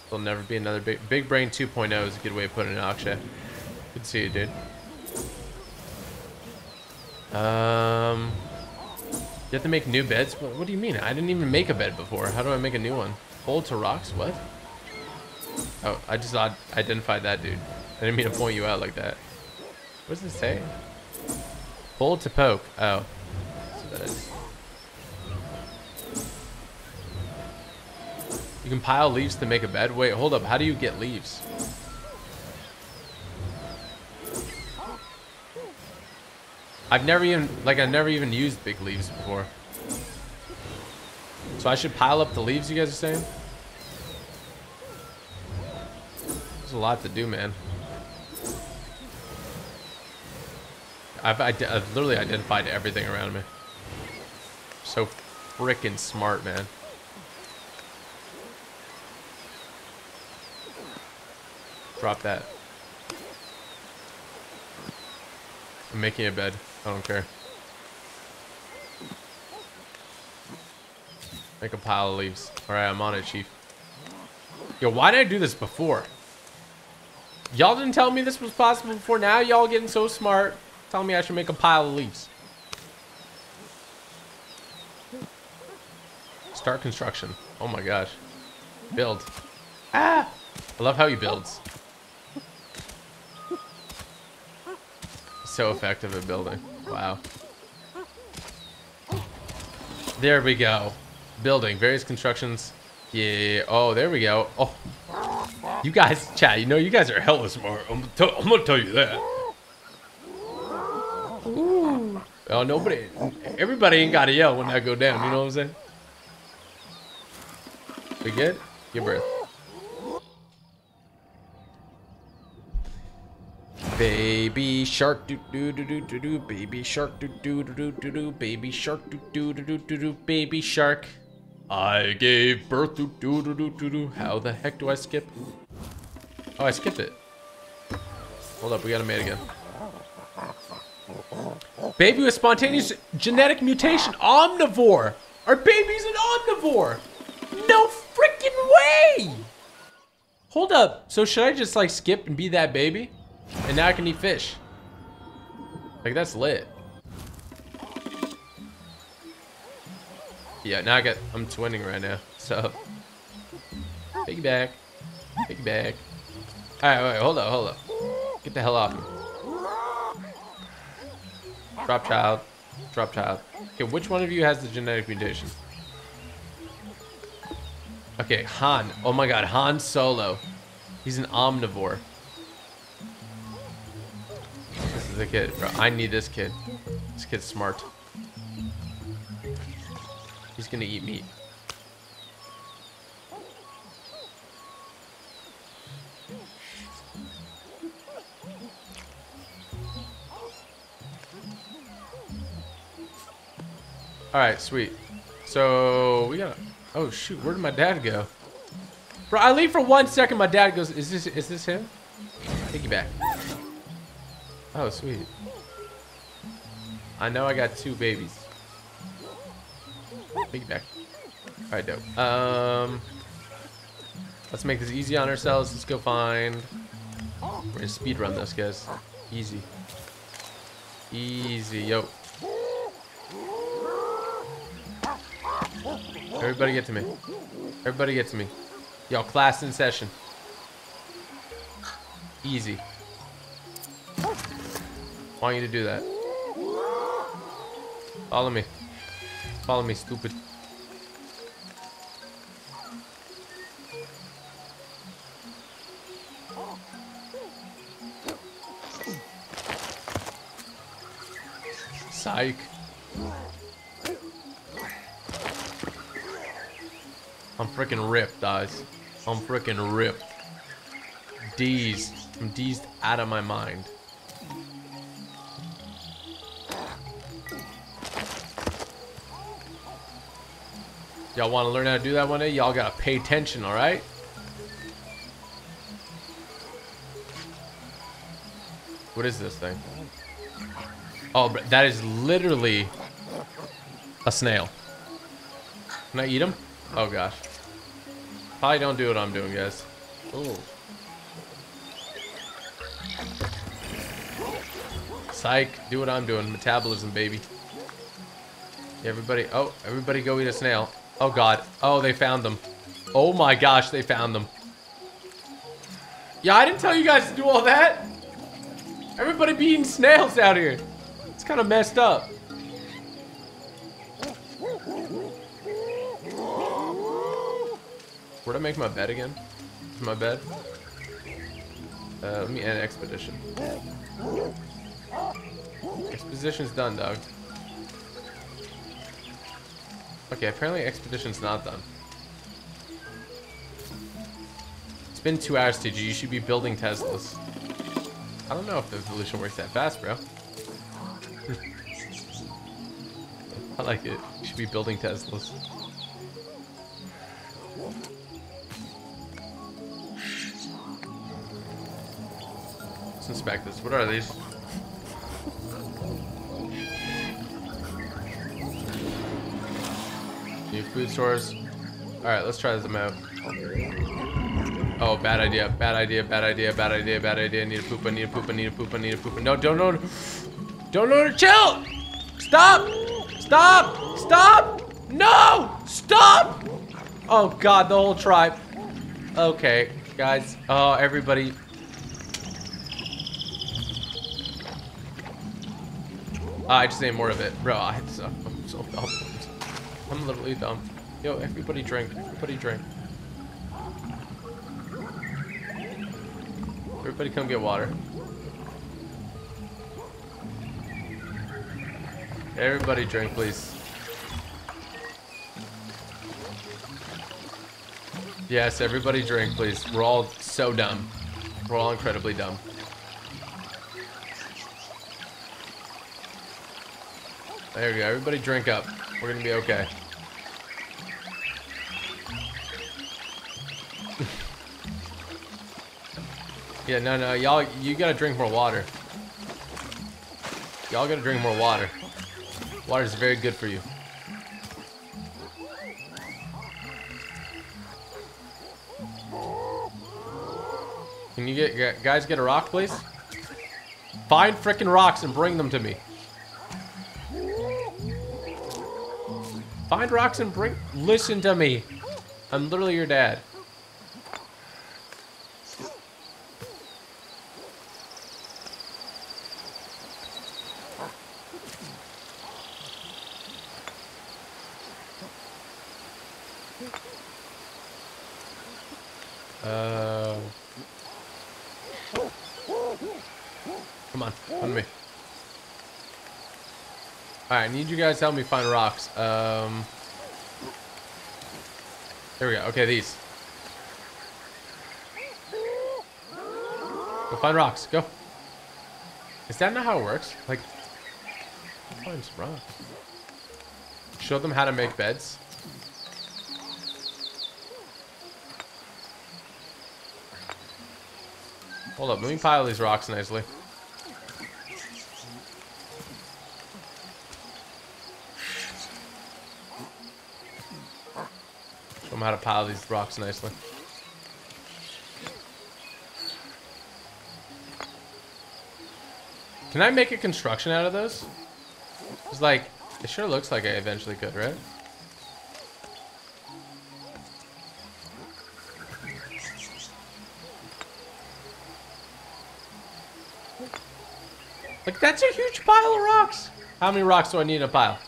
There'll never be another big big brain two point oh is a good way of putting it, Akshay. Good to see you, dude. Um, you have to make new beds. What, what do you mean? I didn't even make a bed before. How do I make a new one? Hold to rocks. What? Oh, I just identified that dude. I didn't mean to point you out like that. What does it say? Hold to poke. Oh, so that is. You can pile leaves to make a bed? Wait, hold up. How do you get leaves? I've never even, like, I've never even used big leaves before. So I should pile up the leaves, you guys are saying? There's a lot to do, man. I've, I've literally identified everything around me. So freaking smart, man. Drop that. I'm making a bed. I don't care. Make a pile of leaves. Alright, I'm on it, Chief. Yo, why did I do this before? Y'all didn't tell me this was possible before. Now y'all getting so smart. Tell me I should make a pile of leaves. Start construction. Oh my gosh. Build. Ah! I love how he builds. So effective at building. Wow. There we go. Building. Various constructions. Yeah. Oh, there we go. Oh. You guys, chat, you know, you guys are hella smart. I'm, I'm gonna tell you that. Ooh. Oh, nobody. Everybody ain't gotta yell when I go down. You know what I'm saying? We good? Give birth. Baby shark do do do do do do. Baby shark do do do do do do. Baby shark do do do do do do. Baby shark. I gave birth to do do do do do. How the heck do I skip? Oh, I skipped it. Hold up, we got a mate again. Baby with spontaneous genetic mutation, omnivore. Our baby's an omnivore. No freaking way. Hold up. So should I just like skip and be that baby? And now I can eat fish. Like that's lit. Yeah, now I got, I'm twinning right now, so. Piggyback, piggyback. All right, wait, hold up, hold up. Get the hell off me. Drop child, drop child. Okay, which one of you has the genetic mutation? Okay, Han, oh my God, Han Solo. He's an omnivore. This is a kid, bro, I need this kid. This kid's smart. He's gonna eat meat. All right, sweet. So we gotta. Oh shoot, where did my dad go? Bro, I leave for one second. My dad goes. Is this is this him? Piggyback. Oh sweet. I know I got two babies. Piggyback. Alright, dope. Um, let's make this easy on ourselves. Let's go find. We're gonna speedrun this, guys. Easy. Easy, yo. Everybody get to me. Everybody get to me. Yo, class in session. Easy. I want you to do that. Follow me. Follow me, stupid. Psych. I'm freaking ripped, guys. I'm freaking ripped. D's. I'm D's out of my mind. Y'all want to learn how to do that one day? Y'all gotta pay attention, all right? What is this thing? Oh, that is literally a snail. Can I eat him? Oh gosh. Probably don't do what I'm doing, guys. Ooh. Psych. Do what I'm doing. Metabolism, baby. Everybody. Oh, everybody go eat a snail. Oh God. Oh, they found them. Oh my gosh, they found them. Yeah, I didn't tell you guys to do all that. Everybody be eating snails out here. It's kind of messed up. Where'd I make my bed again? My bed? Uh, let me add expedition. Expedition's done, dog. Okay, apparently expedition's not done. It's been two hours, T G. You should be building Teslas. I don't know if the evolution works that fast, bro. I like it. You should be building Teslas. Let's inspect this. What are these? Food stores. All right, let's try this out. Oh, bad idea, bad idea, bad idea, bad idea, bad idea. I need a poop, I need a poop, I need a poop, I need a poop. No, don't, don't, don't, don't, chill! Stop! Stop! Stop! No! Stop! Oh God, the whole tribe. Okay, guys. Oh, everybody. Uh, I just need more of it, bro. I, I'm so dumb. I'm literally dumb. Yo, everybody drink. Everybody drink. Everybody come get water. Everybody drink, please. Yes, everybody drink, please. We're all so dumb. We're all incredibly dumb. There we go. Everybody drink up. We're gonna be okay. Yeah, no, no, y'all, you gotta drink more water. Y'all gotta drink more water. Water is very good for you. Can you get guys get a rock, please? Find frickin' rocks and bring them to me. Find rocks and bring. Listen to me. I'm literally your dad. Uh, come on, come to me. Alright, I need you guys to help me find rocks. Um, there we go. Okay, these. Go find rocks. Go. Is that not how it works? Like, find some rocks. Show them how to make beds. Hold up, let me pile these rocks nicely. Show them how to pile these rocks nicely. Can I make a construction out of those? It's like, it sure looks like I eventually could, right? Like, that's a huge pile of rocks. How many rocks do I need in a pile?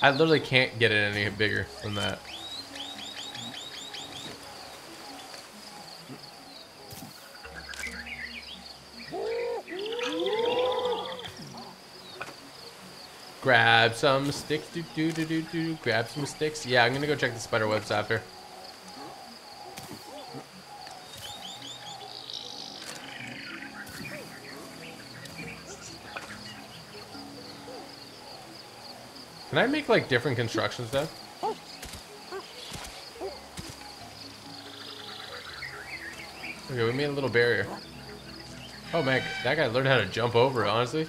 I literally can't get it any bigger than that. Grab some sticks, do do do do do. Grab some sticks. Yeah, I'm gonna go check the spider webs after. Can I make like different constructions though? Okay, we made a little barrier. Oh man, that guy learned how to jump over it, honestly.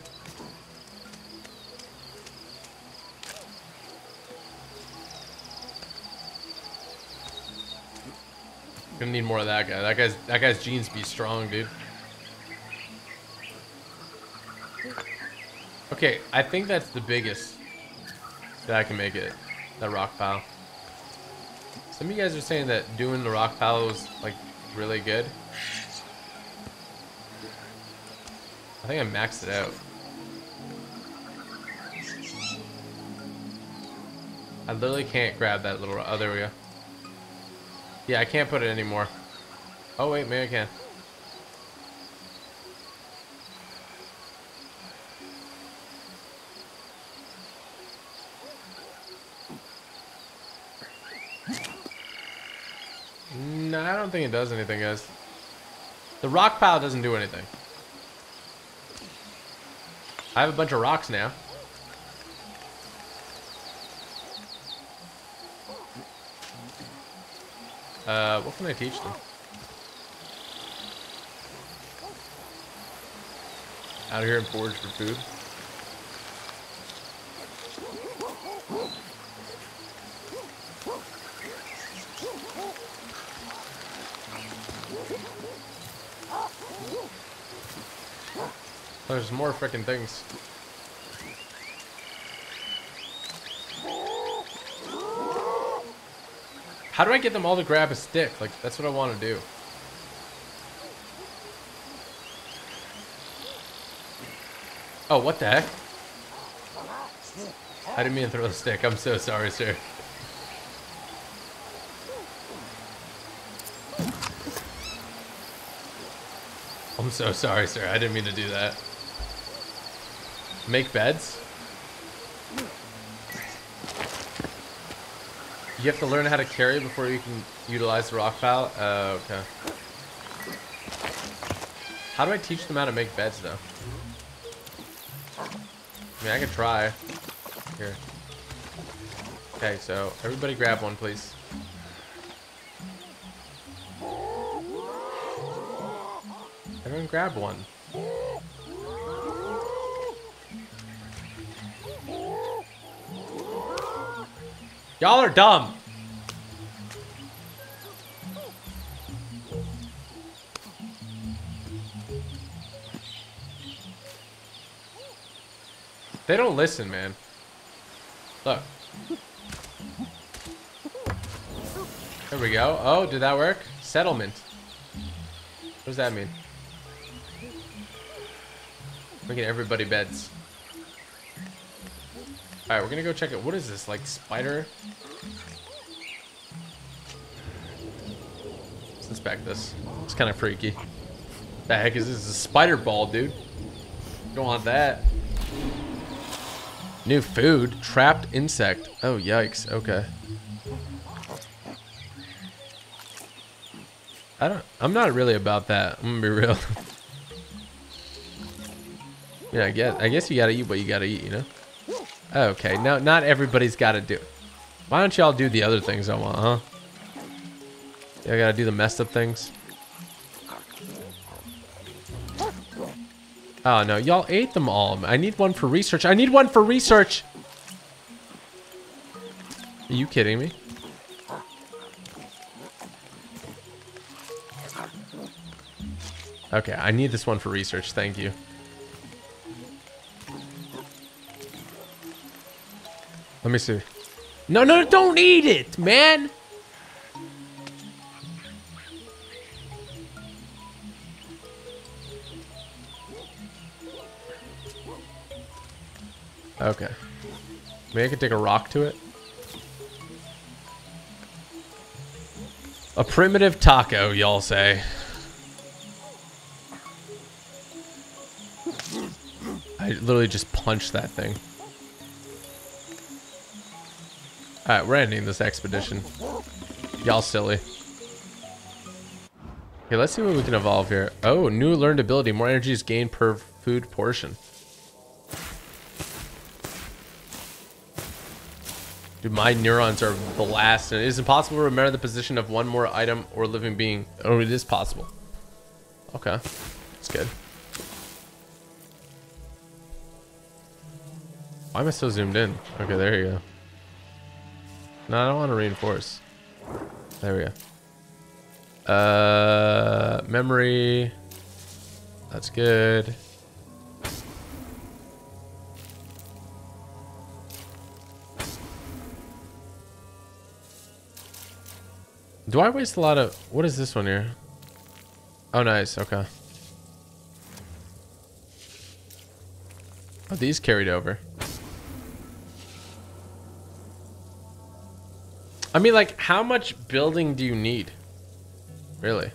Gonna need more of that guy. That guy's that guy's genes be strong, dude. Okay, I think that's the biggest that I can make it. That rock pile. Some of you guys are saying that doing the rock pile was like really good. I think I maxed it out. I literally can't grab that little. Oh, there we go. Yeah, I can't put it anymore. Oh wait, maybe I can. No, I don't think it does anything, guys. The rock pile doesn't do anything. I have a bunch of rocks now. Uh, what can I teach them? Out here and forage for food. There's more frickin' things. How do I get them all to grab a stick? Like, that's what I want to do. Oh, what the heck? I didn't mean to throw the stick. I'm so sorry, sir. I'm so sorry, sir. I didn't mean to do that. Make beds? You have to learn how to carry before you can utilize the rock pile? Oh, okay. How do I teach them how to make beds, though? I mean, I could try. Here. Okay, so everybody grab one, please. Everyone grab one. Y'all are dumb. They don't listen, man. Look. There we go. Oh, did that work? Settlement. What does that mean? Look at everybody beds. All right, we're gonna go check it. What is this, like spider? Let's inspect this. It's kind of freaky. The heck is this? This is a spider ball, dude. Don't want that. New food, trapped insect. Oh, yikes. Okay. I don't. I'm not really about that. I'm gonna be real. Yeah, I guess. I guess you gotta eat what you gotta eat, you know. Okay, now not everybody's got to do it. Why don't y'all do the other things I want, huh? Y'all got to do the messed up things? Oh, no, y'all ate them all. I need one for research. I need one for research! Are you kidding me? Okay, I need this one for research. Thank you. Let me see. No, no, don't eat it, man! Okay. Maybe I could take a rock to it? A primitive taco, y'all say. I literally just punched that thing. Alright, we're ending this expedition. Y'all silly. Okay, let's see what we can evolve here. Oh, new learned ability. More energy is gained per food portion. Dude, my neurons are blasted. It is impossible to remember the position of one more item or living being. Oh, it is possible. Okay, that's good. Why am I so zoomed in? Okay, there you go. No, I don't want to reinforce. There we go. Uh, memory. That's good. Do I waste a lot of... What is this one here? Oh, nice. Okay. Oh, these carried over. I mean, like, how much building do you need? Really?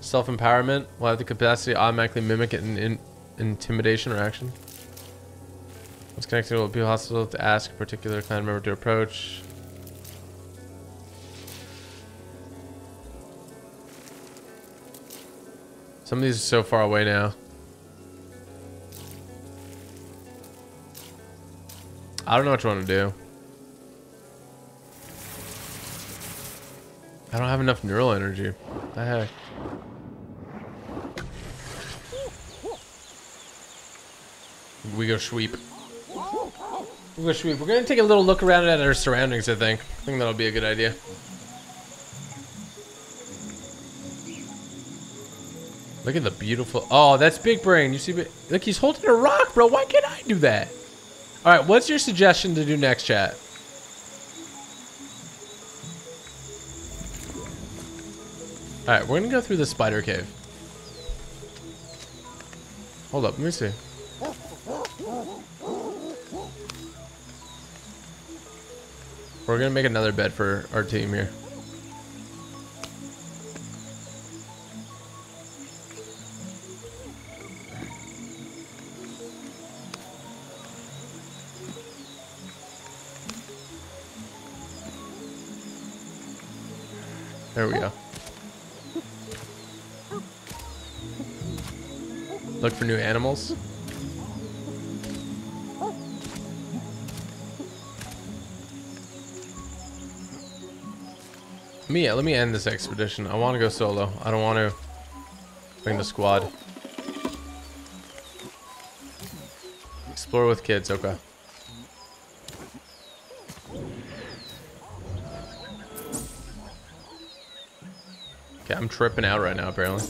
Self-empowerment will have the capacity to automatically mimic an in intimidation or action. Once connected, it will be possible to ask a particular clan member to approach. Some of these are so far away now. I don't know what you want to do. I don't have enough neural energy. What the heck? We go sweep. We go sweep. We're going to take a little look around at our surroundings, I think. I think that'll be a good idea. Look at the beautiful... Oh, that's Big Brain. You see... Look, he's holding a rock, bro. Why can't I do that? All right, what's your suggestion to do next, chat? All right, we're going to go through the spider cave. Hold up. Let me see. We're going to make another bed for our team here. There we go. Look for new animals. Let me, let me end this expedition. I want to go solo. I don't want to bring the squad. Explore with kids. Okay. Okay, I'm tripping out right now, apparently.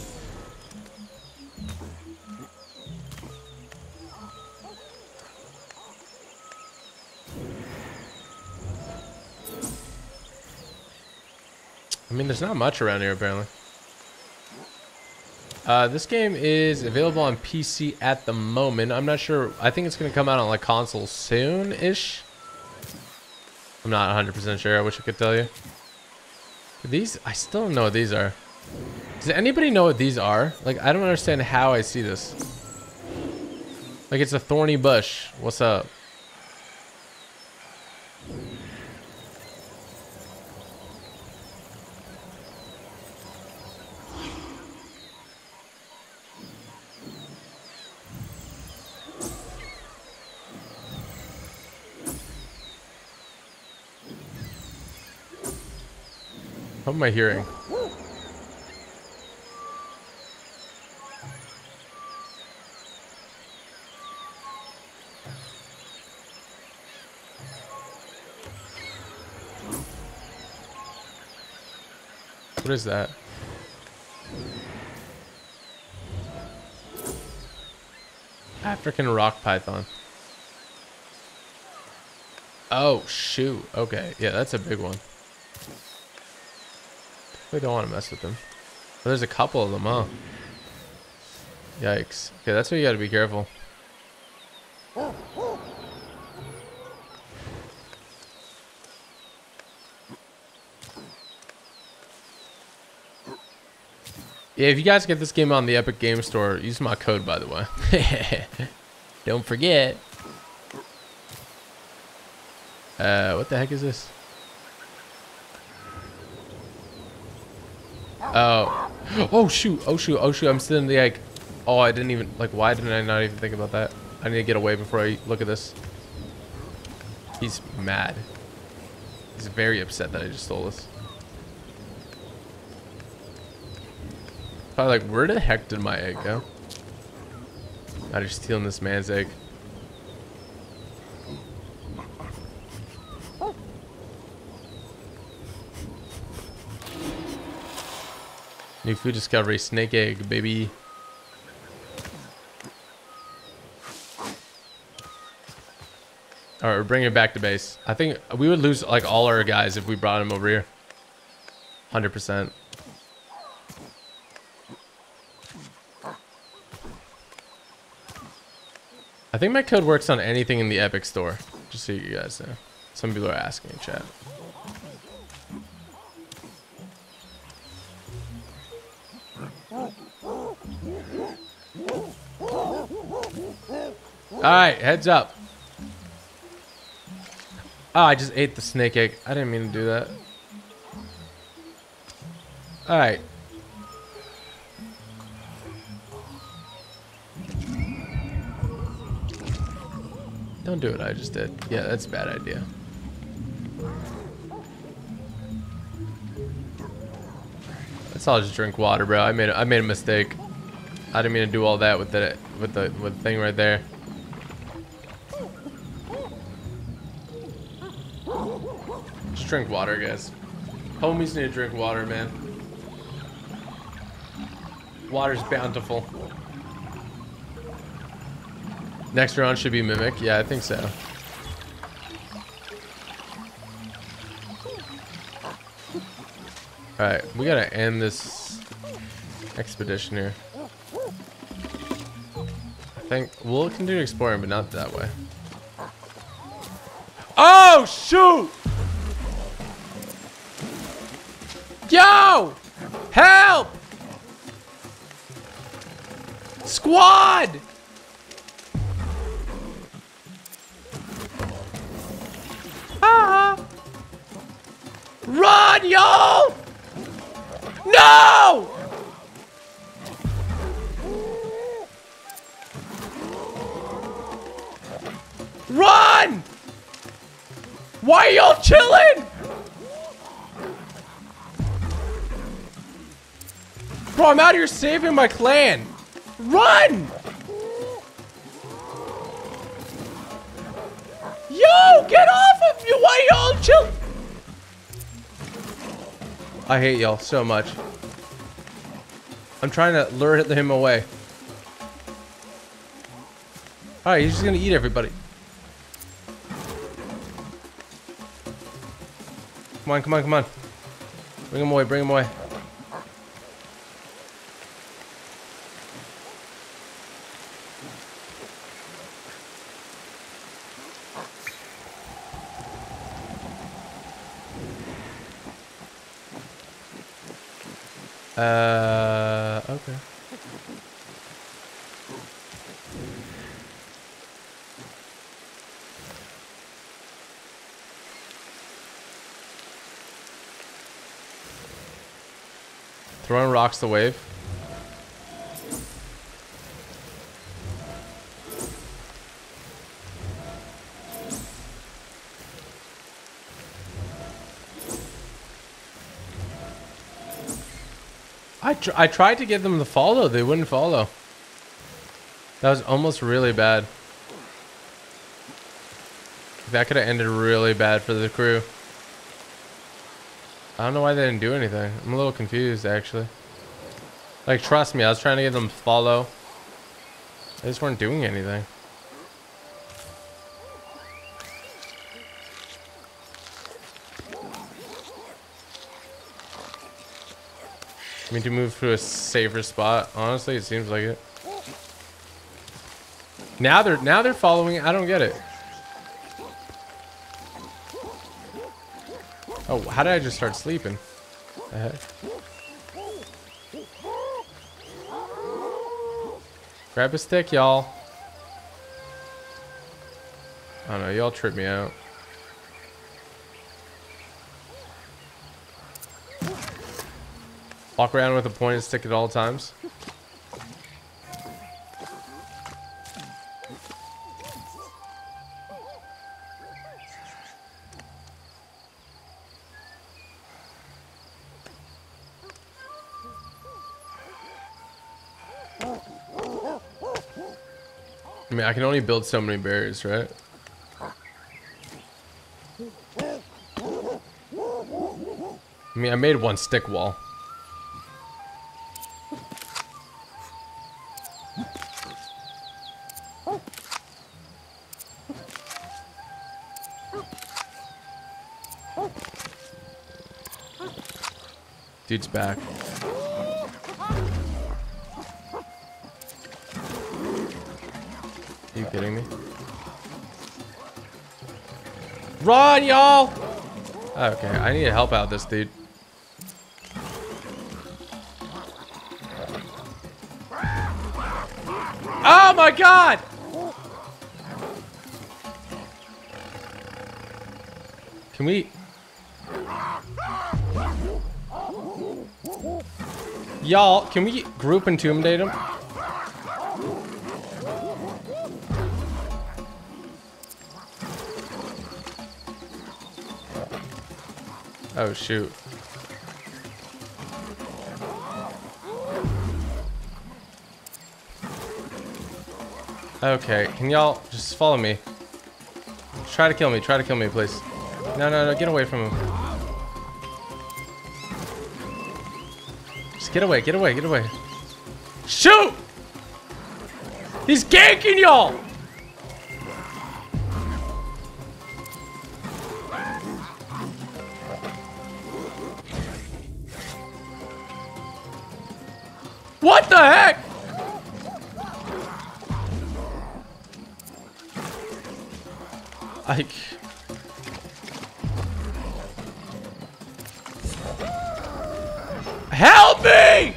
I mean, there's not much around here, apparently. Uh, this game is available on P C at the moment. I'm not sure. I think it's going to come out on like console soon-ish. I'm not one hundred percent sure. I wish I could tell you. These, I still don't know what these are. Does anybody know what these are? Like, I don't understand how I see this. Like, it's a thorny bush. What's up? What am I hearing? What is that? African rock python. Oh, shoot. Okay. Yeah, that's a big one. We don't want to mess with them. Well, there's a couple of them, huh? Yikes. Okay, that's where you got to be careful. Yeah, if you guys get this game on the Epic Game Store, use my code, by the way. Don't forget. Uh, what the heck is this? Oh, oh shoot, oh shoot, oh shoot, I'm still in the egg. Oh, I didn't even, like, why didn't I not even think about that? I need to get away before I look at this. He's mad. He's very upset that I just stole this. Probably like, where the heck did my egg go? I'm just stealing this man's egg. New food discovery, snake egg, baby. All right, we're bringing it back to base. I think we would lose like all our guys if we brought him over here. one hundred percent. I think my code works on anything in the Epic Store. Just so you guys know. Some people are asking in chat. Alright, heads up. Oh, I just ate the snake egg. I didn't mean to do that. Alright. Don't do what I just did. Yeah, that's a bad idea. Let's all just drink water, bro. I made a, I made a mistake. I didn't mean to do all that with the with the with the thing right there. Just drink water, guys. Homies need to drink water, man. Water's bountiful. Next round should be Mimic. Yeah, I think so. Alright, we gotta end this expedition here. I think we'll continue exploring, but not that way. Oh, shoot! Yo! Help! Squad! Ah! Run, y'all! No! Run! Why are y'all chilling? Bro, I'm out here saving my clan. Run! Yo, get off of you! Why are y'all chilling? I hate y'all so much. I'm trying to lure him away. Alright, he's just gonna eat everybody. Come on, come on, come on. Bring him away, bring him away. Uh, okay. Throwing rocks to wave. I, tr I tried to get them to follow. They wouldn't follow. That was almost really bad. That could have ended really bad for the crew. I don't know why they didn't do anything. I'm a little confused, actually. Like, trust me, I was trying to get them to follow. They just weren't doing anything. I mean, to move to a safer spot. Honestly, it seems like it. Now they're now they're following. I don't get it. Oh, how did I just start sleeping? The heck? Grab a stick, y'all. I don't know. Y'all trip me out. Walk around with a pointed stick at all times. I mean, I can only build so many barriers, right? I mean, I made one stick wall. Dude's back. Are you kidding me? Run, y'all! Okay, I need to help out this dude. Oh my god! Can we... Y'all, can we group intimidate him? Oh, shoot. Okay, can y'all just follow me? Try to kill me, try to kill me, please. No, no, no, get away from him. Get away, get away, get away. Shoot! He's ganking y'all! What the heck? Like... Help me!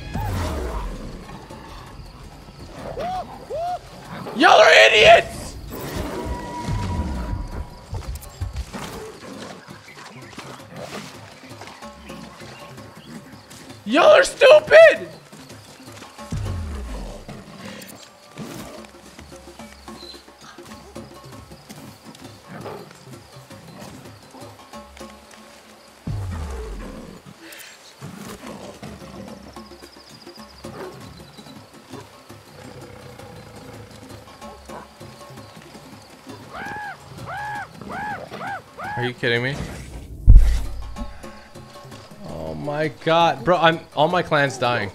Y'all are idiots! Y'all are stupid! Are you kidding me? Oh my god, bro, I'm all my clan's dying.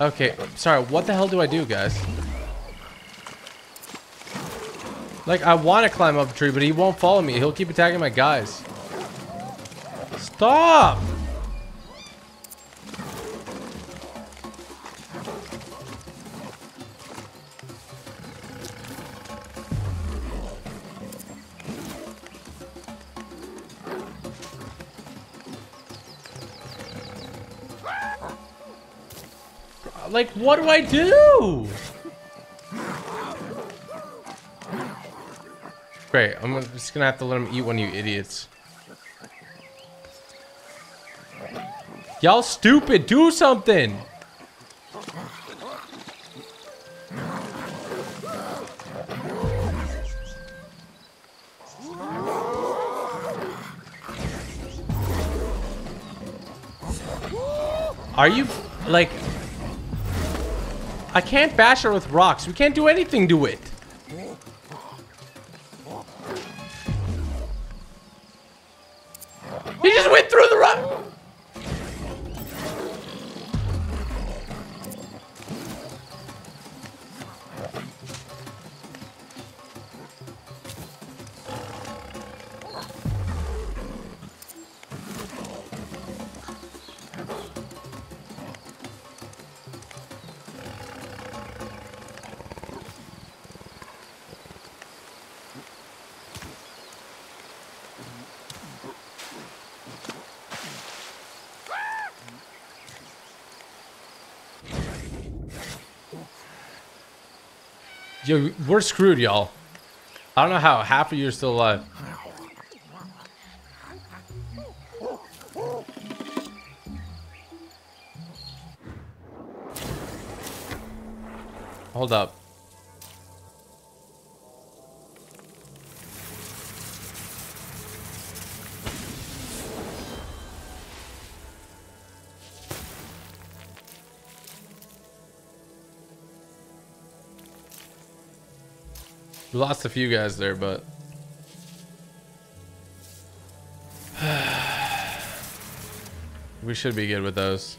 Okay, sorry, what the hell do I do, guys? Like, I want to climb up a tree, but he won't follow me. He'll keep attacking my guys. Stop! Like, what do I do? Great, I'm just gonna have to let him eat one of you idiots. Y'all stupid, do something! Are you, like... I can't bash her with rocks. We can't do anything to it. He just went through the rock. Yo, we're screwed, y'all. I don't know how half of you are still alive. Hold up. We lost a few guys there, but we should be good with those.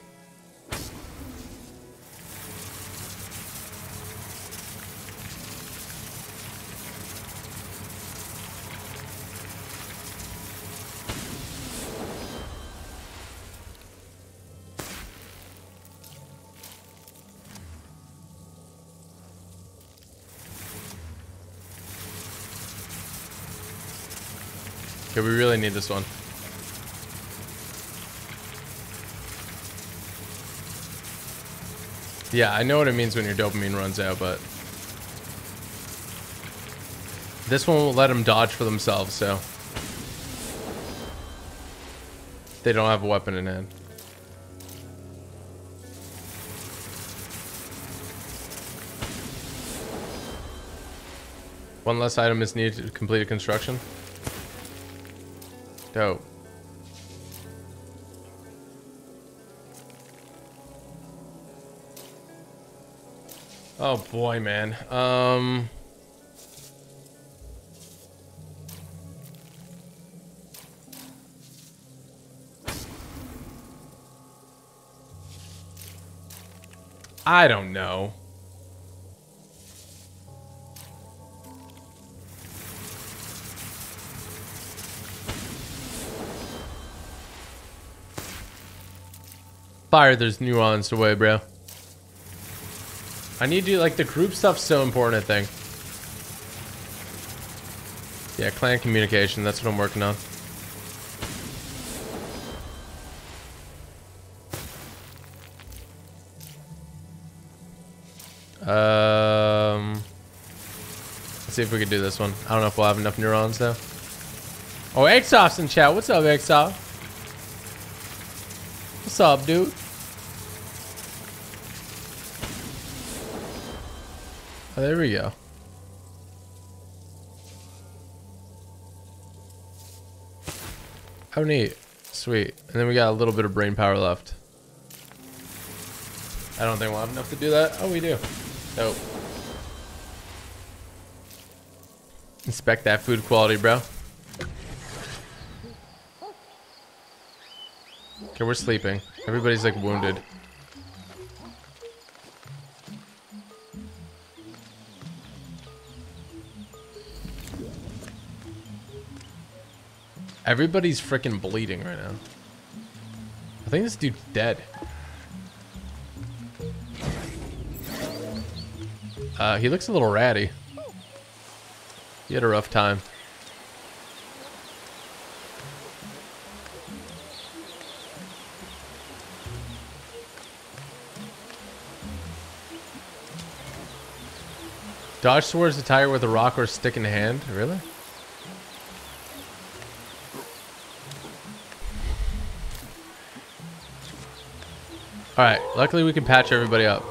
Okay, we really need this one. Yeah, I know what it means when your dopamine runs out, but... this one will let them dodge for themselves, so... they don't have a weapon in hand. One less item is needed to complete a construction. Dope. Oh boy, man. Um I don't know. Fire this nuanced away, bro. I need to, like, the group stuff's so important, I think. Yeah, clan communication, that's what I'm working on. Um, let's see if we can do this one. I don't know if we'll have enough neurons, though. Oh, Exoff's in chat. What's up, Exoff? What's up, dude? Oh, there we go. How neat. Sweet. And then we got a little bit of brain power left. I don't think we'll have enough to do that. Oh, we do. Nope. Inspect that food quality, bro. Okay, we're sleeping. Everybody's like wounded. Everybody's freaking bleeding right now. I think this dude's dead. Uh, he looks a little ratty. He had a rough time. Dodge swords a tiger with a rock or a stick in hand. Really? Alright, luckily we can patch everybody up.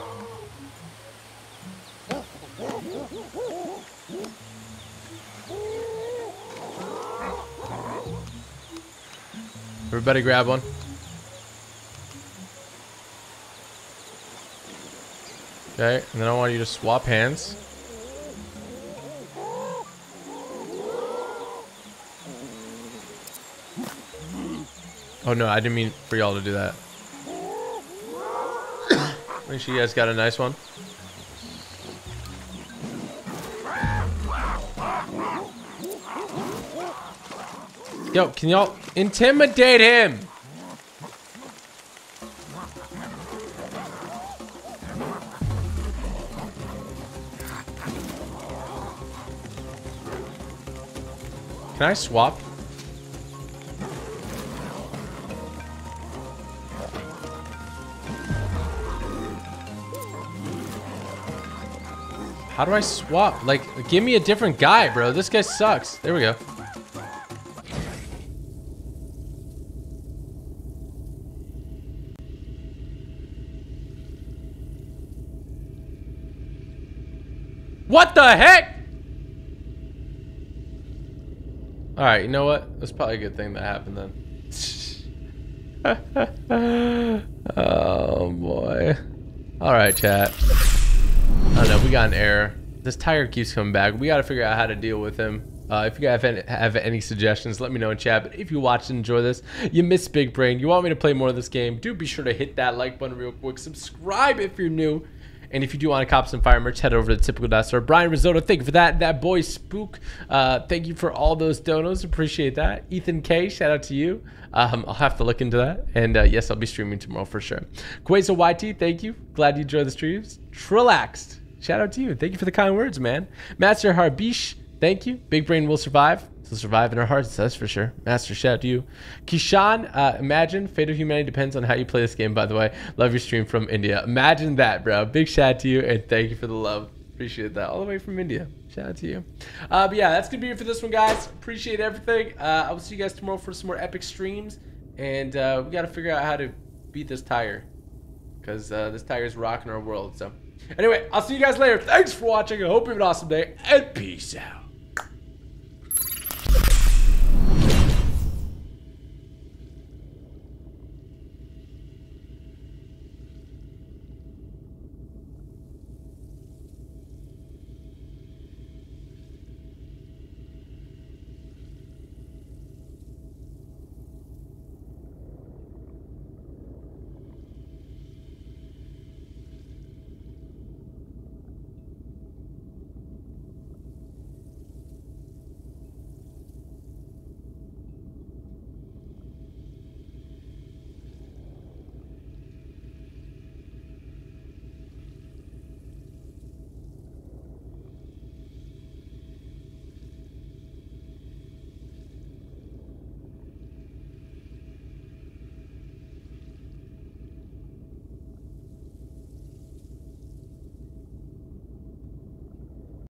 Everybody grab one. Okay, and then I want you to swap hands. Oh no, I didn't mean for y'all to do that. Make sure you guys got a nice one. Yo, can y'all intimidate him? Can I swap? How do I swap? Like, give me a different guy, bro. This guy sucks. There we go. What the heck? Alright, you know what? That's probably a good thing that happened then. Oh boy. Alright, chat. I don't know, we got an error. This tiger keeps coming back. We gotta figure out how to deal with him. Uh, if you guys have any, have any suggestions, let me know in chat. But if you watched and enjoy this, you miss Big Brain, you want me to play more of this game, do be sure to hit that like button real quick. Subscribe if you're new. And if you do want to cop some fire merch, head over to typical dot store. Brian Risotto, thank you for that. That boy Spook, uh, thank you for all those donos. Appreciate that. Ethan K, shout out to you. Um, I'll have to look into that. And uh, yes, I'll be streaming tomorrow for sure. Quazo Y T, thank you. Glad you enjoyed the streams. Trillaxed, shout out to you. Thank you for the kind words, man. Master Harbish, thank you. Big Brain will survive. He'll survive in our hearts, that's for sure. Master, shout out to you. Kishan, uh, imagine fate of humanity depends on how you play this game, by the way. Love your stream from India. Imagine that, bro. Big shout out to you, and thank you for the love. Appreciate that. All the way from India. Shout out to you. Uh, but yeah, that's going to be it for this one, guys. Appreciate everything. Uh, I will see you guys tomorrow for some more epic streams. And uh, we got to figure out how to beat this tiger. Because uh, this tiger is rocking our world. So anyway, I'll see you guys later. Thanks for watching. I hope you have an awesome day. And peace out.